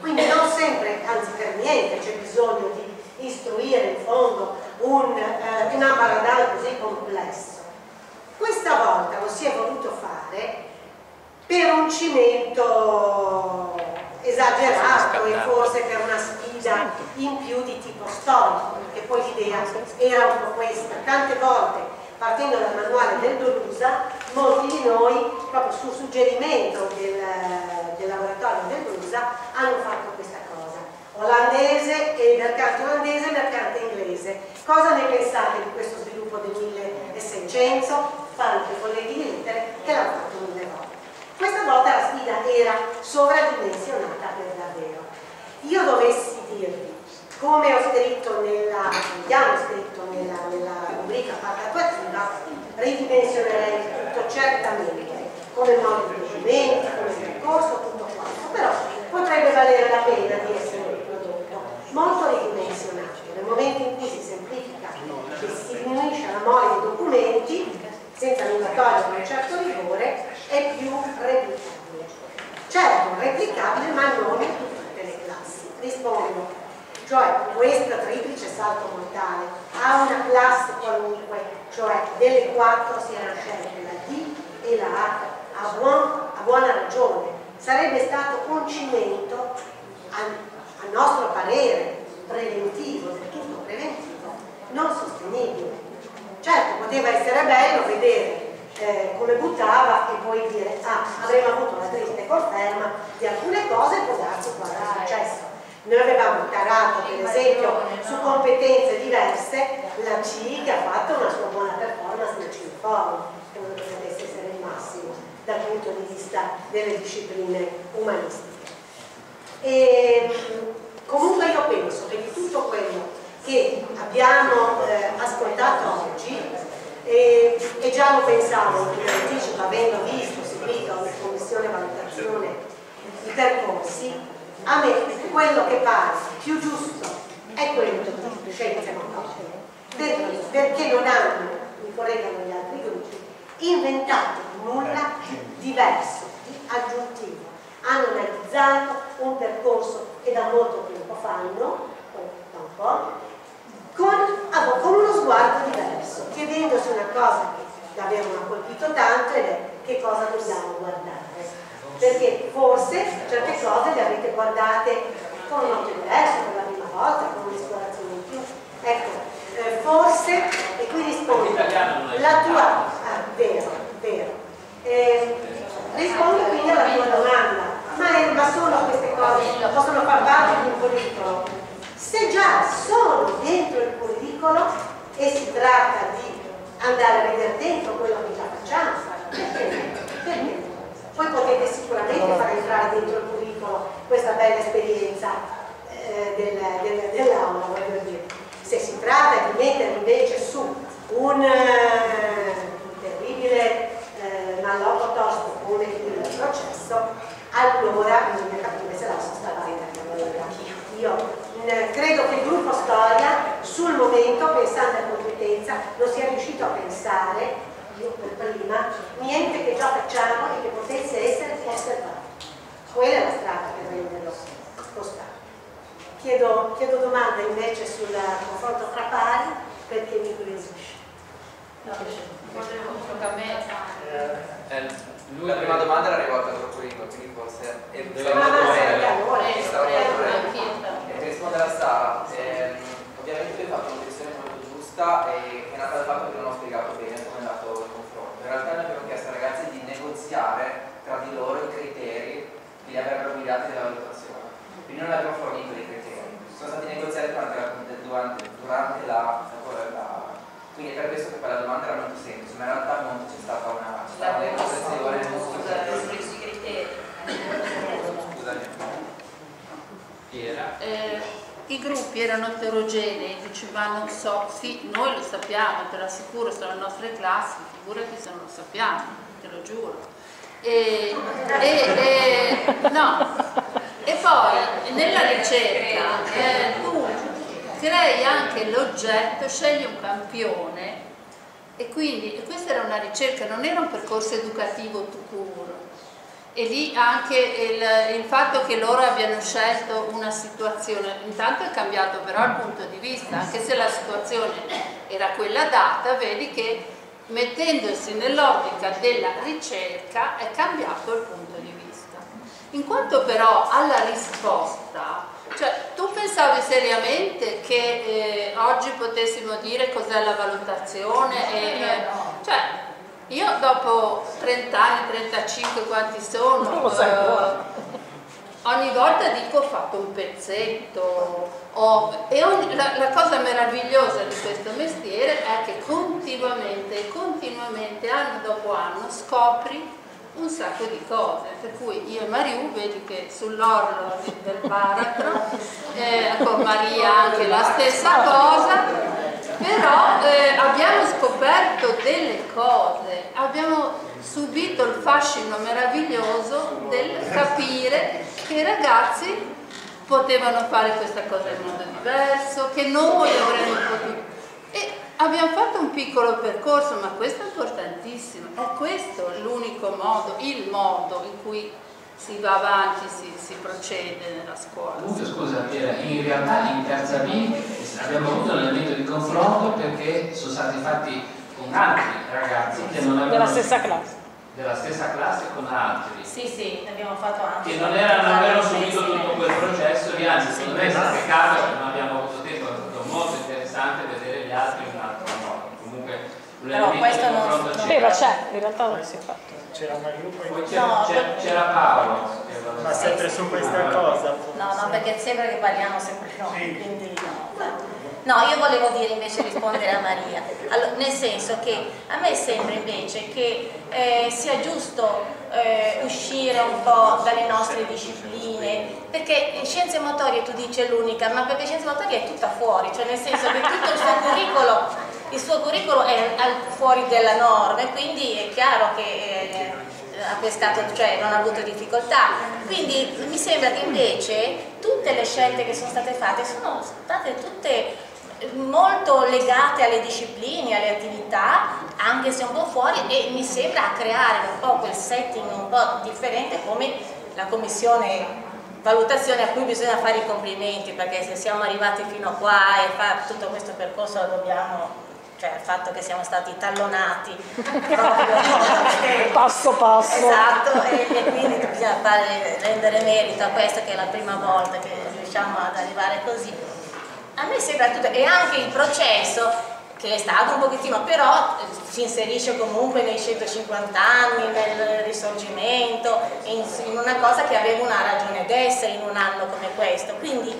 quindi non sempre, anzi per niente, c'è bisogno di istruire in fondo un eh, ambaradale così complesso. Questa volta lo si è voluto fare per un cimento esagerato e forse per una sfida in più di tipo storico, perché poi l'idea era un po' questa. Tante volte, partendo dal manuale del Dolusa, molti di noi, proprio sul suggerimento del, del laboratorio del Dolusa, hanno fatto questa cosa. Olandese e mercante olandese e mercante inglese. Cosa ne pensate di questo sviluppo del milleseicento? Tanti colleghi di lettere che l'hanno fatto mille volte. Questa volta la sfida era sovradimensionata per davvero. Io dovessi dirvi, come ho scritto nella, abbiamo scritto nella, nella rubrica parte attuativa, ridimensionerei tutto certamente, come modi di documenti, come percorso, tutto quanto, però potrebbe valere la pena di essere un prodotto molto ridimensionato. Nel momento in cui si semplifica e si diminuisce la mole di documenti, senza nulla togliere un certo rigore, è più replicabile. Certo, replicabile, ma non in tutte le classi. Rispondo. Cioè, questa triplice salto mortale ha una classe qualunque, cioè delle quattro si era scelta la D e la H, a, buon, a buona ragione. Sarebbe stato un cimento, a, a nostro parere, preventivo, del tutto preventivo, non sostenibile. Certo, poteva essere bello vedere eh, come buttava e poi dire ah, avremmo avuto una triste conferma di alcune cose e può darsi quale successo. Noi avevamo tarato per esempio su competenze diverse la C, che ha fatto una sua buona performance nel C I F O R, che non potrebbe essere il massimo dal punto di vista delle discipline umanistiche. E, comunque io penso che di tutto quello che abbiamo eh, ascoltato oggi e, e già lo pensavo in anticipo, avendo visto, seguito la commissione valutazione i percorsi, a me quello che pare più giusto è quello di scienze motorie, perché, perché non hanno, mi collegano gli altri gruppi, inventato nulla di diverso, di aggiuntivo, hanno analizzato un percorso che da molto tempo fanno, o da un po', Con, con uno sguardo diverso, chiedendosi una cosa che davvero mi ha colpito tanto ed è che cosa dobbiamo guardare, perché forse certe cose le avete guardate con un occhio diverso per la prima volta, con un'esplorazione in più, ecco, eh, forse, e qui rispondo la tua, ah, vero, vero eh, rispondo quindi alla tua domanda, ma, è, ma sono queste cose, possono far parte di un curriculum? Se già sono dentro il curriculum e si tratta di andare a vedere dentro quello che già facciamo, perché? Perché? Poi potete sicuramente far entrare dentro il curriculum questa bella esperienza eh, del, del, dell'aula, voglio dire. Se si tratta di mettere invece su un, eh, un terribile eh, mallocco tosto come il processo, allora bisogna capire se la sosta va in credo che il gruppo storia sul momento, pensando a competenza, non sia riuscito a pensare, io per prima, niente che già facciamo e che potesse essere conservato. Quella è la strada per renderlo costante. Chiedo, chiedo domanda invece sul confronto tra pari, perché mi incuriosisce. No, la prima domanda era rivolta al curriculum, quindi forse è il della Sara, eh, ovviamente hai fatto una decisione molto giusta e è nata dal fatto che non ho spiegato bene come è andato il confronto. In realtà noi abbiamo chiesto ai ragazzi di negoziare tra di loro i criteri che li avrebbero guidati nella valutazione, quindi non abbiamo fornito dei criteri, sono stati negoziati durante la, durante, durante la, la quindi è per questo che quella domanda era molto semplice, ma in realtà non c'è stata una negoziazione. Eh, i gruppi erano eterogenei, dicevano non so, sì, noi lo sappiamo, te lo assicuro, sono le nostre classi, figurati se non lo sappiamo, te lo giuro. E, e, e, no. E poi nella ricerca eh, tu crei anche l'oggetto, scegli un campione e quindi e questa era una ricerca, non era un percorso educativo tout court. E lì anche il, il fatto che loro abbiano scelto una situazione, intanto è cambiato però il punto di vista, anche se la situazione era quella data, vedi che mettendosi nell'ottica della ricerca è cambiato il punto di vista. In quanto però alla risposta, cioè tu pensavi seriamente che eh, oggi potessimo dire cos'è la valutazione? E, eh, cioè, io dopo trenta anni, trentacinque, quanti sono, non lo sai, eh, ogni volta dico ho fatto un pezzetto ho, e ogni, la, la cosa meravigliosa di questo mestiere è che continuamente, continuamente, anno dopo anno scopri un sacco di cose, per cui io e Mariù vedi che sull'orlo del baratro, eh, con Maria anche la stessa cosa. Però eh, abbiamo scoperto delle cose, abbiamo subito il fascino meraviglioso del capire che i ragazzi potevano fare questa cosa in modo diverso, che noi avremmo potuto. E abbiamo fatto un piccolo percorso, ma questo è importantissimo, è questo l'unico modo, il modo in cui si va avanti, si, si procede nella scuola. Comunque, scusa, in realtà in terza B abbiamo avuto un elemento di confronto perché sono stati fatti con altri ragazzi che non avevano della stessa classe. Della stessa classe con altri. Sì, sì, ne abbiamo fatto anche. Che non avevano subito tutto quel processo, e anzi, secondo me è stato peccato che non abbiamo avuto tempo, è stato molto interessante vedere gli altri in un altro modo. Comunque, un elemento di confronto c'è. Però c'è, in realtà non si è fatto. C'era Paolo, ma sempre su questa cosa. No, ma perché sembra che parliamo sempre noi, quindi no. No, io volevo dire invece rispondere a Maria, allora, nel senso che a me sembra invece che eh, sia giusto eh, uscire un po' dalle nostre discipline, perché scienze motorie tu dici è l'unica, ma perché scienze motorie è tutta fuori, cioè nel senso che tutto il suo curriculum il suo curriculum è al, fuori della norma, e quindi è chiaro che eh, ha pescato, cioè non ha avuto difficoltà. Quindi mi sembra che invece tutte le scelte che sono state fatte sono state tutte molto legate alle discipline, alle attività, anche se un po' fuori, e mi sembra creare un po' quel setting un po' differente come la commissione valutazione a cui bisogna fare i complimenti, perché se siamo arrivati fino a qua e fa tutto questo percorso lo dobbiamo, cioè il fatto che siamo stati tallonati proprio passo passo, esatto, e, e quindi bisogna fare, rendere merito a questo, che è la prima volta che riusciamo ad arrivare così. A me sembra tutto, e anche il processo che è stato un pochettino, però si inserisce comunque nei centocinquanta anni, nel risorgimento, in, in una cosa che aveva una ragione d'essere in un anno come questo. Quindi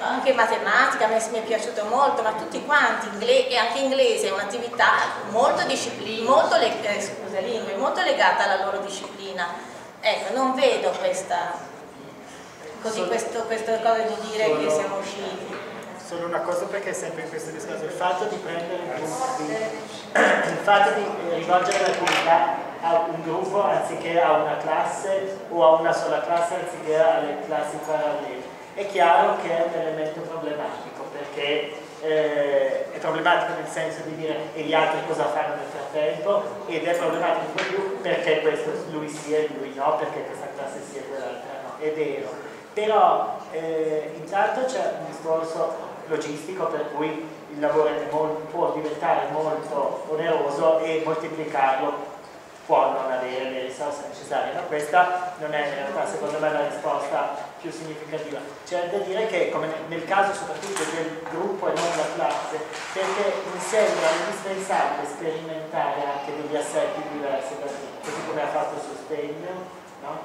anche matematica mi è piaciuto molto, ma tutti quanti, e anche inglese è un'attività molto, molto, eh, scusa, lingue, molto legata alla loro disciplina. Ecco, non vedo questa così, questo, questo cosa di dire che siamo usciti. Solo una cosa, perché è sempre in questo discorso, il fatto di prendere di, il fatto di rivolgere l'attività a un gruppo anziché a una classe, o a una sola classe anziché alle classi parallele, è chiaro che è un elemento problematico, perché eh, è problematico nel senso di dire e gli altri cosa fanno nel frattempo, ed è problematico di più perché questo lui sì e lui no, perché questa classe sì e quell'altra no, è vero, però eh, intanto c'è un discorso logistico per cui il lavoro molto, può diventare molto oneroso, e moltiplicarlo può non avere le risorse necessarie, ma questa non è in realtà secondo me la risposta più significativa. C'è da dire che, come nel caso soprattutto del gruppo e non della classe, perché mi sembra indispensabile sperimentare anche degli assetti diversi, così come ha fatto il sostegno, no?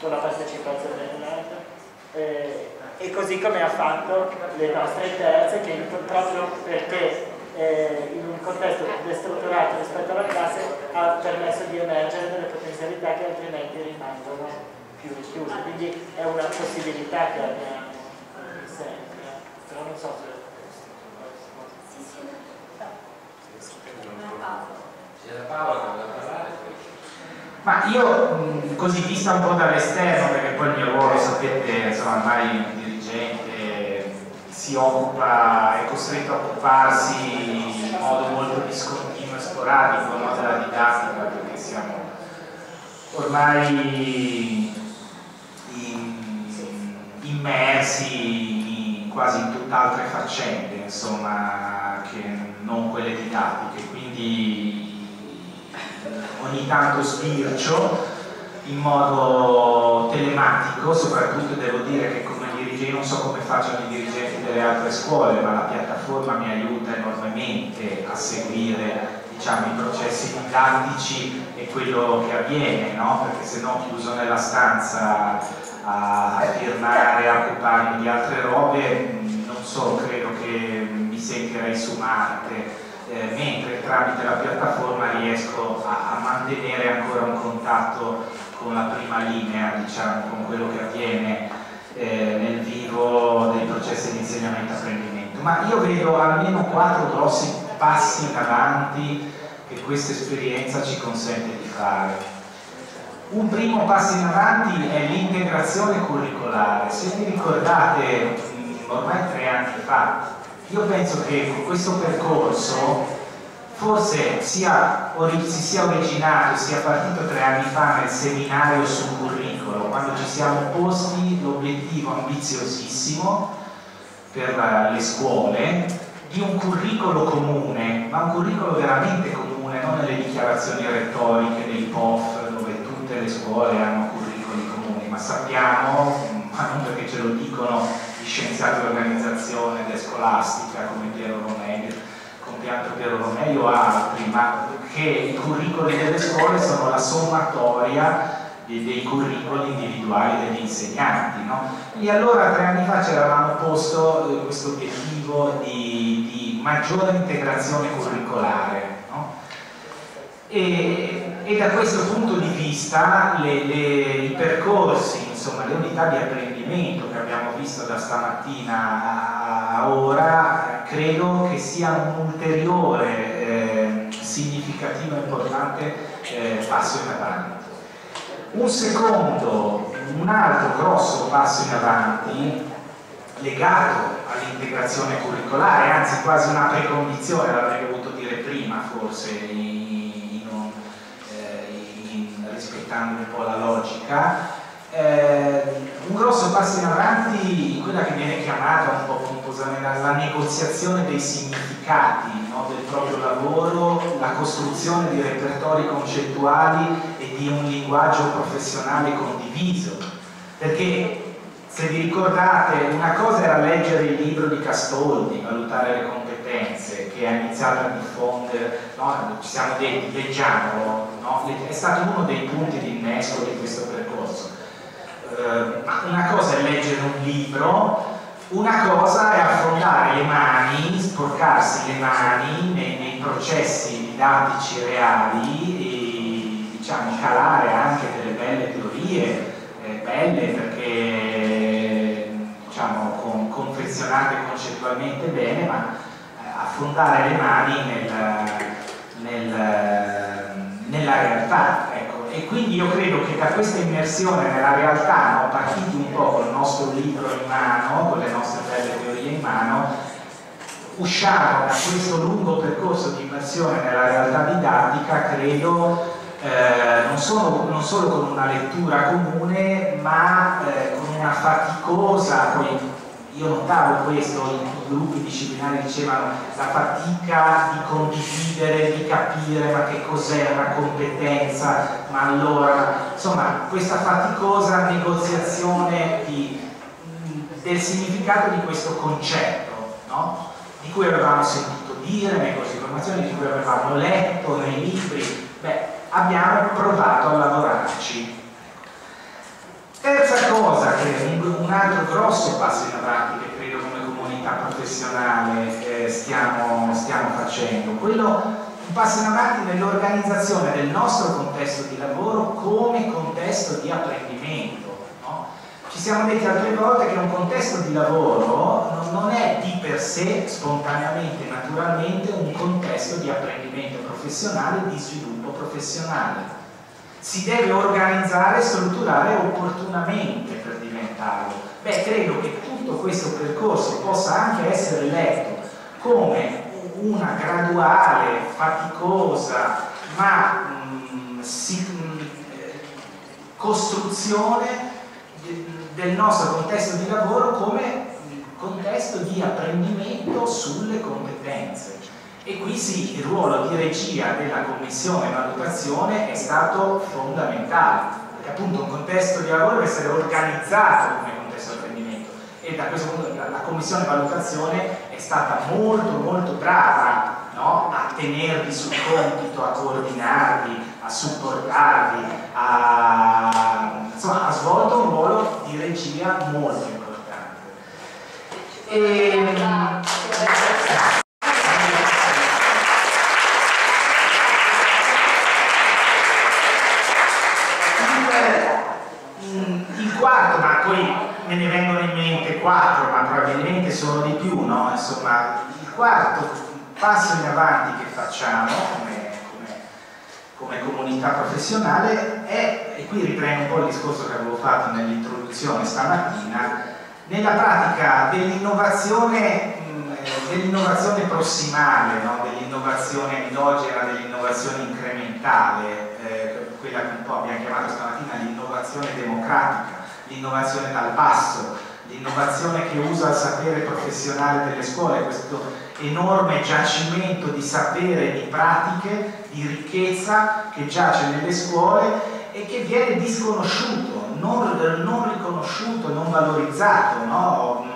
Con la partecipazione dell'altro. Eh, e così come ha fatto le nostre terze, che proprio perché eh, in un contesto destrutturato rispetto alla classe ha permesso di emergere delle potenzialità che altrimenti rimangono più chiuse, quindi è una possibilità che abbiamo sempre, però non so se c'era Paolo che voleva parlare. Ma io, così vista un po' dall'esterno, perché poi il mio ruolo, sapete, insomma, ormai il dirigente si occupa, è costretto a occuparsi in modo molto discontinuo e sporadico, no, della didattica, perché siamo ormai in, immersi in quasi in tutt'altre faccende, insomma, che non quelle didattiche, quindi ogni tanto sbircio in modo telematico. Soprattutto devo dire che come dirigente, non so come facciano i dirigenti delle altre scuole, ma la piattaforma mi aiuta enormemente a seguire, diciamo, i processi didattici e quello che avviene, no? Perché se no chiuso nella stanza a firmare, a occuparmi di altre robe, non so, credo che mi sentirei su Marte. Eh, mentre tramite la piattaforma riesco a, a mantenere ancora un contatto con la prima linea, diciamo, con quello che avviene eh, nel vivo dei processi di insegnamento e apprendimento. ma io vedo almeno quattro grossi passi in avanti che questa esperienza ci consente di fare. Un primo passo in avanti è l'integrazione curricolare. Se vi ricordate, ormai tre anni fa, io penso che con questo percorso forse sia, si sia originato, sia partito tre anni fa nel seminario sul curriculum, quando ci siamo posti l'obiettivo ambiziosissimo per le scuole di un curriculum comune, ma un curriculum veramente comune, non nelle dichiarazioni retoriche dei P O F dove tutte le scuole hanno curricoli comuni, ma sappiamo, ma non perché ce lo dicono gli scienziati dell'organizzazione scolastica come Piero Romeo, Piero Romeo altri, ma che i curricoli delle scuole sono la sommatoria dei curricoli individuali degli insegnanti, no? E allora tre anni fa ci eravamo posto questo obiettivo di, di maggiore integrazione curricolare, no? e, e da questo punto di vista le, le, i percorsi, insomma le unità di apprendimento che abbiamo visto da stamattina a ora credo che sia un ulteriore eh, significativo e importante eh, passo in avanti. Un secondo, un altro grosso passo in avanti legato all'integrazione curricolare, anzi quasi una precondizione, l'avrei dovuto dire prima forse, in, in, in, rispettando un po' la logica, Eh, un grosso passo in avanti in quella che viene chiamata un po' pomposamente la negoziazione dei significati, no, del proprio lavoro, la costruzione di repertori concettuali e di un linguaggio professionale condiviso, perché se vi ricordate una cosa era leggere il libro di Castoldi, Valutare le competenze, che ha iniziato a diffondere, no, ci siamo detti, leggiamolo, no? È stato uno dei punti di innesco di questo percorso. Una cosa è leggere un libro, una cosa è affrontare le mani, sporcarsi le mani nei, nei processi didattici reali e diciamo calare anche delle belle teorie, eh, belle perché diciamo con, confezionate concettualmente bene, ma eh, affrontare le mani nel, nel, nella realtà. E quindi io credo che da questa immersione nella realtà, no, partiti un po' col nostro libro in mano, con le nostre belle teorie in mano, usciamo da questo lungo percorso di immersione nella realtà didattica, credo, eh, non, solo, non solo con una lettura comune, ma eh, con una faticosa, poi io notavo questo, i gruppi disciplinari dicevano la fatica di condividere, di capire ma che cos'è una competenza, ma allora, insomma questa faticosa negoziazione di, del significato di questo concetto, no? Di cui avevamo sentito dire nei corsi di formazione, di cui avevamo letto nei libri, beh, abbiamo provato a lavorarci. Terza cosa, che un altro grosso passo in avanti che credo come comunità professionale eh, stiamo, stiamo facendo, quello un passo in avanti nell'organizzazione del nostro contesto di lavoro come contesto di apprendimento, no? Ci siamo detti altre volte che un contesto di lavoro non è di per sé, spontaneamente, naturalmente, un contesto di apprendimento professionale, di sviluppo professionale. Si deve organizzare e strutturare opportunamente per diventarlo. Beh, credo che tutto questo percorso possa anche essere letto come una graduale, faticosa, ma mh, si, mh, costruzione del nostro contesto di lavoro come contesto di apprendimento sulle competenze. E qui sì, il ruolo di regia della Commissione Valutazione è stato fondamentale, perché appunto un contesto di lavoro deve essere organizzato come contesto di apprendimento e da questo punto la Commissione Valutazione è stata molto molto brava, no? A tenervi sul compito, a coordinarvi, a supportarvi, a... insomma ha svolto un ruolo di regia molto importante. E... Il quarto, ma poi me ne vengono in mente quattro, ma probabilmente sono di più, no? Insomma, il quarto passo in avanti che facciamo come, come, come comunità professionale è, e qui riprendo un po' il discorso che avevo fatto nell'introduzione stamattina, nella pratica dell'innovazione dell'innovazione prossimale, no? Dell'innovazione endogena, dell'innovazione incrementale, eh, quella che un po' abbiamo chiamato stamattina l'innovazione democratica, l'innovazione dal basso, l'innovazione che usa il sapere professionale delle scuole, questo enorme giacimento di sapere, di pratiche, di ricchezza che giace nelle scuole e che viene disconosciuto, non, non riconosciuto, non valorizzato, no?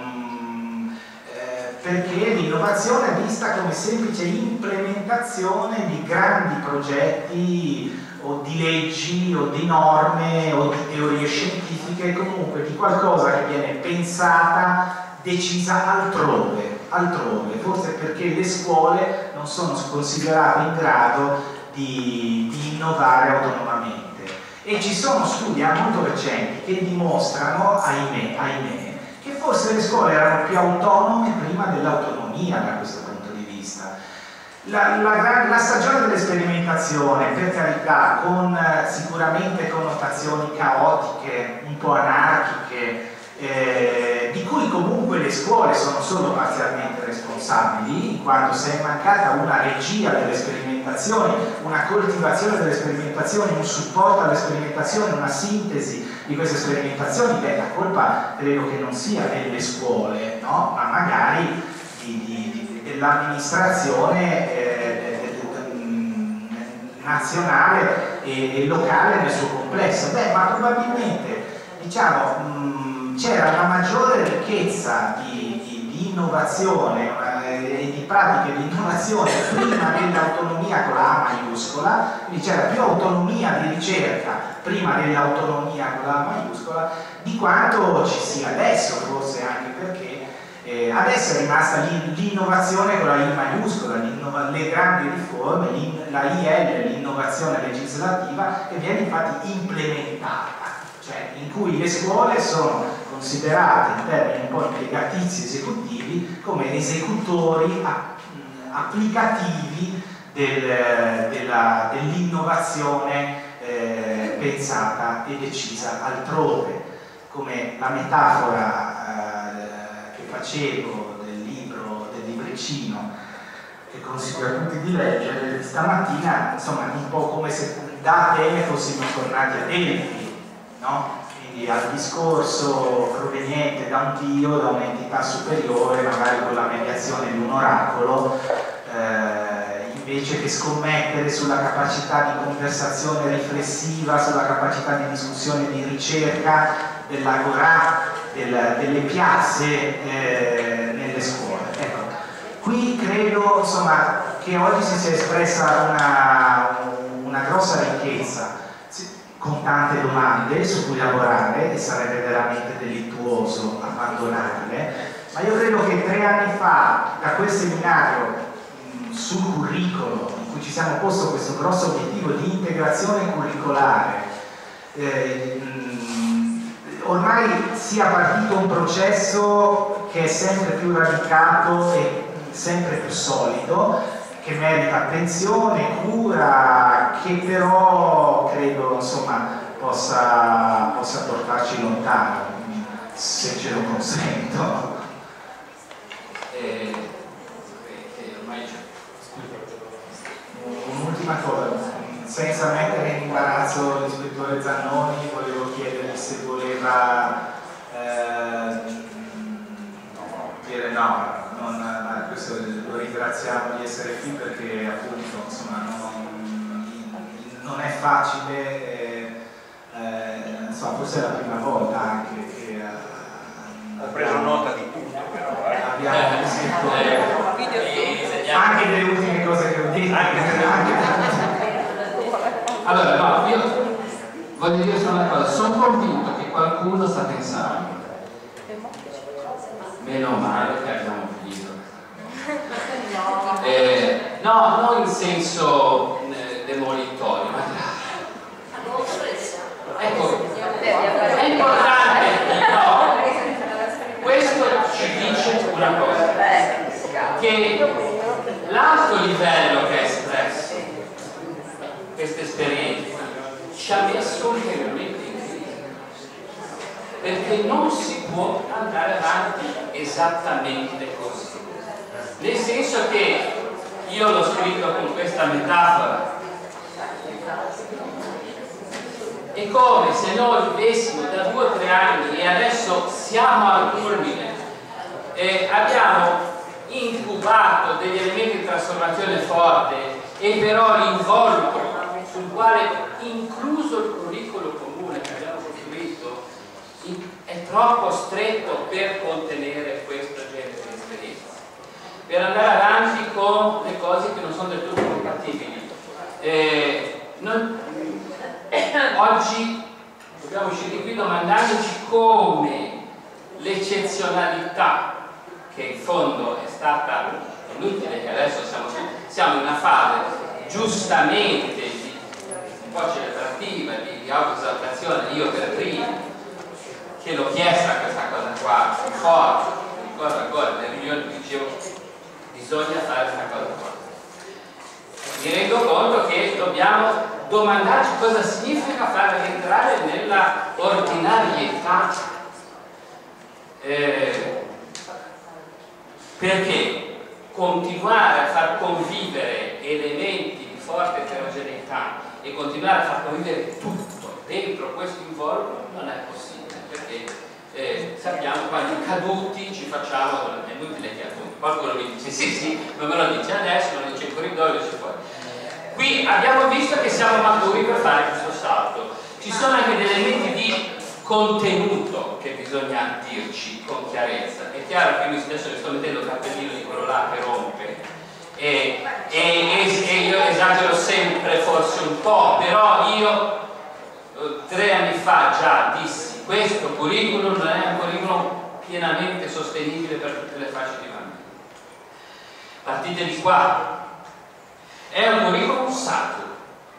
Perché l'innovazione è vista come semplice implementazione di grandi progetti o di leggi o di norme o di teorie scientifiche, comunque di qualcosa che viene pensata, decisa altrove, altrove, forse perché le scuole non sono considerate in grado di, di innovare autonomamente. E ci sono studi molto recenti che dimostrano, ahimè, ahimè, che forse le scuole erano più autonome prima dell'autonomia da questo punto di vista. La, la, la stagione dell'esperimentazione, per carità, con sicuramente connotazioni caotiche, un po' anarchiche, eh, di cui comunque le scuole sono solo parzialmente responsabili, in quanto se è mancata una regia delle sperimentazioni, una coltivazione delle sperimentazioni, un supporto alle sperimentazioni, una sintesi di queste sperimentazioni, beh, la colpa credo che non sia delle scuole, no? Ma magari dell'amministrazione eh, nazionale e, e locale nel suo complesso. Beh, ma probabilmente, diciamo, c'era una maggiore ricchezza di, di, di innovazione e di pratiche di innovazione prima dell'autonomia con la A maiuscola, quindi c'era più autonomia di ricerca prima dell'autonomia con la A maiuscola di quanto ci sia adesso, forse anche perché eh, adesso è rimasta l'innovazione con la I maiuscola, le grandi riforme, la I L, l'innovazione legislativa, che viene infatti implementata, cioè in cui le scuole sono considerate in termini un po' impiegatizi esecutivi come esecutori applicativi del, dell'innovazione eh, pensata e decisa altrove, come la metafora eh, che facevo del libro, del libricino che consiglio a tutti di leggere stamattina, insomma un po' come se da Atene fossimo tornati a Delfi, no? Al discorso proveniente da un dio, da un'entità superiore, magari con la mediazione di un oracolo, eh, invece che scommettere sulla capacità di conversazione riflessiva, sulla capacità di discussione, di ricerca dell'agorà, del, delle piazze eh, nelle scuole. Ecco, qui credo, insomma, che oggi si sia espressa una, una grossa ricchezza, con tante domande su cui lavorare, e sarebbe veramente delittuoso abbandonarle, ma io credo che tre anni fa, da quel seminario sul curriculum, in cui ci siamo posto questo grosso obiettivo di integrazione curricolare, eh, ormai sia partito un processo che è sempre più radicato e sempre più solido, che merita attenzione, cura, che però credo, insomma, possa, possa portarci lontano, se ce lo consento. Eh, eh, ormai Un'ultima cosa, senza mettere in imbarazzo l'ispettore Zannoni, volevo chiedergli se voleva eh, dire no. Non, questo lo ringraziamo di essere qui, perché appunto, insomma, non, non è facile, eh, eh, insomma, forse è la prima volta anche che eh, ho preso nota di tutto, però eh. abbiamo sentito eh, anche delle ultime cose che ho detto. Allora, no, io voglio dire solo una cosa, sono convinto che qualcuno sta pensando, meno male che abbiamo finito. Eh, no, non in senso eh, demolitorio, ma ecco, è importante, no? Questo ci dice una che l'alto livello che ha espresso questa esperienza ci ha messo ulteriormente in crisi, perché non si può andare avanti esattamente così, nel senso che io l'ho scritto con questa metafora: è come se noi vivessimo da due o tre anni e adesso siamo al culmine, eh, abbiamo incubato degli elementi di trasformazione forte, e però l'involucro sul quale, incluso il curriculum comune che abbiamo costruito, è troppo stretto per contenere questo genere di esperienza, per andare avanti con le cose che non sono del tutto compatibili. Eh, non, oggi dobbiamo uscire qui domandandoci come l'eccezionalità, che in fondo è stata inutile, che adesso siamo, siamo in una fase giustamente di, un po' celebrativa, di, di autoesaltazione, io per primo, che l'ho chiesta questa cosa qua, forte, mi ricordo ancora, nelle riunioni dicevo bisogna fare questa cosa qua. Mi rendo conto che dobbiamo domandarci cosa significa far rientrare nella ordinarietà, eh, perché continuare a far convivere elementi di forte eterogeneità e continuare a far convivere tutto dentro questo involucro non è possibile, perché eh, sappiamo quanti caduti ci facciamo. È inutile che qualcuno mi dice sì sì, ma me lo dice adesso, non dice in corridoio, dice fuori. Qui abbiamo visto che siamo maturi per fare questo salto. Ci sono anche degli elementi di contenuto che bisogna dirci con chiarezza. È chiaro che io adesso le sto mettendo il cappellino di quello là che rompe, e, e, e, e io esagero sempre forse un po', però io tre anni fa già dissi: questo curriculum non è un curriculum pienamente sostenibile per tutte le fasce di bambini. Partite di qua. È un curriculum sacro,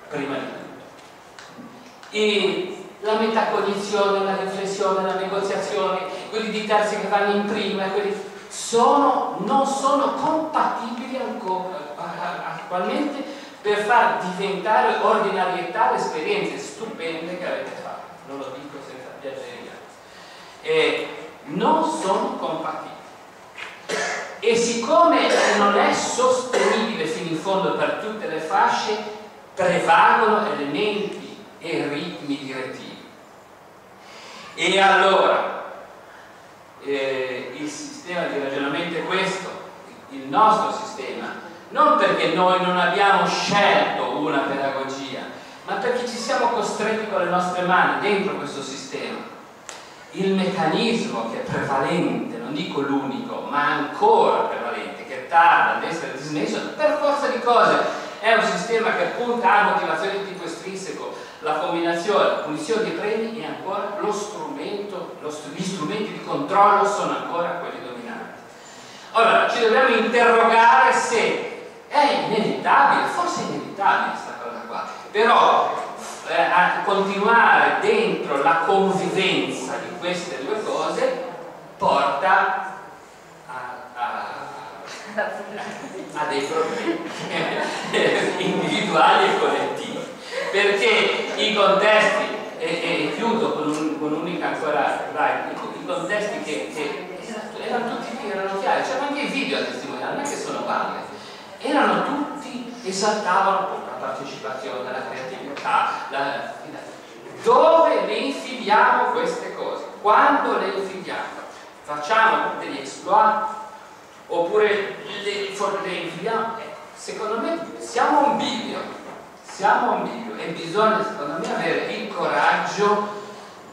prima di tutto, e la metacognizione, la riflessione, la negoziazione, quelli di terzi che vanno in prima, quelli sono, non sono compatibili ancora attualmente per far diventare ordinarietà le esperienze stupende che avete fatto, non lo dico senza piacere, e non sono compatibili. E siccome non è sostenibile fino in fondo per tutte le fasce, prevalgono elementi e ritmi direttivi. E allora eh, il sistema di ragionamento è questo, il nostro sistema, non perché noi non abbiamo scelto una pedagogia, ma perché ci siamo costretti con le nostre mani dentro questo sistema. Il meccanismo che è prevalente, non dico l'unico, ma ancora prevalente, che tarda ad essere dismesso per forza di cose, è un sistema che punta a motivazioni di tipo estrinseco, la combinazione, la punizione dei premi, e ancora lo strumento, lo str gli strumenti di controllo sono ancora quelli dominanti. Allora ci dobbiamo interrogare se è inevitabile, forse è inevitabile questa cosa qua, però a continuare dentro la convivenza di queste due cose porta a, a, a dei problemi individuali e collettivi, perché i contesti, e, e chiudo con un'unica ancora, i contesti che, che erano tutti erano chiari, c'erano anche i video a testimoniare, non è che sono varie, erano tutti, esaltavano la partecipazione, la creatività. Ah, la, la, dove le infiliamo queste cose? Quando le infiliamo? Facciamo degli exploit oppure le, le infiliamo? Eh, secondo me siamo un bivio, siamo un bivio, e bisogna secondo me avere il coraggio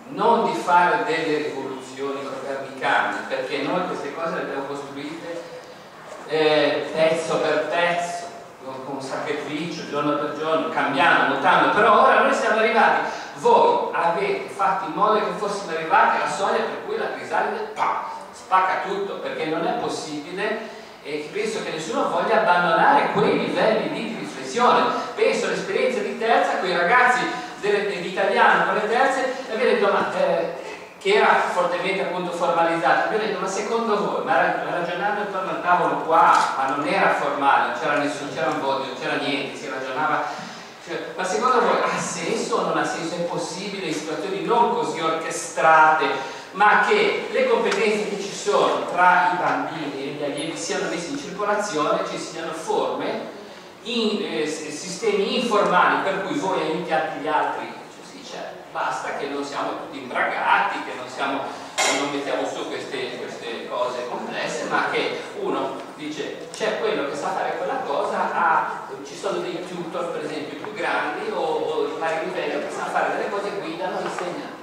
non di fare delle rivoluzioni organicanti, perché noi queste cose le abbiamo costruite eh, pezzo per pezzo, con sacrificio, giorno per giorno, cambiando, mutando, però ora noi siamo arrivati, voi avete fatto in modo che fossimo arrivati alla soglia per cui la crisalide spacca tutto, perché non è possibile, e penso che nessuno voglia abbandonare quei livelli di riflessione. Penso all'esperienza di terza, quei ragazzi dell'italiano con le terze, e vi ho detto: ma eh, che era fortemente appunto formalizzata. Io ho detto, ma secondo voi, ma ragionando attorno al tavolo qua, ma non era formale, non c'era nessuno, c'era un voto, non c'era niente, si ragionava, cioè, ma secondo voi ha senso o non ha senso? È possibile in situazioni non così orchestrate, ma che le competenze che ci sono tra i bambini e gli allievi siano messe in circolazione, ci siano forme in eh, sistemi informali per cui voi aiutate gli altri? Basta che non siamo tutti imbragati, che non, siamo, non mettiamo su queste, queste cose complesse, ma che uno dice c'è quello che sa fare quella cosa, ah, ci sono dei tutor per esempio più grandi o, o il vari livello che sa fare delle cose, guidano, insegnano.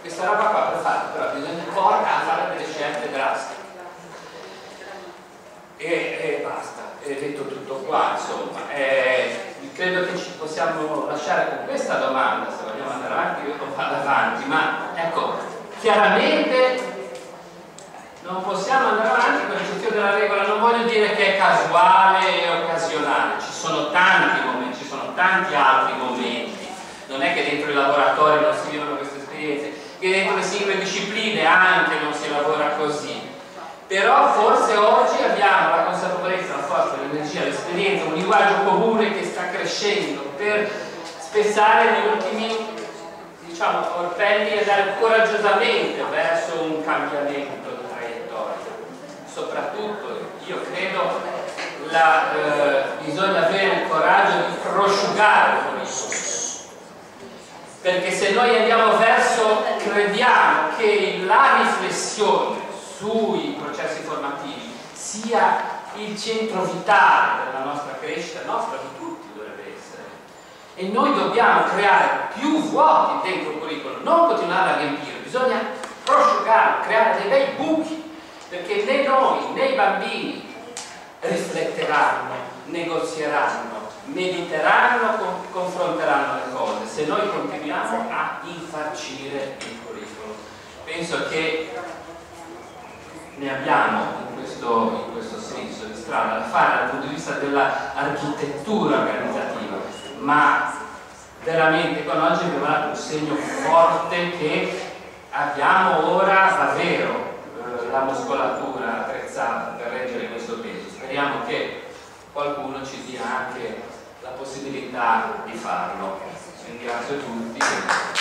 Questa roba qua per farlo, però bisogna portare a fare delle scelte drastiche. E, e basta, è detto tutto qua, insomma. Eh, credo che ci possiamo lasciare con questa domanda, se vogliamo andare avanti, io non vado avanti, ma ecco, chiaramente non possiamo andare avanti con l'eccezione della regola, non voglio dire che è casuale e occasionale, ci sono tanti momenti, ci sono tanti altri momenti, non è che dentro i laboratori non si vivono queste esperienze, che dentro le singole discipline anche non si lavora così. Però forse oggi abbiamo la consapevolezza, la forza, l'energia, l'esperienza, un linguaggio comune che sta crescendo per spezzare gli ultimi, diciamo, orpelli e dare coraggiosamente verso un cambiamento di traiettoria. Soprattutto, io credo, la, eh, bisogna avere il coraggio di prosciugare con i soldi. Perché se noi andiamo verso, crediamo che la riflessione sui processi formativi sia il centro vitale della nostra crescita, nostra di tutti dovrebbe essere, e noi dobbiamo creare più vuoti dentro il curriculum, non continuare a riempire, bisogna prosciugare, creare dei bei buchi, perché né noi né i bambini rifletteranno, negozieranno, mediteranno, confronteranno le cose se noi continuiamo a infarcire il curriculum. Penso che ne abbiamo in questo, in questo senso di strada da fare dal punto di vista dell'architettura organizzativa, ma veramente con oggi abbiamo dato un segno forte che abbiamo ora davvero eh, la muscolatura attrezzata per reggere questo peso. Speriamo che qualcuno ci dia anche la possibilità di farlo. Ringrazio tutti.